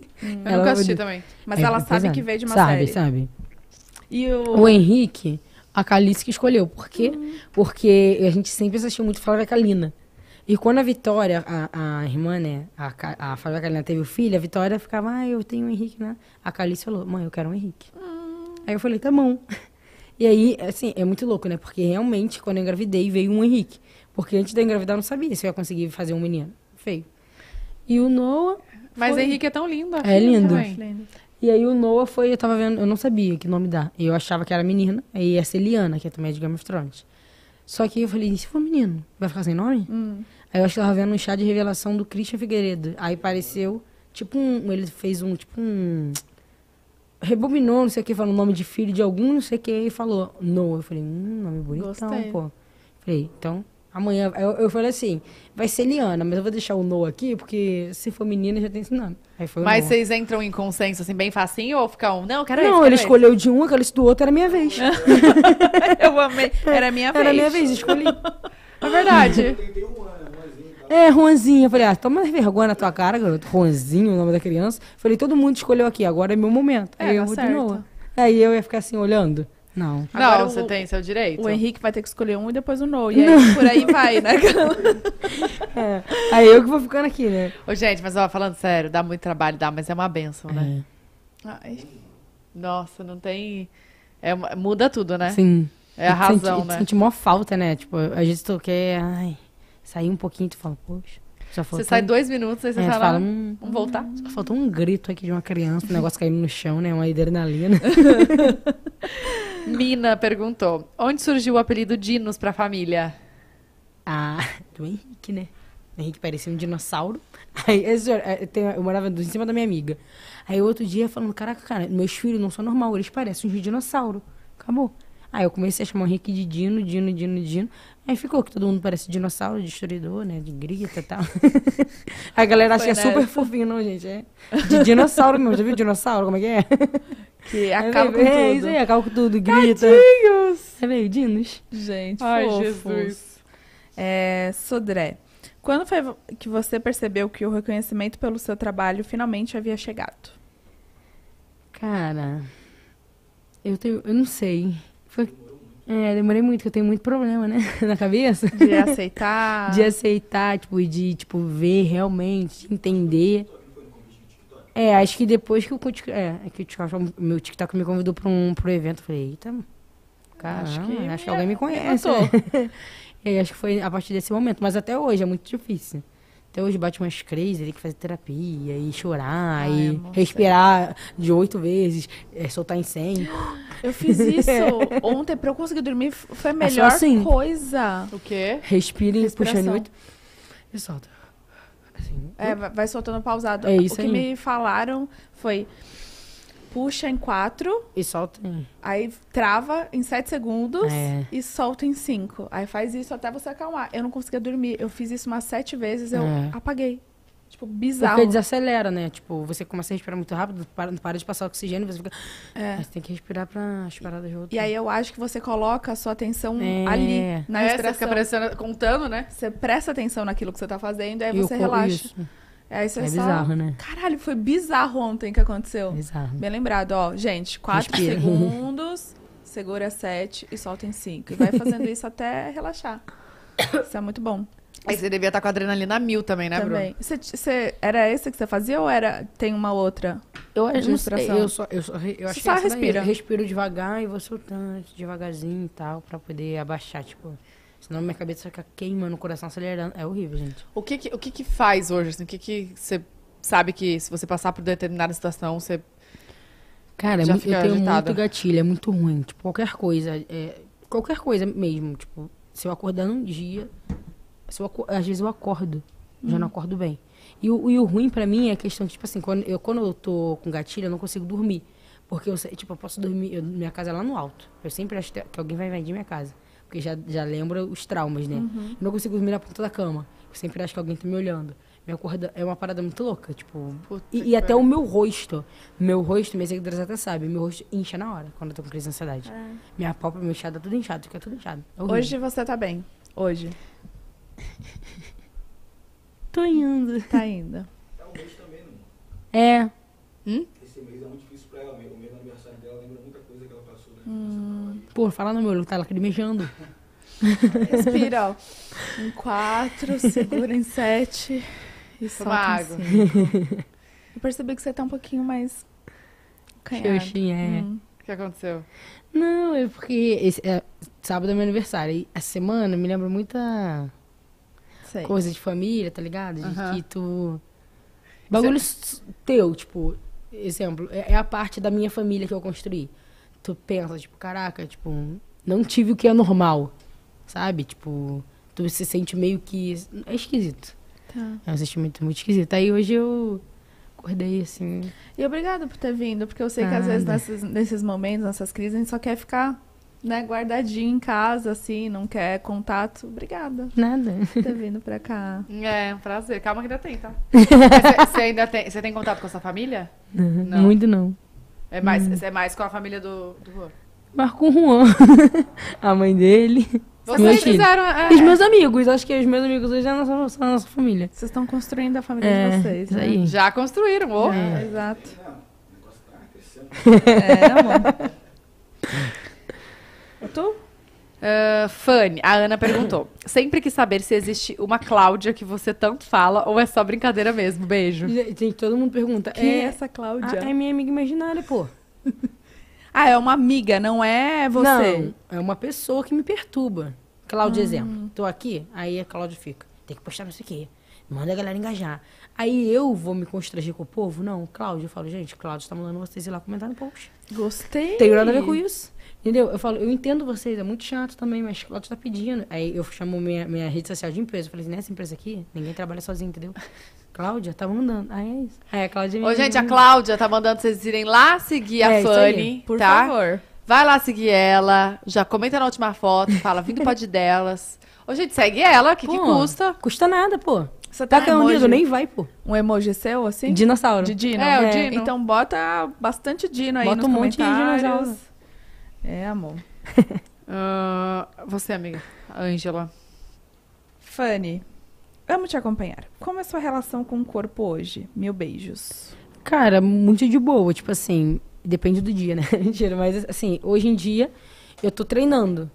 nunca assisti também. Mas ela sabe que veio de uma série. Sabe, E o Henrique, a Calice que escolheu. Por quê? Porque a gente sempre assistiu muito Flávia Kalina. E quando a Vitória, a irmã, né, a Flávia Kalina teve o filho, a Vitória ficava, ah, eu tenho um Henrique, né? A Calice falou, mãe, eu quero um Henrique. Aí eu falei, tá bom. E aí, assim, é muito louco, né? Porque realmente, quando eu engravidei, veio um Henrique. Porque antes de eu engravidar, eu não sabia se eu ia conseguir fazer um menino. Feio. E o Noah... Mas foi... Henrique é tão lindo. É lindo. E aí o Noah foi, eu tava vendo, eu não sabia que nome dar. Eu achava que era menina, aí ia ser Liana, que é também de Game of Thrones. Só que eu falei, e se for menino? Vai ficar sem nome? Aí eu acho que eu tava vendo um chá de revelação do Christian Figueiredo. Aí pareceu, tipo um... Ele fez um, tipo um... Rebobinou, não sei o que, falou o nome de filho de algum, não sei o que, e falou Noah. Eu falei, nome bonitão, gostei. Pô. Falei, então, amanhã... Eu falei assim, vai ser Liana, mas eu vou deixar o Noah aqui, porque se for menina, já tem esse nome. Aí foi o Noah. Mas vocês entram em consenso, assim, bem facinho, ou fica um? Não, quero esse, não, ele escolheu de um, aquele do outro, era minha vez. Eu amei, era minha vez. Era minha vez, escolhi. É verdade. Eu tentei um ano. É, Juanzinho. Eu falei, ah, toma vergonha na tua cara, garoto. Juanzinho, o nome da criança. Falei, todo mundo escolheu aqui, agora é meu momento. É, aí eu vou de novo. Aí eu ia ficar assim, olhando. Não. Agora não, você tem seu direito. O Henrique vai ter que escolher um e depois o Noah. E aí não. Por aí vai, né? É, aí eu que vou ficando aqui, né? Ô, gente, mas ó, falando sério, dá muito trabalho, dá, mas é uma bênção, né? É. Ai. Nossa, não tem... É, muda tudo, né? Sim. É a razão, né? Sente mó falta, né? Tipo, a gente quer... Ai... Sair um pouquinho, tu fala, poxa, já faltou. Você sai 2 minutos, aí você fala, vamos voltar. Só faltou um grito aqui de uma criança, um negócio caindo no chão, né? Uma adrenalina. Mina perguntou, onde surgiu o apelido Dinos pra família? Ah, do Henrique, né? O Henrique parecia um dinossauro. Aí, eu morava em cima da minha amiga. Aí, outro dia, falando, caraca, cara, meus filhos não são normal, eles parecem uns dinossauros. Acabou. Aí eu comecei a chamar o Henrique de Dino. Aí ficou que todo mundo parece dinossauro, destruidor, né? De grita e tal. A galera acha que é super fofinho, não, gente? É de dinossauro mesmo. Já viu dinossauro? Como é que é? Que acaba com tudo. É isso aí, acaba com tudo, grita. Tadinhos! É meio dinos. Gente, ai, fofos. Jesus. É, Sodré, quando foi que você percebeu que o reconhecimento pelo seu trabalho finalmente havia chegado? Cara, eu não sei... demorei muito, porque eu tenho muito problema, né? Na cabeça. De aceitar. De aceitar, tipo, e de, tipo, ver realmente, entender. É, acho que depois que meu TikTok me convidou pra pro evento, eu falei, eita, caramba, acho que alguém me conhece. E aí, acho que foi a partir desse momento, mas até hoje é muito difícil. Até hoje bate umas crises, tem que fazer terapia, e chorar, e respirar de 8 vezes, soltar incêndio. Eu fiz isso ontem pra eu conseguir dormir, foi a melhor coisa. O quê? Respire, puxando 8 e solta. Assim. É, vai soltando pausado. É isso aí. O que me falaram foi, puxa em 4. E solta. Aí trava em 7 segundos e solta em 5. Aí faz isso até você acalmar. Eu não conseguia dormir. Eu fiz isso umas 7 vezes, eu apaguei. Tipo, bizarro. Porque desacelera, né? Tipo, você começa a respirar muito rápido, para de passar oxigênio, você fica... Você tem que respirar para as paradas de outro. E aí eu acho que você coloca a sua atenção ali, na respiração. Você fica contando, né? Você presta atenção naquilo que você tá fazendo, aí você relaxa. Isso. Aí você bizarro, né? Caralho, foi bizarro ontem que aconteceu. Bizarro. Bem lembrado, ó. Gente, 4 segundos, segura 7 e solta em 5. E vai fazendo isso até relaxar. Isso é muito bom. Aí você devia estar com a adrenalina 1000 também, né, Bruno? Também. Era essa que você fazia ou tem uma outra? Eu não sei. Eu acho que só respira. Eu respiro devagar e vou soltando devagarzinho e tal, pra poder abaixar, tipo... Senão minha cabeça fica queimando, o coração acelerando. É horrível, gente. O que faz hoje? Assim, o que você sabe que se você passar por determinada situação, você... Cara, já fica agitada. Eu tenho muito gatilho, é muito ruim. Tipo, qualquer coisa mesmo. Tipo, se eu acordar num dia... às vezes eu acordo. Já não acordo bem. E o ruim pra mim é a questão que, tipo assim, quando eu tô com gatilho, eu não consigo dormir. Porque eu posso dormir... minha casa é lá no alto. Eu sempre acho que alguém vai invadir minha casa. porque já lembra os traumas, né? Uhum. Eu não consigo dormir na ponta da cama. Eu sempre acho que alguém tá me olhando. Minha corda é uma parada muito louca, tipo... E até o meu rosto. Meu rosto, minhas seguidoras até sabem. Meu rosto incha na hora, quando eu tô com crise de ansiedade. É. Minha pálpebra, meu inchado, tudo inchado. Fica tudo inchado. É horrível. Hoje você tá bem? Hoje. Tô indo. Tá indo. Tá um mês também, não? É. Esse mês é muito difícil pra ela. O mês do aniversário dela lembra muita coisa que ela passou, né? Pô, fala no meu olho, tá lacrimejando. Respira, ó. Em 4, segura em 7... E solta água. Eu percebi que você tá um pouquinho mais... Xoxinha, é. O que aconteceu? Não, é porque... sábado é meu aniversário. E a semana me lembra muita... Sei. Coisa de família, tá ligado? De que tu... Bagulho teu, tipo... Exemplo, é a parte da minha família que eu construí. Tu pensa, tipo, caraca, tipo... Não tive o que é normal, sabe? Tipo, tu se sente meio que... É esquisito. É um sentimento muito esquisito. Aí hoje eu acordei assim. E obrigada por ter vindo, porque eu sei que às vezes nesses momentos, nessas crises, a gente só quer ficar, né, guardadinho em casa, assim, não quer contato. Obrigada. Nada. Por ter vindo pra cá. É, um prazer. Calma que ainda tem, tá? Você ainda tem. Você tem contato com a sua família? Não. Muito não. É mais com a família do Juan? Marco Juan. A mãe dele. Vocês fizeram... Os meus amigos. Acho que os meus amigos hoje são a nossa família. Vocês estão construindo a família de vocês, né? Aí. Já construíram, amor. É, exato. O negócio tá crescendo. É, amor. E tu? Fany, a Ana perguntou. Sempre quis saber se existe uma Cláudia que você tanto fala ou é só brincadeira mesmo. Beijo. Gente, todo mundo pergunta. Quem é essa Cláudia? É minha amiga imaginária, pô. Ah, é uma amiga, não é você? Não, é uma pessoa que me perturba. Cláudia, exemplo. Tô aqui, aí a Cláudia fica. Tem que postar não sei o quê. Manda a galera engajar. Aí eu vou me constranger com o povo? Não, Cláudia. Eu falo, gente, Cláudia tá mandando vocês ir lá comentar no post. Gostei. Tem nada a ver com isso. Entendeu? Eu falo, eu entendo vocês, é muito chato também, mas Cláudia tá pedindo. Aí eu chamo minha rede social de empresa. Eu falei assim, nessa empresa aqui, ninguém trabalha sozinho, entendeu? Cláudia tá mandando. Ah, é isso. É, a Cláudia me... Ô, gente, a Cláudia tá mandando vocês irem lá seguir a Fany, por favor. Vai lá seguir ela, já comenta na última foto, fala, vim do Pod Delas. Ô, gente, segue ela, que custa? Custa nada, pô. Você tá com um livro, nem vai, pô. Um emoji seu, assim? Dinossauro. De dino. É, o dino. Então bota bastante dino aí nos comentários. Bota um monte de dinossauros. É, amor. Você, amiga. Ângela. Fany. Amo te acompanhar. Como é a sua relação com o corpo hoje? Mil beijos. Cara, muito de boa. Tipo assim, depende do dia, né? Mentira, mas assim, hoje em dia eu tô treinando.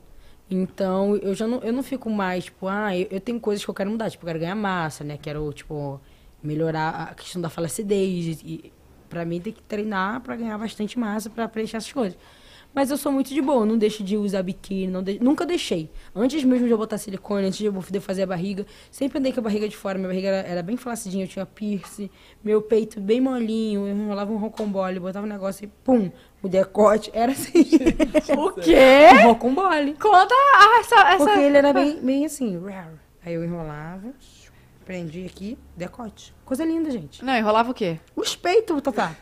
Então, eu não fico mais, tipo, eu tenho coisas que eu quero mudar. Tipo, eu quero ganhar massa, né? Quero, tipo, melhorar a questão da flacidez. E pra mim tem que treinar pra ganhar bastante massa, pra preencher essas coisas. Mas eu sou muito de boa, não deixo de usar biquíni, nunca deixei. Antes mesmo de eu botar silicone, antes de eu fazer a barriga, sempre andei com a barriga de fora, minha barriga era bem flacidinha, eu tinha piercing, meu peito bem molinho, eu enrolava um rocambole, botava um negócio e pum, o decote era assim. O quê? Um rocambole. Conta essa... Porque ele era bem assim, raro. Aí eu enrolava, prendi aqui, decote. Coisa linda, gente. Não, enrolava o quê? Os peitos, Tatá.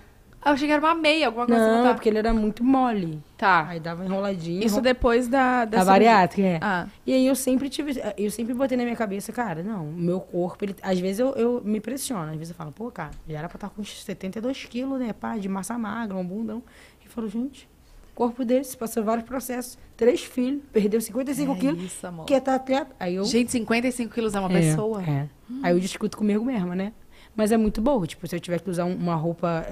Eu achei que era uma meia, alguma coisa. Não, porque ele era muito mole. Tá. Aí dava enroladinho. Isso depois da bariátrica, é. Ah. E aí eu sempre botei na minha cabeça, cara, não, meu corpo, ele, às vezes eu me pressiono, às vezes eu falo, pô, cara, já era pra estar com 72 quilos, né, pá, de massa magra, um bundão. E falou, gente, corpo desse, passou vários processos, 3 filhos, perdeu 55 quilos. Isso, amor. Quer tá atleta. Aí eu... Gente, 55 quilos é uma pessoa? É. Aí eu discuto comigo mesma, né? Mas é muito bom, tipo, se eu tiver que usar uma roupa...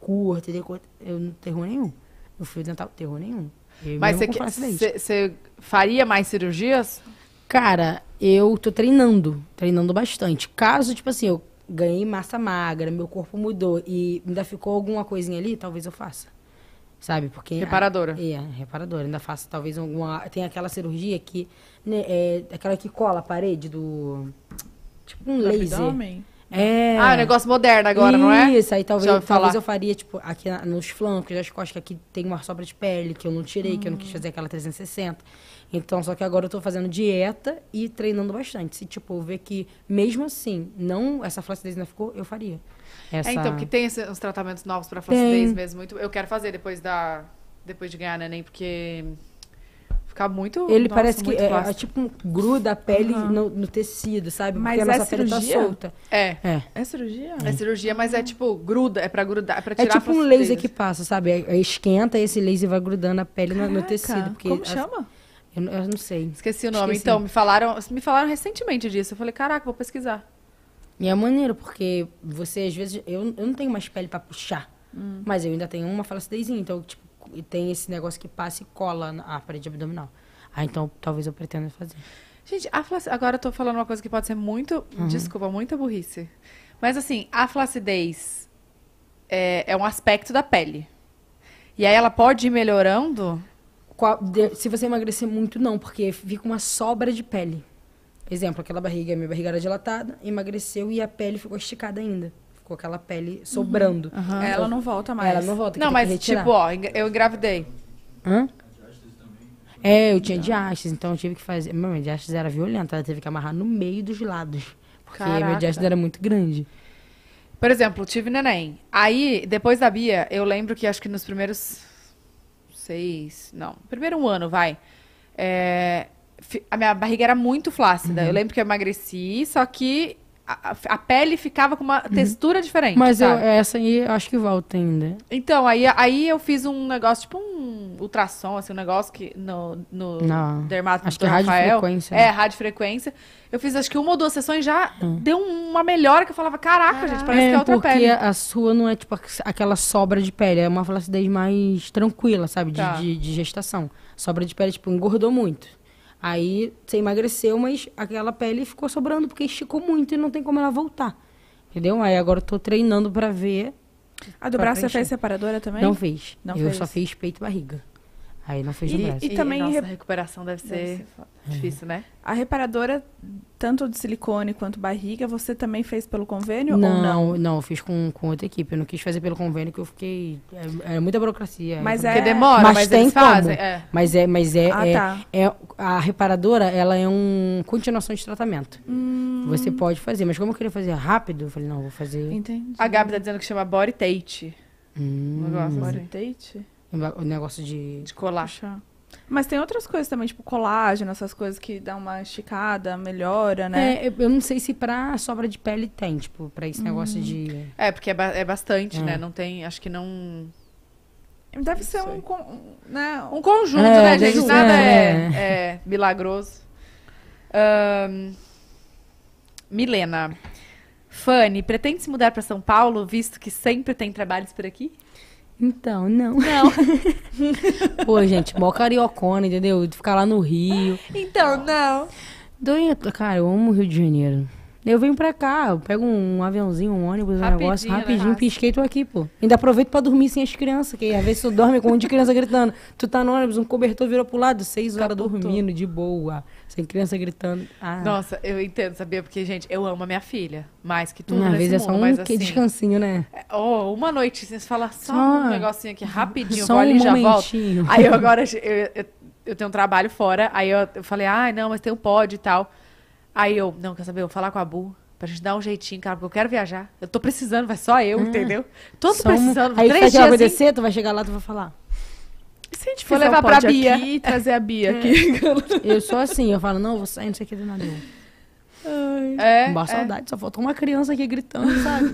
curta, eu não tenho terror nenhum. Eu fui tentar terror nenhum. Mas você faria mais cirurgias? Cara, eu tô treinando bastante. Caso, tipo assim, eu ganhei massa magra, meu corpo mudou e ainda ficou alguma coisinha ali, talvez eu faça. Sabe? Porque... Reparadora. Reparadora. Ainda faço talvez alguma... Tem aquela cirurgia que... Né, aquela que cola a parede do... Tipo um laser. Abdômen? É. Ah, é um negócio moderno agora, não é? Isso, aí talvez eu faria, tipo, aqui nos flancos, as costas, que aqui tem uma sobra de pele que eu não tirei, que eu não quis fazer aquela 360. Então, só que agora eu tô fazendo dieta e treinando bastante. Se, tipo, eu ver que, mesmo assim, não, essa flacidez ainda ficou, eu faria. Essa... É, então, porque tem uns tratamentos novos pra flacidez mesmo. Muito... Eu quero fazer depois de ganhar neném, porque... ficar muito... Ele parece que é tipo gruda a pele no tecido, sabe? Mas porque a nossa pele tá solta. É cirurgia? É cirurgia, mas é tipo gruda, é pra grudar, é pra tirar... É tipo um laser que passa, sabe? Esquenta e esse laser vai grudando a pele no tecido. Porque como chama? Eu não sei. Esqueci o nome. Então, me falaram recentemente disso. Eu falei, caraca, vou pesquisar. E é maneiro, porque você, às vezes... Eu não tenho mais pele pra puxar. Mas eu ainda tenho uma flacidezinha. Então, tipo, tem esse negócio que passa e cola a parede abdominal. Ah, então, talvez eu pretenda fazer. Gente, a flacidez... Agora eu tô falando uma coisa que pode ser muito... Desculpa, muita burrice. Mas, assim, a flacidez é um aspecto da pele. E aí ela pode ir melhorando... Se você emagrecer muito, não, porque fica uma sobra de pele. Exemplo, aquela barriga, minha barriga era dilatada, emagreceu e a pele ficou esticada ainda. Ficou aquela pele sobrando. Ela não volta mais. Ela não volta. Não, mas tipo, ó, eu engravidei. Hã? É, eu tinha diástase, então eu tive que fazer... Minha diástase era violenta, ela teve que amarrar no meio dos lados. Porque minha diástase era muito grande. Por exemplo, tive neném. Aí, depois da Bia, eu lembro que acho que nos primeiros... Não, primeiro um ano, vai. A minha barriga era muito flácida. Eu lembro que eu emagreci, só que a pele ficava com uma textura diferente. Mas essa aí eu acho que volta ainda. Então, aí eu fiz um negócio, tipo um ultrassom, assim, um negócio que no dermato do Rafael. Radiofrequência. Eu fiz acho que uma ou duas sessões já deu uma melhora que eu falava, caraca, gente, parece que é outra pele. É, porque a sua não é, tipo, aquela sobra de pele. É uma flacidez mais tranquila, sabe? De gestação. Sobra de pele, tipo, engordou muito. Aí você emagreceu, mas aquela pele ficou sobrando, porque esticou muito e não tem como ela voltar. Entendeu? Aí agora eu tô treinando pra ver. A do braço você fez separadora também? Não fiz. Eu só fiz peito e barriga. Aí não fez do braço. E também nossa, a recuperação deve ser difícil, né? A reparadora, tanto de silicone quanto barriga, você também fez pelo convênio ou não? Não, eu fiz com outra equipe. Eu não quis fazer pelo convênio, que eu fiquei... É muita burocracia. Mas porque demora, mas tem eles fazem. A reparadora, ela é uma continuação de tratamento. Você pode fazer. Mas como eu queria fazer rápido, eu falei, não, vou fazer... Entendi. A Gabi tá dizendo que chama body tate. Body tate? O negócio de colar. Mas tem outras coisas também, tipo colágeno, essas coisas que dá uma esticada, melhora, né? Eu não sei se pra sobra de pele tem, tipo, pra esse negócio de... porque é bastante, né? Não tem, acho que não... Deve ser um conjunto, né, gente? Nada é milagroso. Milena, Fany, pretende se mudar pra São Paulo, visto que sempre tem trabalhos por aqui? Então, não. Pô, gente, mó cariocona, entendeu? De ficar lá no Rio. Então, não. Cara, eu amo o Rio de Janeiro. Eu venho pra cá, eu pego um aviãozinho, um ônibus, um negócio, rapidinho, né, pisquei, tô aqui, pô. Ainda aproveito pra dormir sem as crianças, que às vezes tu dorme com um monte de criança gritando. Tu tá no ônibus, um cobertor virou pro lado, 6 horas dormindo, de boa, sem criança gritando. Ah. Nossa, eu entendo, sabia? Porque, gente, eu amo a minha filha, mais que tudo nesse mundo. Às vezes é só um descansinho, né? Uma noite, você fala só um negocinho aqui, rapidinho, só olha e já volta. Aí eu agora, eu tenho um trabalho fora, aí eu falei, não, mas tem um pod e tal. Aí não, quer saber, eu vou falar com a Bu, pra gente dar um jeitinho, cara, porque eu quero viajar. Eu tô precisando, vai só eu, entendeu? Tô precisando, 3 dias. Aí vai obedecer, tu vai chegar lá, tu vai falar. E se a gente for levar pra Bia aqui, trazer a Bia aqui? Eu sou assim, eu falo, não, eu vou sair, não sei o que de nada. Uma saudade, só faltou uma criança aqui gritando, sabe?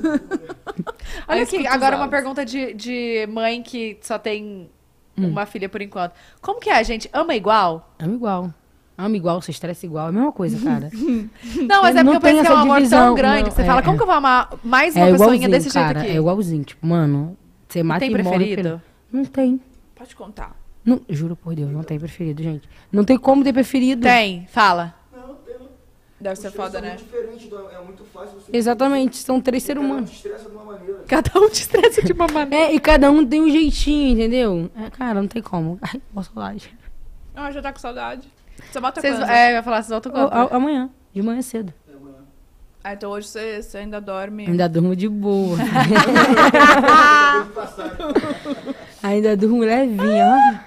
Olha aqui, agora uma pergunta de mãe que só tem uma filha por enquanto. Como que é, gente? Ama igual? Ama igual. Ama igual, se estressa igual, é a mesma coisa, cara. Não, mas é porque eu penso que é um amor tão grande que você fala, como que eu vou amar mais uma pessoinha desse jeito aqui? É igualzinho, tipo, mano, você mata e morre. Tem preferido? Não tem. Pode contar. Não, juro por Deus, não tem preferido, gente. Não tem como ter preferido. Tem, fala. Não, tem. Deve ser foda, né? É muito fácil você... Exatamente, são 3 seres humanos. Cada um te estressa de uma maneira. E cada um tem um jeitinho, entendeu? Cara, não tem como. Ai, boa saudade. Ah, já tá com saudade. Você volta quando? Eu ia falar, vocês voltam quando? Amanhã, de manhã cedo. Então hoje você ainda dorme... Ainda durmo de boa. Ainda durmo levinha.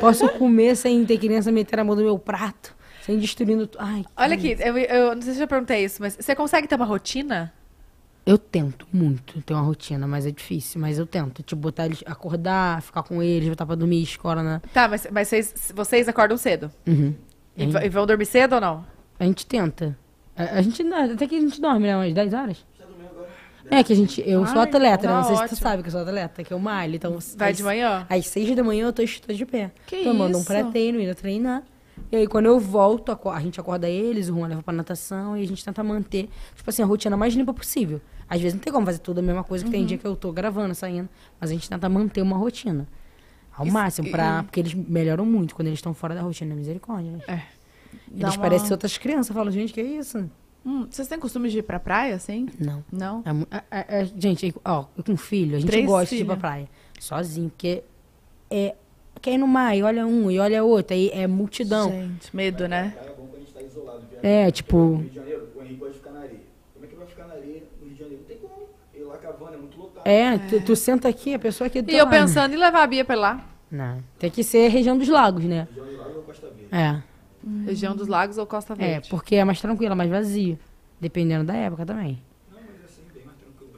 Posso comer sem ter criança meter a mão no meu prato, sem destruindo... Olha aqui, eu não sei se eu já perguntei isso, mas você consegue ter uma rotina? Eu tento muito ter uma rotina, mas é difícil. Mas eu tento, tipo, botar eles, acordar, ficar com eles, botar pra dormir, escola, né? Tá, mas vocês acordam cedo? Uhum. E vão dormir cedo ou não? A gente tenta. A gente, até que a gente dorme, né? Umas 10 horas. É que a gente... Eu sou atleta, né? Não sei se tu sabe que eu sou atleta, que eu malho. Então, vai de manhã? Às 6 da manhã eu tô de pé. Que tomando isso? Um pré-treino, indo treinar. E aí, quando eu volto, a gente acorda eles, o Juan leva pra natação e a gente tenta manter, tipo assim, a rotina mais limpa possível. Às vezes não tem como fazer tudo a mesma coisa, que tem dia que eu tô gravando, saindo, mas a gente tenta manter uma rotina ao máximo, porque eles melhoram muito quando eles estão fora da rotina, misericórdia, né? É. Eles parecem outras crianças, falam, gente, que é isso? Vocês têm costume de ir pra praia, assim? Não. Não? Gente, ó, eu com filho, a gente gosta de ir pra praia. Sozinho, porque quer ir no mar, e olha um, e olha outro, aí é multidão. Gente, medo, né? É bom que a gente tá isolado. Tipo... No Rio de Janeiro, o Henrique gosta de ficar na areia. Como é que vai ficar na areia no Rio de Janeiro? Não tem como. E lá a cavana é muito lotada. Tu senta aqui, a pessoa aqui... E eu pensando em levar a Bia pra lá. Não. Tem que ser região dos lagos, né? Região dos lagos ou Costa Verde. Região dos lagos ou Costa Verde. Porque é mais tranquila, mais vazia. Dependendo da época também. Não, mas assim, bem mais tranquilo.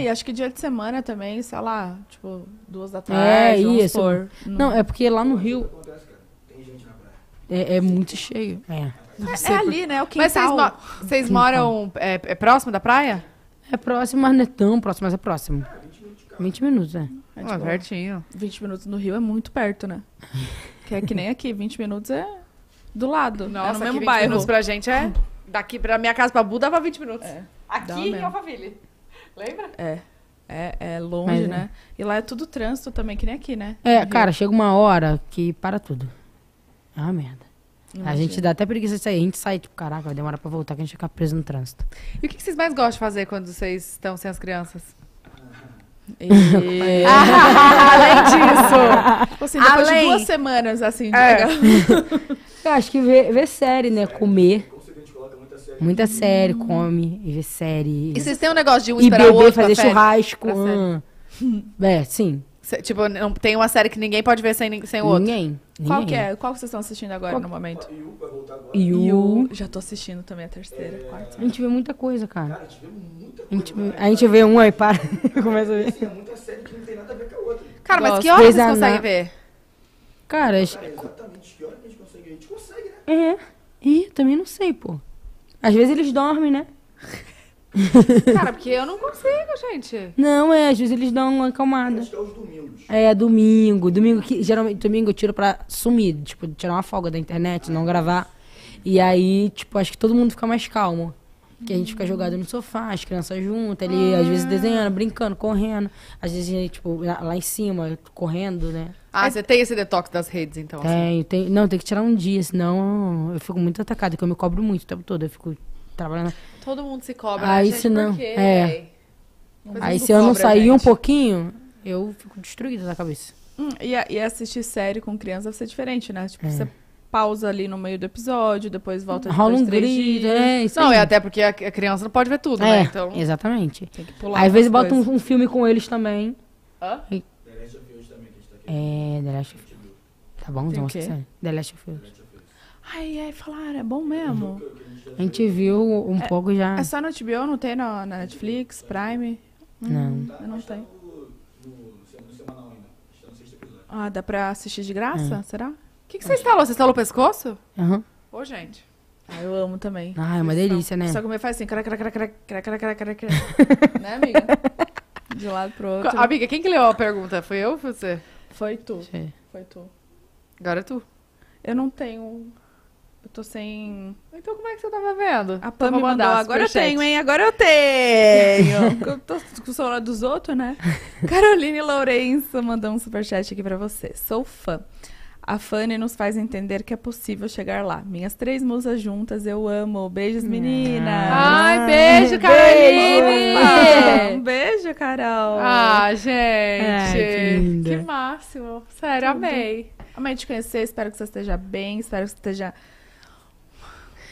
E acho que dia de semana também, sei lá, tipo, 2 da tarde, isso. Não, é porque lá no Rio... Acontece, cara. Tem gente na praia. É muito cheio. É ali, né? O quintal. Mas vocês moram próximo da praia? É próximo, mas não é tão próximo, mas é próximo. 20 minutos de carro. 20 minutos, pertinho. 20 minutos no Rio é muito perto, né? Que é que nem aqui, 20 minutos é do lado. Nossa, no mesmo bairro. 20 minutos pra gente é... Daqui pra minha casa, pra Bu, dava 20 minutos. Aqui em Alphaville. Lembra? É longe, né? E lá é tudo trânsito também, que nem aqui, né? Cara, chega uma hora que para tudo. É uma merda. Imagina. A gente dá até preguiça de sair. A gente sai, tipo, caraca, vai demorar pra voltar, que a gente fica preso no trânsito. E o que vocês mais gostam de fazer quando vocês estão sem as crianças? Além disso, assim, depois de 2 semanas assim, eu acho que ver série, né? Comer. Muita série, come e vê série. E vocês têm um negócio de um esperar o outro fazer churrasco. Sim. Tipo, não tem uma série que ninguém pode ver sem o outro? Ninguém. Qual que é? Qual que vocês estão assistindo agora no momento? You, vai voltar agora. You. Já tô assistindo também a terceira, quarta. A gente vê muita coisa, cara. Cara, a gente vê muita coisa. A gente vê um aí, para. Começa a ver. É muita série que não tem nada a ver com a outra. Cara, mas que horas vocês conseguem ver? Cara, exatamente. Que hora que a gente consegue ver? A gente consegue, né? E também não sei, pô. Às vezes eles dormem, né? Cara, porque eu não consigo, gente. Não, às vezes eles dão uma acalmada. Acho que é os domingos. Domingo que geralmente eu tiro pra sumir, tipo, tirar uma folga da internet, não gravar. E aí, tipo, acho que todo mundo fica mais calmo. Que a gente fica jogado no sofá, as crianças juntas ali, às vezes desenhando, brincando, correndo. Às vezes, tipo, lá em cima, correndo, né? Você tem esse detox das redes, então? Tenho. Não, tem que tirar um dia, senão eu fico muito atacada, que eu me cobro muito o tempo todo. Eu fico trabalhando. Todo mundo se cobra, né, gente? Por quê? Aí se eu não sair um pouquinho, eu fico destruída da cabeça. E assistir série com criança vai ser diferente, né? Tipo, você... pausa ali no meio do episódio, depois volta de 2, 3 dias. Isso não, é até porque a criança não pode ver tudo, né? Então, exatamente. Tem que pular. Às vezes bota um filme com eles também. The Last of Us também, que a gente tá aqui. The Last of Us. Tá bom, então, The Last of Us. Ai, falaram, é bom mesmo. A gente viu um pouco já. É só no HBO, não tem na Netflix, Prime? Não tem. No semanal ainda. Está no 6º episódio. Dá pra assistir de graça? Será? O que você instalou? Você instalou o pescoço? Aham. Pô, gente. Eu amo também. É uma delícia, né? Só comer faz assim, caraca. Né, amiga? De um lado pro outro. Amiga, quem que leu a pergunta? Foi eu ou você? Foi tu. Sim. Foi tu. Agora é tu. Eu não tenho... Eu tô sem... Então como é que você tava vendo? A Pam me mandou. Agora eu tenho, hein? Agora eu tenho! Eu tô com o celular dos outros, né? Caroline Lourenço mandou um superchat aqui pra você. Sou fã. A Fany nos faz entender que é possível chegar lá. Minhas 3 musas juntas, eu amo. Beijos, meninas. Ai, beijo, Caroline. Um beijo, Carol. Gente. Que máximo. Sério, amei. Amei te conhecer. Espero que você esteja bem. Espero que você esteja...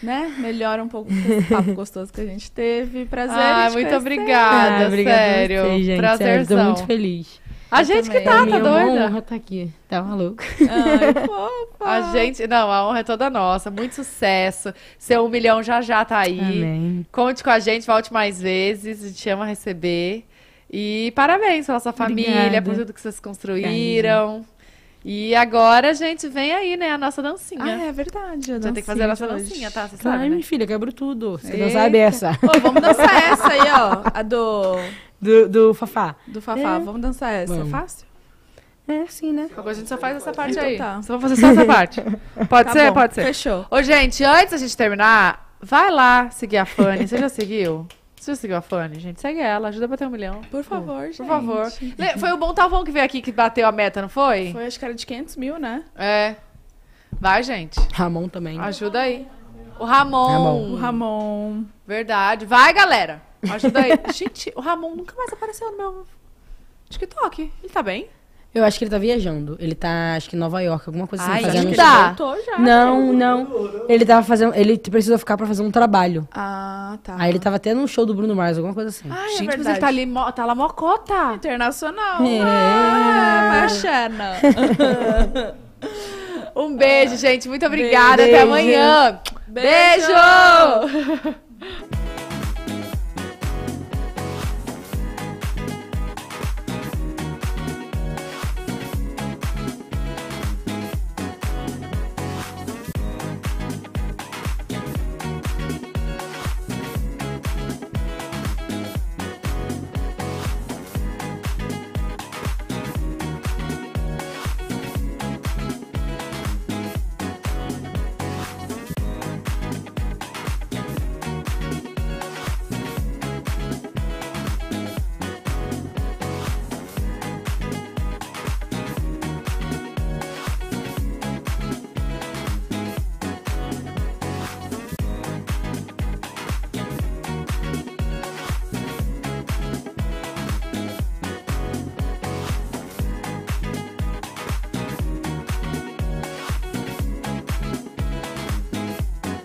Né? Melhora um pouco esse papo gostoso que a gente teve. Prazer. Muito obrigada. Sério. Prazerzão. Estou muito feliz. A gente também. Que tá, tá doida. Uma honra tá aqui. Tá maluco. Ai, fofa. A gente... Não, a honra é toda nossa. Muito sucesso. Seu 1 milhão já tá aí. Amém. Conte com a gente, volte mais vezes. A gente ama receber. E parabéns pela sua família, obrigada, por tudo que vocês construíram. Obrigada. E agora, gente, vem aí, né, a nossa dancinha. Ah, é verdade. A gente vai ter que fazer a nossa dancinha, tá? Você sabe, né? Ai, minha filha, quebro tudo. Você não sabe essa. Ô, vamos dançar essa aí, ó. A do Fafá. Do Fafá. É. Vamos dançar essa. Vamos. É fácil? É, sim, né? Agora a gente só faz essa parte então, aí. Tá. Só vamos fazer só essa parte. Pode ser? Bom. Pode ser. Fechou. Ô, gente, antes da gente terminar, vai lá seguir a Fany. Você já seguiu? Você já seguiu a Fany, gente? Segue ela, ajuda a bater 1 milhão. Por favor, gente. Por favor. Foi o Bom Talvão que veio aqui que bateu a meta, não foi? Foi, acho que era de 500 mil, né? É. Vai, gente. Ramon também. Ajuda aí. O Ramon. O Ramon. Verdade. Vai, galera. Ajuda aí. Gente, o Ramon nunca mais apareceu no meu TikTok. Ele tá bem? Eu acho que ele tá viajando. Ele tá, acho que em Nova York, alguma coisa assim. Ai, fazendo... acho que ele voltou já. Não, não. Ele tava fazendo... Ele precisou ficar pra fazer um trabalho. Ah, tá. Aí ele tava até num show do Bruno Mars, alguma coisa assim. Ai, gente, é mas ele tá ali... Tá lá mocota. Internacional. É. Um beijo, gente. Muito obrigada. Beijo. Até amanhã. Beijo!